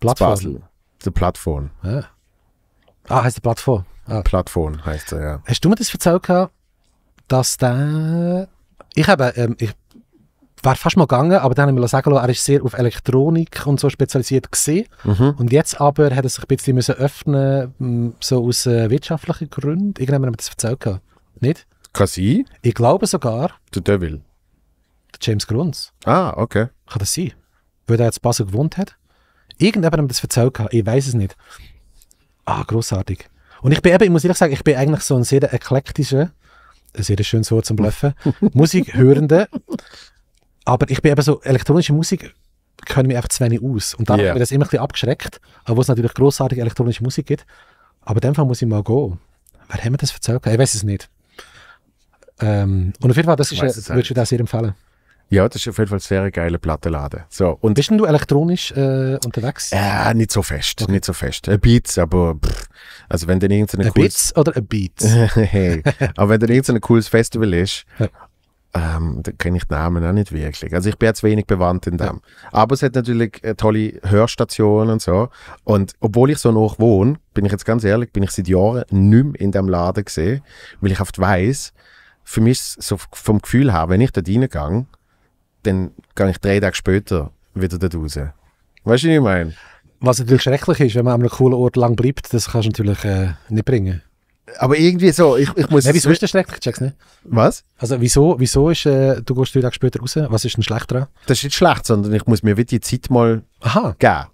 Plattform? Basel. Die Plattform. Ja. Ah, heisst die Plattform? Ah. Plattform heisst er, ja. Hast du mir das erzählt, dass der... Ich habe... Ähm, ich war fast mal gegangen, aber dann haben wir sagen lassen, er ist sehr auf Elektronik und so spezialisiert gewesen. Mhm. Und jetzt aber hat er sich ein bisschen müssen öffnen, so aus äh, wirtschaftlichen Gründen. Irgendjemand hat mir das erzählt. Nicht? Kann sein. Ich glaube sogar... Der Deville. Der James Grunz. Ah, okay. Kann das sein? Weil er jetzt in Basel gewohnt hat. Irgendjemand hat mir das erzählt, ich weiß es nicht. Ah, grossartig. Und ich bin eben, ich muss ehrlich sagen, ich bin eigentlich so ein sehr eklektischer, ein sehr schönes Wort zum Bluffen, Musikhörender. Aber ich bin eben so, elektronische Musik können mir einfach zu wenig aus. Und dann yeah. habe ich das immer ein bisschen abgeschreckt, obwohl es natürlich grossartige elektronische Musik gibt. Aber in dem Fall muss ich mal gehen. Wer hat mir das erzählt? Ich weiß es nicht. Ähm, und auf jeden Fall, das ist, würdest du das sehr empfehlen. Ja, das ist auf jeden Fall ein sehr geiler Plattenladen. So, und bist denn du elektronisch äh, unterwegs? Äh, nicht so fest, okay. nicht so fest. Ein Beats, aber pff, also wenn dann irgendein cooles... Beats oder ein Beats? Hey, aber wenn dann irgendein cooles Festival ist, ja. ähm, dann kenne ich den Namen auch nicht wirklich. Also ich bin jetzt wenig bewandt in dem. Ja. Aber es hat natürlich eine tolle Hörstationen und so. Und obwohl ich so noch wohne, bin ich jetzt ganz ehrlich, bin ich seit Jahren nicht mehr in diesem Laden gesehen, weil ich oft weiss, für mich so vom Gefühl her, wenn ich da reingehe, dann gehe ich drei Tage später wieder da raus. Weißt du, was ich meine? Was natürlich schrecklich ist, wenn man an einem coolen Ort lang bleibt, das kannst du natürlich äh, nicht bringen. aber irgendwie so, ich, ich muss... Hey, wieso ist das schlecht? Ich check's nicht. Was? Also wieso, wieso ist, äh, du gehst drei Tage später raus, was ist denn schlecht dran? Das ist nicht schlecht, sondern ich muss mir wirklich die Zeit mal Aha. geben.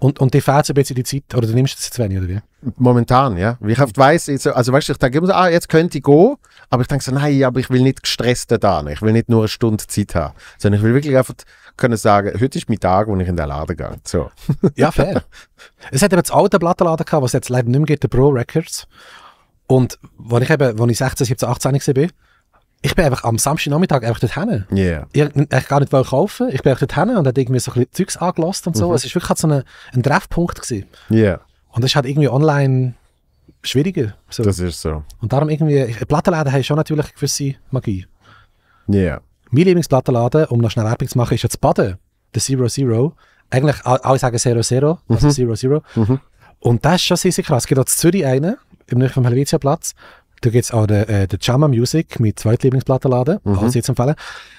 Und, und dir fehlt es ein bisschen die Zeit, oder du nimmst es jetzt wenig, oder wie? Momentan, ja. Ich weiss, also weißt du, ich denke immer so, ah, jetzt könnte ich gehen, aber ich denke so, nein, aber ich will nicht gestresst da, ich will nicht nur eine Stunde Zeit haben, sondern ich will wirklich einfach können sagen, heute ist mein Tag, wo ich in den Laden gehe. So. Ja, fair. Es hat eben das alte Plattenladen gehabt, was es jetzt leider nicht mehr gibt, der Pro Records. Und als ich eben, als ich sechzehn, siebzehn, achtzehn war, ich bin einfach am Samstagnachmittag einfach dort hin. Yeah. Ich wollte gar nicht kaufen, ich bin einfach dort hin und habe irgendwie so ein bisschen Zeugs angelost und so. Mhm. Es war wirklich halt so eine, ein Treffpunkt gewesen. Yeah. Und das ist halt irgendwie online schwieriger. So. Das ist so. Und darum irgendwie, Plattenläden haben schon natürlich eine gewisse Magie. Yeah. Mein Lieblingsplattenladen, um noch schnell Werbung zu machen, ist jetzt Baden, der Zero Zero. Eigentlich, alle sagen Zero Zero, also mhm. Zero Zero. Mhm. Und das ist schon sehr, sehr krass. Es gibt auch in Zürich einen, im Nähe vom Helvetiaplatz. Da gibt es auch den, äh, den Jammer Music, mein Zweitlieblingsplattenladen, mhm. alles jetzt empfehlen.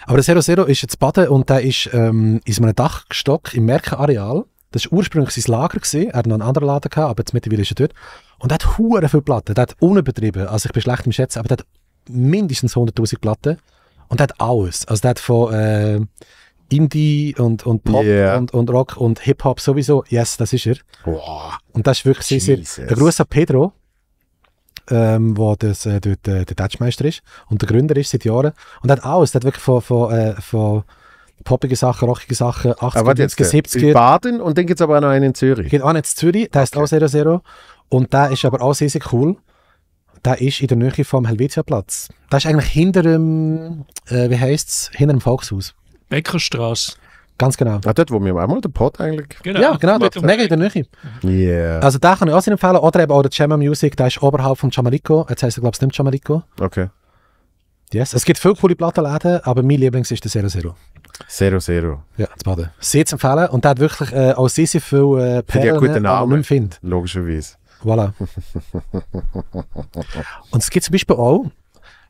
Aber der Zero Zero ist jetzt Baden und der ist ähm, in einem Dachstock im Merkenareal. Das war ursprünglich sein Lager gewesen. Er hat noch einen anderen Laden gehabt, aber jetzt mittlerweile ist er dort. Und er hat huere viele Platten. Der hat unübertrieben, also ich bin schlecht im Schätzen, aber der hat mindestens hunderttausend Platten. Und der hat alles. Also der hat von äh, Indie und, und Pop yeah. und, und Rock und Hip-Hop sowieso. Yes, das ist er. Wow. Und das ist wirklich sehr, sehr... Ein Gruß an Pedro. Ähm, wo das, äh, dort, äh, der Deutschmeister ist und der Gründer ist seit Jahren. Und er hat alles, der hat wirklich von, von, äh, von poppigen Sachen, rockigen Sachen, achtziger, neunziger, siebziger in Baden und dann gibt es aber auch noch einen in Zürich. Gibt auch einen in Zürich, der heißt okay. auch Zero Zero und der ist aber auch sehr, sehr cool. Der ist in der Nähe vom Helvetiaplatz. Der ist eigentlich hinter dem, äh, wie heisst es, hinter dem Volkshaus. Bäckerstrasse. Ganz genau. Ah, dort, wo wir einmal den Pod eigentlich... Genau. Ja, genau, dort, mega in der Nähe. Yeah. Also da kann ich auch sehr empfehlen. Oder eben auch der Jammer Music, der ist oberhalb vom Jamarico. Jetzt heisst er, glaube ich, nicht Jamarico. Okay. Yes. Es gibt viele coole Plattenläden, aber mein Lieblings ist der Zero Zero. Zero Zero. Ja, das Baden. Sehr zu empfehlen. Und der hat wirklich äh, auch sehr, sehr viele äh, Perlen, die man nicht findet. Logischerweise. Voilà. Und es gibt zum Beispiel auch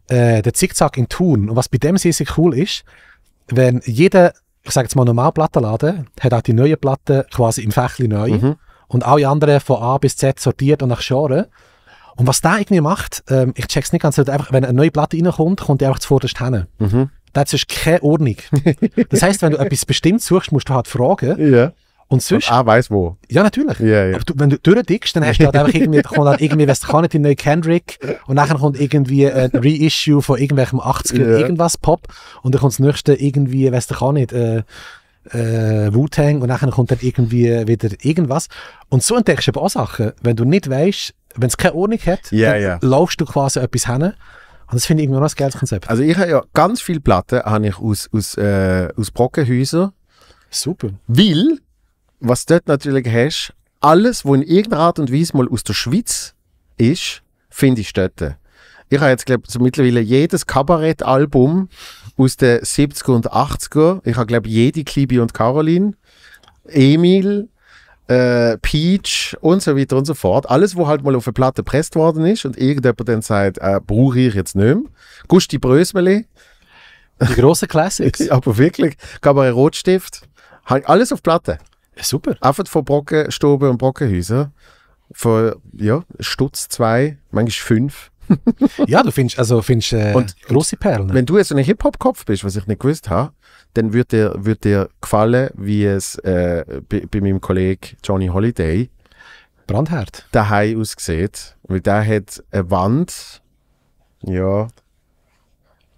äh, den Zickzack in Thun. Und was bei dem sehr, sehr cool ist, wenn jeder... Ich sage jetzt mal, normal Plattenladen hat auch die neuen Platten quasi im Fächli neu mhm. und alle anderen von A bis Z sortiert und nach Genre. Und was der irgendwie macht, ähm, ich check's nicht ganz, einfach, wenn eine neue Platte reinkommt, kommt die einfach zuvorderst hin. Mhm. Das ist keine Ordnung. Das heisst, wenn du etwas bestimmt suchst, musst du halt fragen. Yeah. Und sonst... Und A weiss wo. Ja, natürlich. Yeah, yeah. Aber du, wenn du durchdickst, dann hast du halt einfach irgendwie, kommt halt irgendwie, weißt du, kann nicht die neue Kendrick und nachher kommt irgendwie ein Reissue von irgendwelchem achtziger yeah. irgendwas Pop und dann kommt das nächste irgendwie, weißt du, kann nicht, äh, äh, Wu-Tang und nachher kommt dann irgendwie wieder irgendwas. Und so entdeckst du aber auch Sachen. Wenn du nicht weißt, wenn es keine Ordnung hat, yeah, dann yeah. laufst du quasi etwas hin. Und das finde ich irgendwie noch ein geiles Konzept. Also ich habe ja ganz viele Platten habe ich aus, aus, äh, aus Brockenhäusern. Super. Weil... Was du dort natürlich hast, alles, was in irgendeiner Art und Weise mal aus der Schweiz ist, finde ich dort. Ich habe jetzt, glaube ich, so mittlerweile jedes Kabarettalbum aus den siebziger und achtziger. Ich habe, glaube ich, jede Klibi und Caroline, Emil, äh, Peach und so weiter und so fort. Alles, was halt mal auf eine Platte gepresst worden ist und irgendjemand dann sagt, äh, brauche ich jetzt nicht mehr. Gusti Brösmeli. Die grossen Classics. Aber wirklich. Kabarett Rotstift. Alles auf Platte. Super. Einfach von Brockenstuben und Brockenhäusern. Von ja, Stutz zwei, manchmal fünf. Ja, du findest, also findest äh, und, grosse Perlen. Wenn du jetzt so ein Hip-Hop-Kopf bist, was ich nicht gewusst habe, dann würde dir, würd dir gefallen, wie es äh, bei, bei meinem Kollegen Johnny Holiday Brandherd daheim aussieht. Weil der hat eine Wand, ja,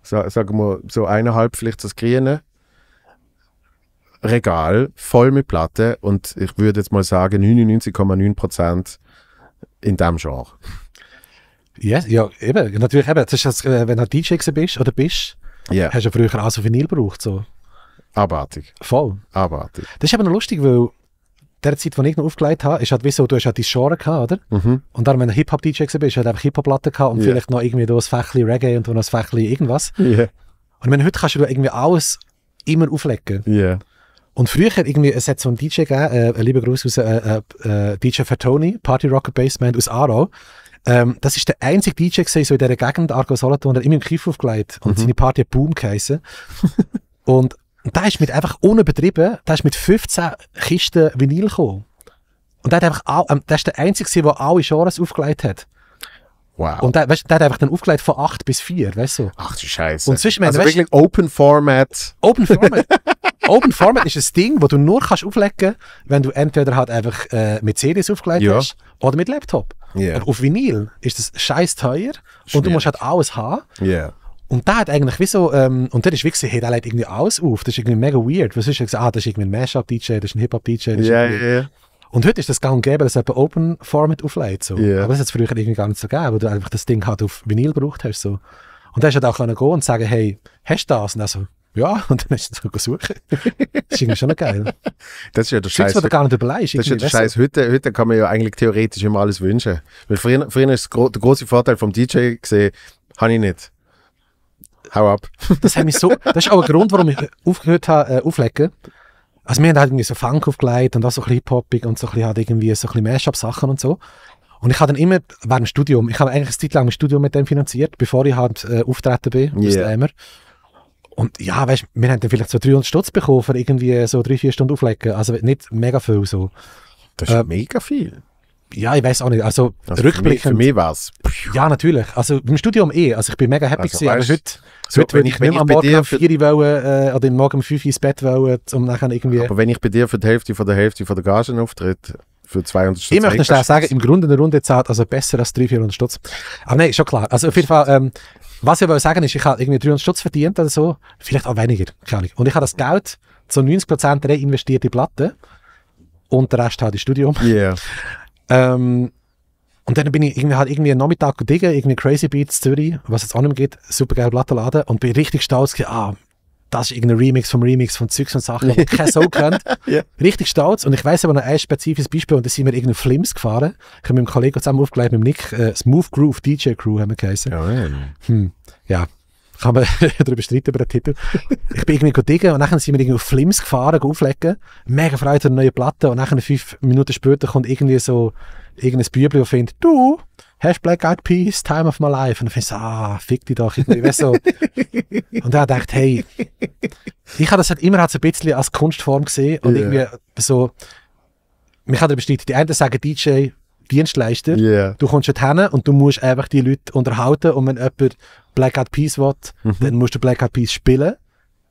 so, sagen wir so eineinhalb, vielleicht das Grüne. Regal, voll mit Platten und ich würde jetzt mal sagen neunundneunzig Komma neun Prozent in diesem Genre. Yes, ja, eben. Natürlich eben. Das ist das, wenn du D J bist oder bist, yeah. hast du früher auch so Vinyl gebraucht. So. Abartig. Voll. Abartig. Das ist aber noch lustig, weil der Zeit, die ich noch aufgelegt habe, ist halt wie so, du hast halt dein Genre gehabt, oder? Mhm. Und dann, wenn du Hip-Hop-D J bist, hast du halt einfach Hip-Hop-Platten gehabt und yeah. vielleicht noch irgendwie da ein Fächli Reggae und dann ein Fächli irgendwas. Yeah. Und wenn heute kannst du irgendwie alles immer auflegen. Yeah. Und früher irgendwie, es hat so einen D J gegeben, äh, ein lieber Gruß aus äh, äh, D J Fatoni, Party Rocker Basement aus Aarau. Ähm, das ist der einzige D J gewesen, so in dieser Gegend, Argo Solothurn, der immer im Kiff aufgelegt und mhm. seine Party hat Boom geheissen. Und der ist mit einfach ohne Betrieben, der ist mit fünfzehn Kisten Vinyl gekommen. Und der hat einfach, all, ähm, der ist der einzige gewesen, der alle Genres aufgelegt hat. Wow. Und der, weißt, der hat einfach dann aufgelegt von acht bis vier, weißt du? Ach du Scheiße. Und zwischen, also weißt, wirklich Open Format. Open Format. Open Format ist ein Ding, das du nur kannst auflegen kannst, wenn du entweder halt einfach äh, mit Series aufgelegt ja. hast oder mit Laptop. Yeah. Und auf Vinyl ist das scheiß teuer und du musst halt alles haben. Yeah. Und da hat eigentlich wie so, ähm, und der ist wie gesagt, hey, der legt irgendwie alles auf. Das ist irgendwie mega weird. Was ist denn? Ah, das ist irgendwie ein Mashup-D J, das ist ein Hip-Hop-D J. Yeah, yeah. Und heute ist das gang und gäbe, dass jemand Open Format auflegt. So. Yeah. Aber das hat es früher irgendwie gar nicht so gegeben, weil du einfach das Ding halt auf Vinyl gebraucht hast. So. Und da hast du halt auch gehen und sagen, hey, hast du das? Und also, ja, und dann hast du es suchen. Das ist irgendwie schon noch geil. Das ist ja der Scheiß. Das, gar nicht überlegst, das ist ja der Scheiß. Heute, heute kann man ja eigentlich theoretisch immer alles wünschen. Weil früher, früher ist gro der große Vorteil vom D J gesehen, habe ich nicht. Hau ab. Das, hat mich so, das ist auch ein Grund, warum ich aufgehört habe, äh, auflegen. Also wir haben halt irgendwie so Funk aufgelegt und auch so ein bisschen Hip-Hoppig und so ein bisschen, halt irgendwie so ein bisschen Mashup-Sachen und so. Und ich habe dann immer, während dem Studium, ich habe eigentlich eine Zeit lang ein Studium mit dem finanziert, bevor ich halt äh, auftreten bin, yeah. das immer. Und ja, weißt du, wir haben dann vielleicht so dreihundert Stutz bekommen für irgendwie so drei, vier Stunden auflegen. Also nicht mega viel so. Das ist äh, mega viel. Ja, ich weiß auch nicht. Also, also rückblickend. Für mich, für mich war es. Ja, natürlich. Also im Studium eh. Also ich bin mega happy gewesen. Also, heute, so, heute wenn ich, ich nicht am Morgen um vier wollen, äh, oder am Morgen um fünf ins Bett wollen, um nachher irgendwie... Aber wenn ich bei dir für die Hälfte von der Hälfte von der Gage auftritt, für zweihundert Stutz... Ich möchte schnell sagen, im Grunde eine Runde zahlt also besser als dreihundert, vierhundert Stutz. Aber nein, schon klar. Also auf jeden Fall, ähm, was ich wollte sagen ist, ich habe irgendwie dreihundert Stutz verdient oder so. Vielleicht auch weniger, keine Ahnung. Und ich habe das Geld zu neunzig Prozent reinvestiert in Platten. Und der Rest halt im Studium. Yeah. Ähm, und dann bin ich irgendwie halt irgendwie einen Nachmittag gediegen, irgendwie Crazy Beats Zürich, was jetzt auch nicht mehr geht, super geil Plattenladen und bin richtig stolz, ah, das ist irgendein Remix vom Remix von Zeugs und Sachen, die kein Soul kennt. Yeah. Richtig stolz und ich weiss aber noch ein spezifisches Beispiel und da sind wir irgendeinen Flims gefahren. Ich habe mit einem Kollegen zusammen aufgelegt, mit dem Nick, äh, Smooth Groove D J Crew haben wir geheißen. Ja, ja. Hm, ja. Kann man darüber streiten, über den Titel. Ich bin irgendwie gediegen und nachher sind wir irgendwie auf Flims gefahren, auflegen. Mega Freude an der neuen Platte und nachher fünf Minuten später kommt irgendwie so irgendein Bübli und findet, du hast Black Eyed Peas, Time of My Life. Und dann finde ich so, ah, fick dich doch. Irgendwie, weißt so. Und dann dachte ich, hey, ich habe das halt immer halt so ein bisschen als Kunstform gesehen und yeah. irgendwie so, mich hat darüber streiten, die einen sagen D J, Dienstleister, yeah. du kommst dort hin und du musst einfach die Leute unterhalten und wenn jemand Black Eyed Peas will, mhm. dann musst du Black Eyed Peas spielen.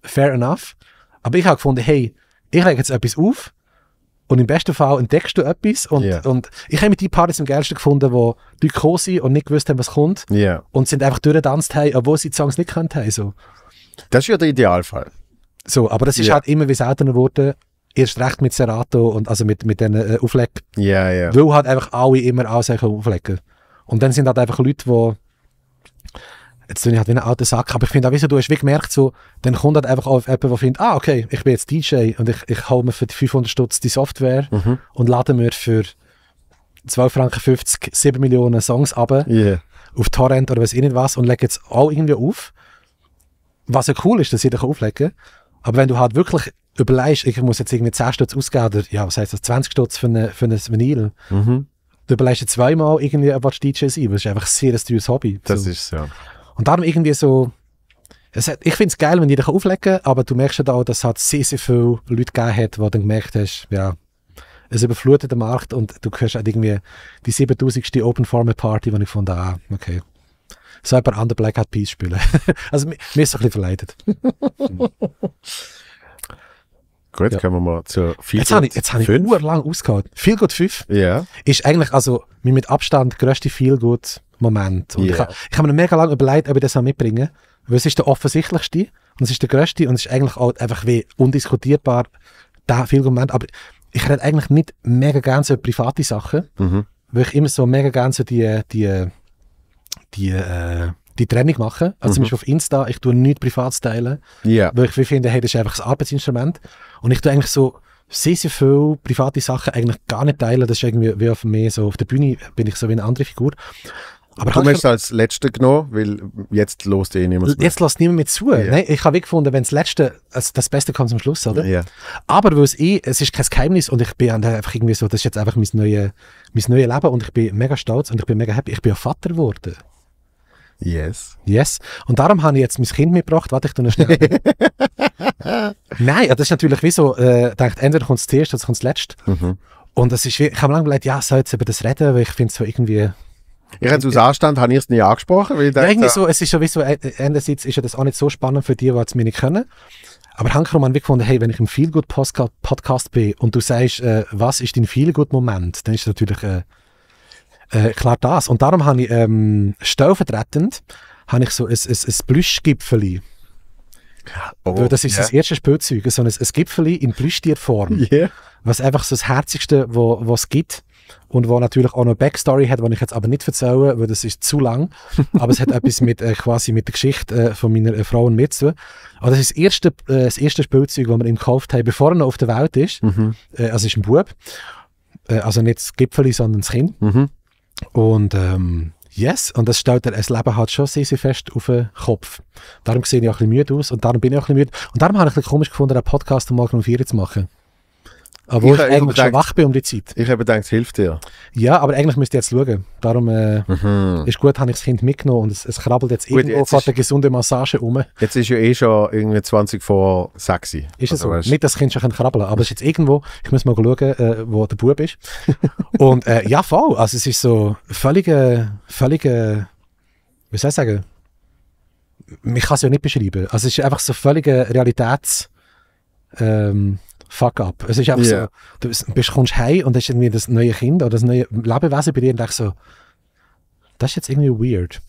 Fair enough. Aber ich habe gefunden, hey, ich lege jetzt etwas auf und im besten Fall entdeckst du etwas und, yeah. und ich habe mit die Partys am geilsten gefunden, wo die Leute gekommen sind und nicht gewusst haben, was kommt yeah. und sind einfach durchgetanzt haben, obwohl sie die Songs nicht gekannt haben. So. Das ist ja der Idealfall. So, aber das ist yeah. halt immer wie seltener geworden. Erst recht mit Serato und also mit, mit diesen äh, Auflegen. Yeah, yeah. Weil halt einfach alle immer alles auflegen. Und dann sind halt einfach Leute, die... Jetzt bin ich halt wie ein alter Sack, aber ich finde auch, wieso, du hast wie gemerkt, so, dann kommt halt einfach auf jemand, der findet, ah, okay, ich bin jetzt D J und ich, ich hole mir für die fünfhundert Stutz die Software mhm. und lade mir für zwölf Franken fünfzig sieben Millionen Songs runter yeah. auf Torrent oder weiß ich nicht was und lege jetzt auch irgendwie auf. Was ja cool ist, dass jeder auflegen kann. Aber wenn du halt wirklich überlegst, ich muss jetzt irgendwie zehn Stutz ausgeben oder ja, was heißt das, zwanzig Stutz für eine, für eine Vinyl, mhm. du überlegst zweimal irgendwie, ob du D J sein, weil das ist einfach ein sehr teures Hobby. Das so. Ist ja. Und darum irgendwie so, es hat, ich finde es geil, wenn jeder auflegen kann, aber du merkst ja auch, dass es halt sehr, sehr viele Leute gegeben hat, die dann gemerkt hast, ja, es überflutet den Markt und du hörst halt irgendwie die siebentausendste Open Format Party, wo ich fand, ah, okay, so ein paar andere Black Eyed Peas spielen. Also mir ist es ein bisschen verleidet. Gut, ja. Können wir mal zu Feel Good fünf. Jetzt habe ich urlang ausgehalten. Feel Good fünf yeah. ist eigentlich also mein mit Abstand grösste Feel Good Moment. Und yeah. Ich habe hab mir mega lange überlegt, ob ich das mitbringen soll. Weil es ist der offensichtlichste und es ist der grösste und es ist eigentlich auch einfach wie undiskutierbar der Feel Good Moment. Aber ich rede eigentlich nicht mega gerne so private Sachen, mhm. weil ich immer so mega gerne so die, die, die äh, die Trennung machen, also mhm. zum Beispiel auf Insta, ich tue nichts privat teilen, yeah. weil ich finde, hey, das ist einfach ein Arbeitsinstrument und ich tue eigentlich so sehr, sehr viele private Sachen eigentlich gar nicht teilen, das ist irgendwie wie auf mir so, auf der Bühne bin ich so wie eine andere Figur. Aber du hast als Letzte genommen, weil jetzt lässt eh niemand mehr. Jetzt lässt niemand mehr zu. Yeah. Nein, ich habe wie gefunden, wenn das Letzte, also das Beste kommt zum Schluss, oder? Yeah. Aber weil es eh, es ist kein Geheimnis und ich bin einfach irgendwie so, das ist jetzt einfach mein neues mein neue Leben und ich bin mega stolz und ich bin mega happy, ich bin auch Vater geworden. Yes. Yes. Und darum habe ich jetzt mein Kind mitgebracht. Warte, ich tu noch schnell. Nein, das ist natürlich wie so, äh, denkt, entweder kommt es zuerst oder kommt es letzte. Mhm. Und das ist wie, ich habe lange überlegt, ja, soll jetzt über das reden, weil ich finde es so irgendwie, Ich habe aus Anstand habe ich es nie angesprochen. Weil ich ja, denke, so, es ist ja wie so, einerseits ist ja das auch nicht so spannend für die, die es mir nicht können. Aber Hankermann hat wirklich gefunden, hey, wenn ich im Feelgood-Podcast bin und du sagst, äh, was ist dein Feelgood-Moment, dann ist natürlich äh, äh, klar das. Und darum habe ich ähm, stellvertretend habe ich so ein, ein, ein Plüschgipfeli. Oh, das ist yeah. das erste Spielzeug, so ein, ein Gipfeli in Plüschtierform. Yeah. Was einfach so das Herzigste, was es gibt. Und wo natürlich auch noch eine Backstory hat, die ich jetzt aber nicht erzähle, weil das ist zu lang. Aber es hat etwas mit, äh, quasi mit der Geschichte äh, von meiner äh, Frau und mir zu tun. Aber das ist das erste, äh, das erste Spielzeug, das wir ihm gekauft haben, bevor er noch auf der Welt ist. Mhm. Äh, also ist ein Bub. Äh, also nicht das Gipfeli, sondern das Kind. Mhm. Und ähm, yes, und das stellt er, das Leben hat schon sehr, sehr fest auf den Kopf. Darum sehe ich auch ein bisschen müde aus und darum bin ich auch ein bisschen müde. Und darum habe ich ein bisschen komisch gefunden, einen Podcast um morgen um vier Uhr zu machen. Obwohl ich, ich eigentlich gedacht, schon wach bin um die Zeit. Ich habe gedacht, es hilft dir. Ja, aber eigentlich müsst ihr jetzt schauen. Darum äh, mhm. ist gut, habe ich das Kind mitgenommen und es, es krabbelt jetzt gut, irgendwo von der gesunden Massage rum. Jetzt ist ja eh schon irgendwie zwanzig vor sechs. Ist es also so? Weißt? Nicht, dass das Kind schon krabbeln kann, aber es ist jetzt irgendwo, ich muss mal schauen, äh, wo der Bub ist. Und äh, ja, voll, also es ist so völlige, völlige, wie soll ich sagen, ich kann es ja nicht beschreiben. Also es ist einfach so völlige Realitäts... Ähm, Fuck up. Es ist einfach yeah. so, du bist, kommst heim und hast irgendwie das neue Kind oder das neue Lebewesen bei dir und denkst so, das ist jetzt irgendwie weird.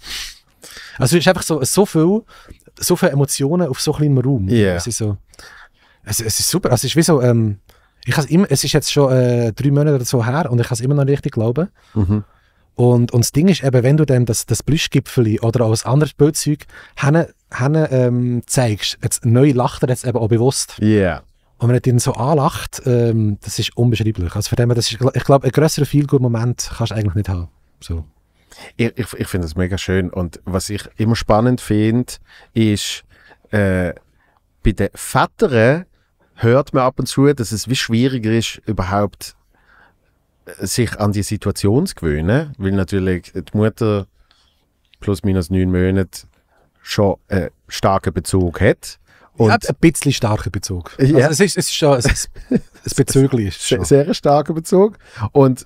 Also es ist einfach so, so viel, so viele Emotionen auf so kleinem Raum. Yeah. Es ist so, es, es ist super. Also es ist wie so, ähm, ich has immer, es ist jetzt schon äh, drei Monate oder so her und ich kann es immer noch richtig glauben. Mhm. Und, und das Ding ist eben, wenn du dem das, das Plüschgipfeli oder auch ein anderes Bildzeug hin, hin, ähm, zeigst, jetzt neu lacht er jetzt eben auch bewusst. Yeah. Und wenn er ihn so anlacht, ähm, das ist unbeschreiblich. Also von dem, das ist, ich glaube, einen grösseren Feel-Good-Moment kannst du eigentlich nicht haben. So. Ich, ich, ich finde das mega schön. Und was ich immer spannend finde, ist, äh, bei den Vätern hört man ab und zu, dass es wie schwieriger ist, überhaupt sich an die Situation zu gewöhnen. Weil natürlich die Mutter plus minus neun Monate schon einen starken Bezug hat. Und ein bisschen starker Bezug. Also ja. es, ist, es ist schon es ist, es bezüglich ist schon. Sehr, sehr starker Bezug. Und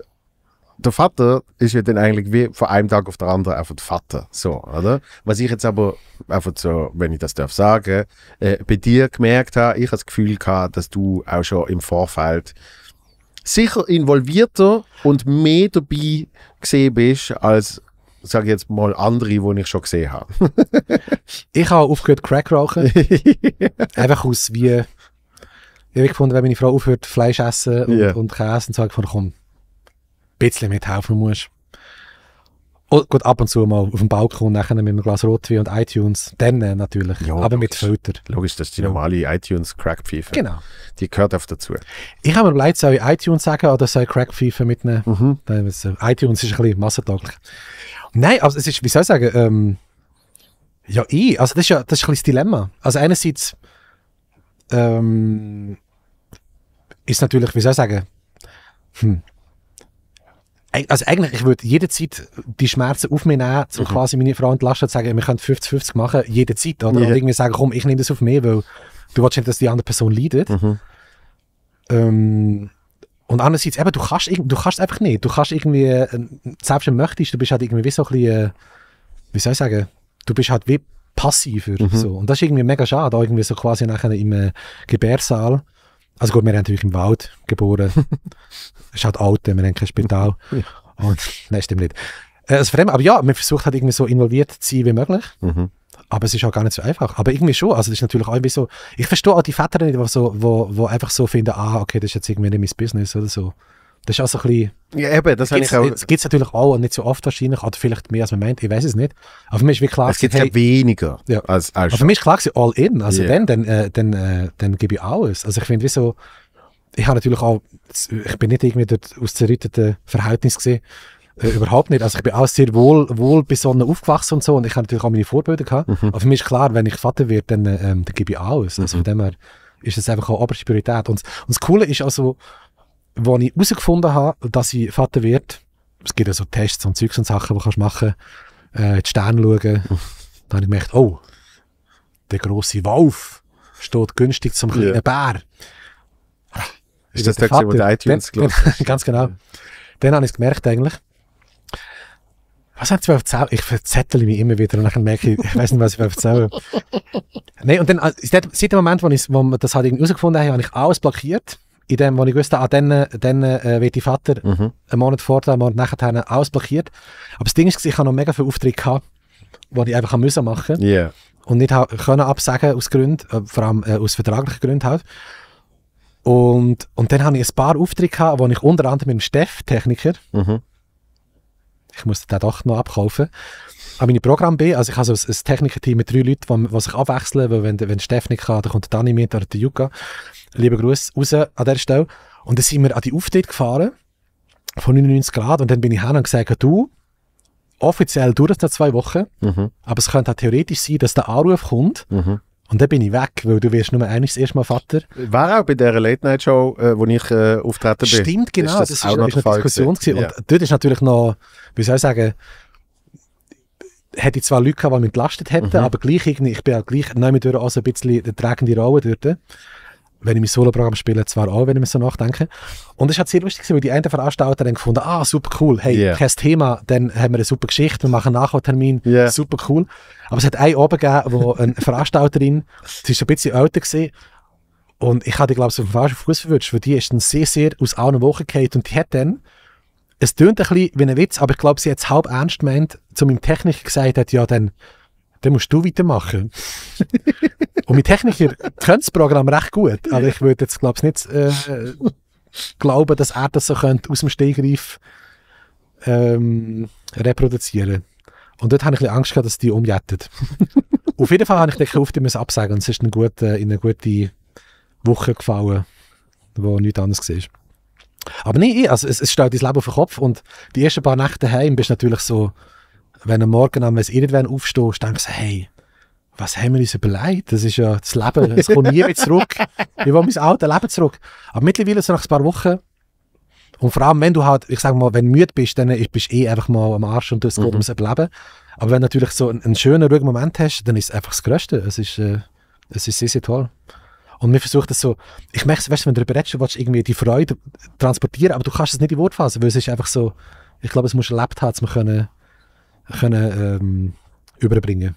der Vater ist ja dann eigentlich wie von einem Tag auf den anderen einfach der Vater. So, oder? Was ich jetzt aber, einfach so, wenn ich das darf sagen, äh, bei dir gemerkt habe, ich habe das Gefühl gehabt, dass du auch schon im Vorfeld sicher involvierter und mehr dabei gesehen bist als, sage ich jetzt mal, andere, die ich schon gesehen habe. Ich habe aufgehört Crack rauchen. Einfach aus wie... Ich habe gefunden, wenn meine Frau aufhört Fleisch essen und, yeah. und Käse, und sage ich, komm, ein bisschen mithelfen musst. Und gut, ab und zu mal auf dem Balkon, nachher mit einem Glas Rotwein und iTunes. Dann natürlich, ja, aber logisch, mit Filter. Logisch, das ist die normale ja. iTunes-Crack-Pfeife. Genau. Die gehört oft dazu. Ich habe mir überlegt, soll ich iTunes sagen oder soll ich Crack-Pfeife mitnehmen? Mhm. iTunes ist ein bisschen massentauglich. Nein, also es ist, wie soll ich sagen, ähm, ja ich, also das ist ja das, ist ein das Dilemma. Also einerseits ähm, ist natürlich, wie soll ich sagen, hm, also eigentlich, ich würde jederzeit die Schmerzen auf mich nehmen, um mhm. quasi meine Frau entlasten und sagen, wir können fünfzig fünfzig machen, jederzeit, oder? Yeah. Und irgendwie sagen, komm, ich nehme das auf mich, weil du willst nicht, dass die andere Person leidet. Mhm. Ähm, Und andererseits, eben, du kannst du kannst einfach nicht. Du kannst irgendwie, selbst wenn du möchtest, du bist halt irgendwie wie so ein bisschen, wie soll ich sagen, du bist halt wie passiver. Mhm. So. Und das ist irgendwie mega schade, auch irgendwie so quasi nachher im Gebärsaal. Also gut, wir haben natürlich im Wald geboren. Es ist halt alt, wir haben kein Spital. Und, nein, stimmt nicht. Also dem, aber ja, man versucht halt irgendwie so involviert zu sein wie möglich. Mhm. Aber es ist auch gar nicht so einfach. Aber irgendwie schon. Also das ist natürlich auch irgendwie so. Ich verstehe auch die Väter nicht, die so, wo, wo einfach so finden, ah, okay, das ist jetzt irgendwie nicht mein Business oder so. Das ist auch so ein bisschen. Ja, eben, das gibt's, habe ich auch. Das gibt es natürlich auch, nicht so oft wahrscheinlich, oder vielleicht mehr als man meint, ich weiß es nicht. Aber für mich ist wie klar. Es gibt hey, ja weniger. Ja. Als, als aber für mich ist klar, all in. Also yeah. dann, dann, äh, dann, äh, dann gebe ich alles. Also ich finde, wie so. Ich habe natürlich auch. Ich bin nicht irgendwie dort aus zerrütteten Verhältnissen gesehen. Äh, überhaupt nicht. Also ich bin auch sehr wohl, wohl besonnen aufgewachsen und so und ich habe natürlich auch meine Vorbilder gehabt. Mhm. Aber für mich ist klar, wenn ich Vater werde, dann, ähm, dann gebe ich alles. Also mhm. von dem her ist das einfach auch oberste Priorität. Und, und das Coole ist also, als ich herausgefunden habe, dass ich Vater werde, es gibt ja so Tests und Zeugs und Sachen, die kannst du machen, äh, die Sterne schauen, mhm. dann habe ich gemerkt, oh, der grosse Wolf steht günstig zum kleinen ja. Bär. Ist das der, der, der iTunes, glaube ich. Ganz genau. Dann habe ich es gemerkt eigentlich. Was haben Sie erzählt? Ich verzettel mich immer wieder und dann merke ich, ich weiß nicht, was ich erzähle. Nein, und dann, seit dem Moment, wo, ich, wo wir das halt irgendwie herausgefunden haben, habe ich alles blockiert. In dem, wo ich wusste, an denen, denen äh, wird die Vater mhm. einen Monat vorher, einen Monat nachher, alles blockiert. Aber das Ding ist, ich habe noch mega viele Aufträge gehabt, die ich einfach machen musste. Yeah. Und nicht können absagen aus Gründen, äh, vor allem äh, aus vertraglichen Gründen halt. Und, und dann habe ich ein paar Aufträge gehabt, wo ich unter anderem mit dem Steff, Techniker, mhm. ich musste den doch noch abkaufen. Aber meine Programm B, also ich habe so ein, ein Techniker-Team mit drei Leuten, die sich abwechseln, weil wenn, wenn Steff nicht kann, dann kommt der Dani mit oder der Jukka. Lieber Gruß raus an dieser Stelle. Und dann sind wir an die Auftritte gefahren, von neunundneunzig Grad, und dann bin ich hin und gesagt, du, offiziell dauert es noch zwei Wochen, mhm. aber es könnte auch theoretisch sein, dass der Anruf kommt, mhm. und dann bin ich weg, weil du wirst nur einmal das erste Mal Vater. War auch bei dieser Late-Night-Show, äh, wo ich äh, auftreten bin. Stimmt, genau, ist das, das auch war eine Diskussion. Ja. Und dort ist natürlich noch, wie soll ich sagen, hätte ich zwar Leute gehabt, die mich entlastet hätten, mhm. aber gleich irgendwie, ich bin auch gleich nebenbei auch so ein bisschen eine tragende Rolle dort. Wenn ich mein Solo-Programm spiele, zwar auch, wenn ich mir so nachdenke. Und es war sehr lustig, weil die einen Veranstalter dann gefunden, ah, super cool, hey, yeah. kein Thema, dann haben wir eine super Geschichte, wir machen einen Nachholtermin, yeah. super cool. Aber es hat einen oben gegeben, wo eine Veranstalterin, sie war ein bisschen älter gewesen, und ich habe die, glaube ich, auf den falschen Fuß verwünscht, weil die ist dann sehr, sehr aus allen Wochen gefallen und die hat dann, es tönt ein bisschen wie ein Witz, aber ich glaube, sie hat es halb ernst gemeint, zu meinem Techniker gesagt hat, ja, dann dann musst du weitermachen. Und mein Techniker kennt das Programm recht gut, aber ich würde jetzt, glaube ich, nicht äh, glauben, dass er das so könnte aus dem Stehgreif ähm, reproduzieren. Und dort habe ich ein bisschen Angst gehabt, dass die umjettet. Auf jeden Fall habe ich den Kauf immer absagen und es ist eine gute, in eine gute Woche gefallen, wo nichts anderes war. Aber nein, also es, es stellt dein Leben auf den Kopf und die ersten paar Nächte heim bist du natürlich so, wenn am Morgen an, wenn es irgendwann aufstehst, denkst du, hey, was haben wir uns überlegt? Das ist ja das Leben, es kommt nie wieder zurück. Ich will mein altes Leben zurück. Aber mittlerweile, so nach ein paar Wochen, und vor allem, wenn du halt, ich sag mal, wenn du müde bist, dann bist du eh einfach mal am Arsch und es geht mhm. ums Überleben. Aber wenn du natürlich so einen, einen schönen, ruhigen Moment hast, dann ist es einfach das Größte. Es ist, äh, es ist sehr, sehr toll. Und wir versuchen das so, ich merke es, weißt du, wenn du darüber redest, du willst irgendwie die Freude transportieren, aber du kannst es nicht in Worte fassen, weil es ist einfach so, ich glaube, es muss erlebt haben, dass wir können, können ähm, überbringen.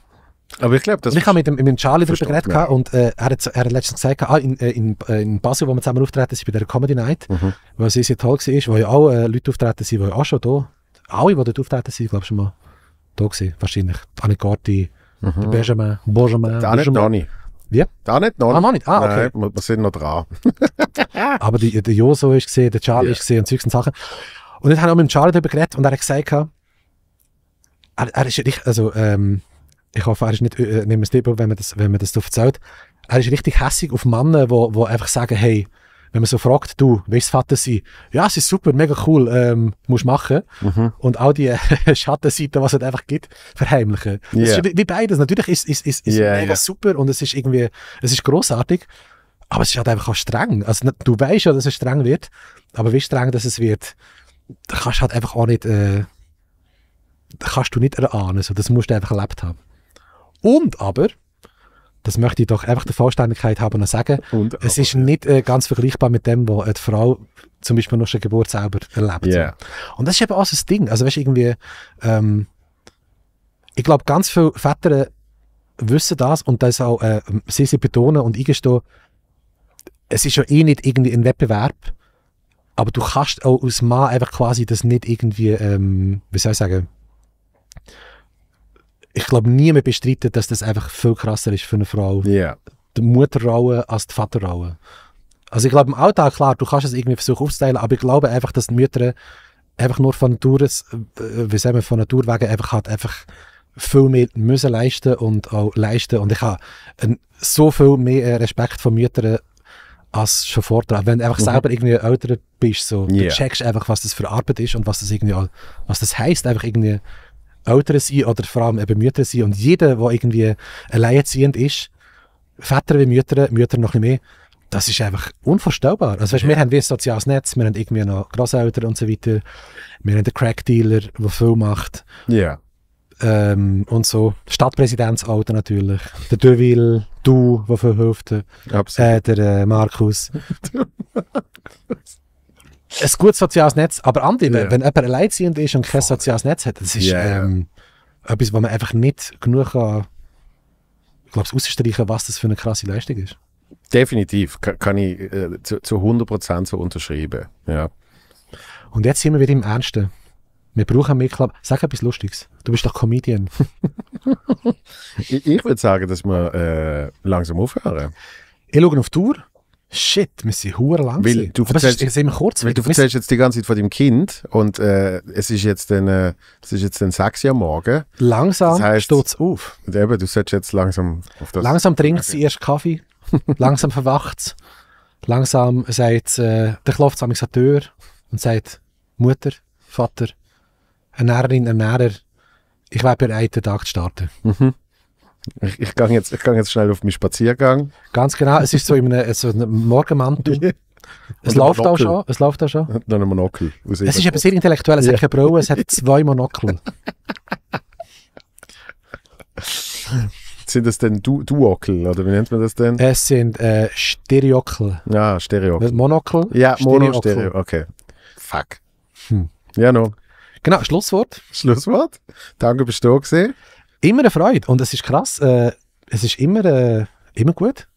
Aber ich glaube, das ich habe mit dem, mit dem Charlie darüber geredet ja. und äh, er, hat, er hat letztens gesagt, ah, in, in, in Basel, wo wir zusammen auftreten, ist bei der Comedy Night, mhm. was sehr, sehr toll war, wo ja auch äh, Leute auftreten sind, die auch schon da, alle, die dort auftreten sind, glaube ich, schon mal da waren, wahrscheinlich. Annegotti, mhm. Benjamin, Benjamin, da nicht noch nicht. Wie? Da nicht noch nicht. Ah, noch nicht? Ah, okay. Nein, wir sind noch dran. Aber die, der Joso ist gesehen, der Charlie yeah. ist gesehen und solche Sachen. Und dann haben wir auch mit dem Charlie darüber geredet und er hat gesagt, er, er ist richtig, also, ähm, ich hoffe, er ist nicht, äh, nehmen wir es lieber, wenn man das, wenn man das erzählt. Er ist richtig hässig auf Männer, die wo, wo einfach sagen, hey, wenn man so fragt, du, willst Vater sein? Ja, es ist super, mega cool, ähm, musst machen. Mhm. Und auch die äh, Schattenseiten, was es einfach gibt, verheimlichen. Yeah. Das ist wie, wie beides. Natürlich ist es ist, ist yeah, mega yeah. super und es ist irgendwie, es ist grossartig, aber es ist halt einfach auch streng. Also du weißt ja, dass es streng wird, aber wie streng, dass es wird, da kannst du halt einfach auch nicht, äh, kannst du nicht erahnen. Also, das musst du einfach erlebt haben. Und aber, das möchte ich doch einfach der Vollständigkeit haben und sagen, und es ist nicht äh, ganz vergleichbar mit dem, was die Frau zum Beispiel nach der Geburt selber erlebt. Yeah. Und das ist eben auch so ein Ding. Also weißt, irgendwie, ähm, ich glaube, ganz viele Väter wissen das und das auch äh, sehr, sehr betonen und eingestehen, es ist ja eh nicht irgendwie ein Wettbewerb, aber du kannst auch als Mann einfach quasi das nicht irgendwie, ähm, wie soll ich sagen, ich glaube, niemand bestreitet, dass das einfach viel krasser ist für eine Frau. Yeah. Die Mutterrolle als die Vaterrolle. Also ich glaube, im Alltag, klar, du kannst es irgendwie versuchen aufzuteilen, aber ich glaube einfach, dass die Mütter einfach nur von Natur, wie sagen wir, von Natur wegen einfach, halt einfach viel mehr müssen leisten und auch leisten. Und ich habe so viel mehr Respekt vor Müttern als schon vorher. Wenn du einfach mhm. selber irgendwie älter bist, so, yeah. du checkst einfach, was das für Arbeit ist und was das irgendwie auch, was das heisst, einfach irgendwie Eltern sein oder vor allem eben Mütter sein. Und jeder, der irgendwie alleinerziehend ist, Väter wie Mütter, Mütter noch ein bisschen mehr, das ist einfach unvorstellbar. Also weißt, wir haben wie ein soziales Netz, wir haben irgendwie noch Grosseltern und so weiter, wir haben einen Crack-Dealer, der viel macht. Ja. Yeah. Ähm, und so. Stadtpräsidentsalter natürlich. Der Deville, du, der viel hilft. Absolut. Äh, der äh, Markus. ein gutes soziales Netz, aber andere, yeah. wenn jemand alleinziehend ist und kein soziales Netz hat, das ist yeah. ähm, etwas, was man einfach nicht genug kann, ich glaube, ausstreichen, was das für eine krasse Leistung ist. Definitiv, kann, kann ich äh, zu, zu hundert Prozent so unterschreiben. Ja. Und jetzt sind wir wieder im Ernsten. Wir brauchen mehr Klapp. Sag etwas Lustiges. Du bist doch Comedian. ich ich würde sagen, dass wir äh, langsam aufhören. Ich schaue auf die Tour. Shit, wir sind verdammt lang. Weil du erzählst, ist, ist kurz, weil du erzählst jetzt die ganze Zeit von deinem Kind und äh, es ist jetzt dann äh, sechs Uhr am Morgen. Langsam das heißt, steht es auf. Eben, du solltest jetzt langsam auf das... Langsam trinkt okay. sie erst Kaffee, langsam verwacht es, langsam sagt äh, der klopft an die Tür und sagt Mutter, Vater, Ernährerin, Ernährer, ich wäre bereit, den Tag zu starten. Mhm. Ich, ich gehe jetzt, geh jetzt schnell auf meinen Spaziergang. Ganz genau, es ist so in einem, so einem Morgenmantel. Es läuft auch schon. Es läuft auch schon. Dann ein Monokel. Es ist eben sehr intellektuell, es ja. hat keine Brille, es hat zwei Monokel. Sind das denn du Duokel, oder wie nennt man das denn? Es sind äh, Stereokel. Ja, Stereokel. Monokel? Ja, Mono-Stereo, okay. Fuck. Hm. Ja, no. Genau, Schlusswort. Schlusswort. Danke, bist du da gewesen. Immer eine Freude und es ist krass, äh, es ist immer, äh, immer gut.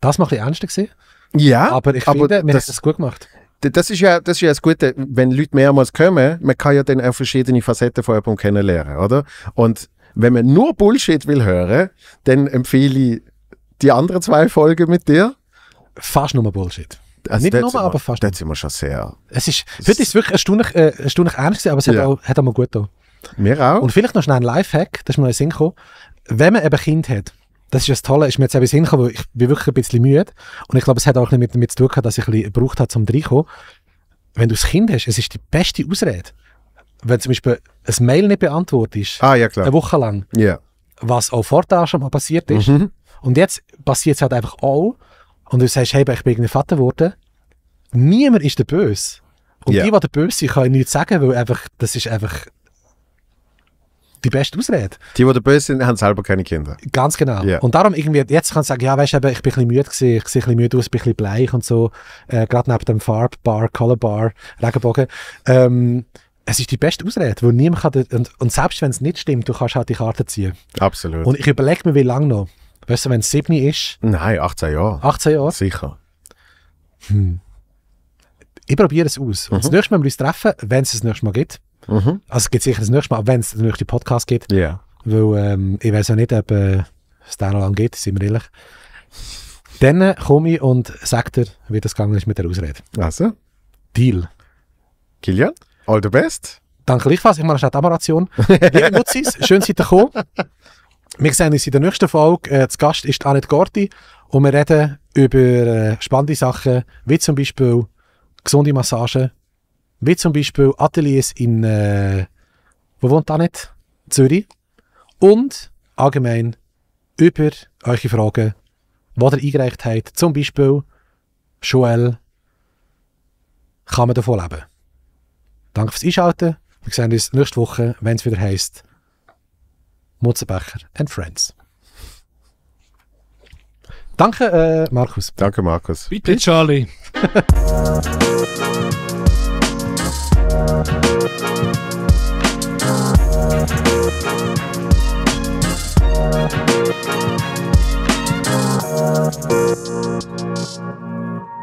Das war ein bisschen ernster gewesen. Ja, aber ich aber finde, wir das, haben es gut gemacht. Das ist, ja, das ist ja das Gute, wenn Leute mehrmals kommen, man kann ja dann auch verschiedene Facetten von jemandem kennenlernen, oder? Und wenn man nur Bullshit will hören, dann empfehle ich die anderen zwei Folgen mit dir. Fast nur Bullshit. Also nicht nur, aber fast. Das sind wir schon sehr. Es ist, heute ist es wirklich eine Stunde, äh, eine Stunde ernst gewesen, aber es ja. hat, auch, hat auch mal gut getan. Mir auch. Und vielleicht noch schnell ein Lifehack, das ist mir in den Sinn gekommen. Wenn man eben Kind hat, das ist das Tolle, ist mir jetzt eben in den Sinn gekommen, weil ich bin wirklich ein bisschen müde und ich glaube, es hat auch ein bisschen damit zu tun gehabt, dass ich ein bisschen gebraucht habe, um reinzukommen. Wenn du ein Kind hast, es ist die beste Ausrede. Wenn zum Beispiel ein Mail nicht beantwortet ist, ah, ja, klar. eine Woche lang, yeah. was auch vorher schon mal passiert ist, mhm. und jetzt passiert es halt einfach auch und du sagst, hey, ich bin irgendwie Vater geworden, niemand ist der Böse. Und yeah. die, die der Böse sind, kann ich nichts sagen, weil einfach, das ist einfach... die beste Ausrede. Die, die böse sind, haben selber keine Kinder. Ganz genau. Yeah. Und darum irgendwie, jetzt kann ich sagen, ja, weißt du, ich bin ein bisschen müde gewesen, ich sehe ein bisschen müde aus, ich bin ein bisschen bleich und so, äh, gerade neben dem Farb-Bar, Color-Bar, Regenbogen. Ähm, es ist die beste Ausrede, weil niemand kann, und, und selbst wenn es nicht stimmt, du kannst halt die Karte ziehen. Absolut. Und ich überlege mir, wie lange noch. Weißt du, wenn es sieben ist? Nein, achtzehn Jahre. achtzehn Jahre? Sicher. Hm. Ich probiere es aus. Mhm. Und das nächste Mal müssen wir uns treffen, wenn es das nächste Mal gibt. Mhm. Also es gibt sicher das nächste Mal, wenn es den nächsten Podcast gibt. Yeah. Weil ähm, ich weiß ja nicht, ob äh, es da noch lang geht, sind wir ehrlich. Dann äh, komme ich und sage dir, wie das gegangen ist mit der Ausrede. Also? Deal. Kilian, all the best. Danke gleichfalls, ich mache eine Moderation. Liebe Mutzis, schön, seid ihr gekommen. Wir sehen uns in der nächsten Folge. Äh, zu Gast ist Annette Gorti und wir reden über äh, spannende Sachen, wie zum Beispiel gesunde Massagen. Wie zum Beispiel Ateliers in, äh, wo wohnt da nicht? Zürich. Und allgemein über eure Fragen, die ihr eingereicht habt. Zum Beispiel, Joel, kann man davon leben? Danke fürs Einschalten. Wir sehen uns nächste Woche, wenn es wieder heisst, Mutzenbecher and Friends. Danke, äh, Markus. Danke, Markus. Bitte, Charlie. Thank you.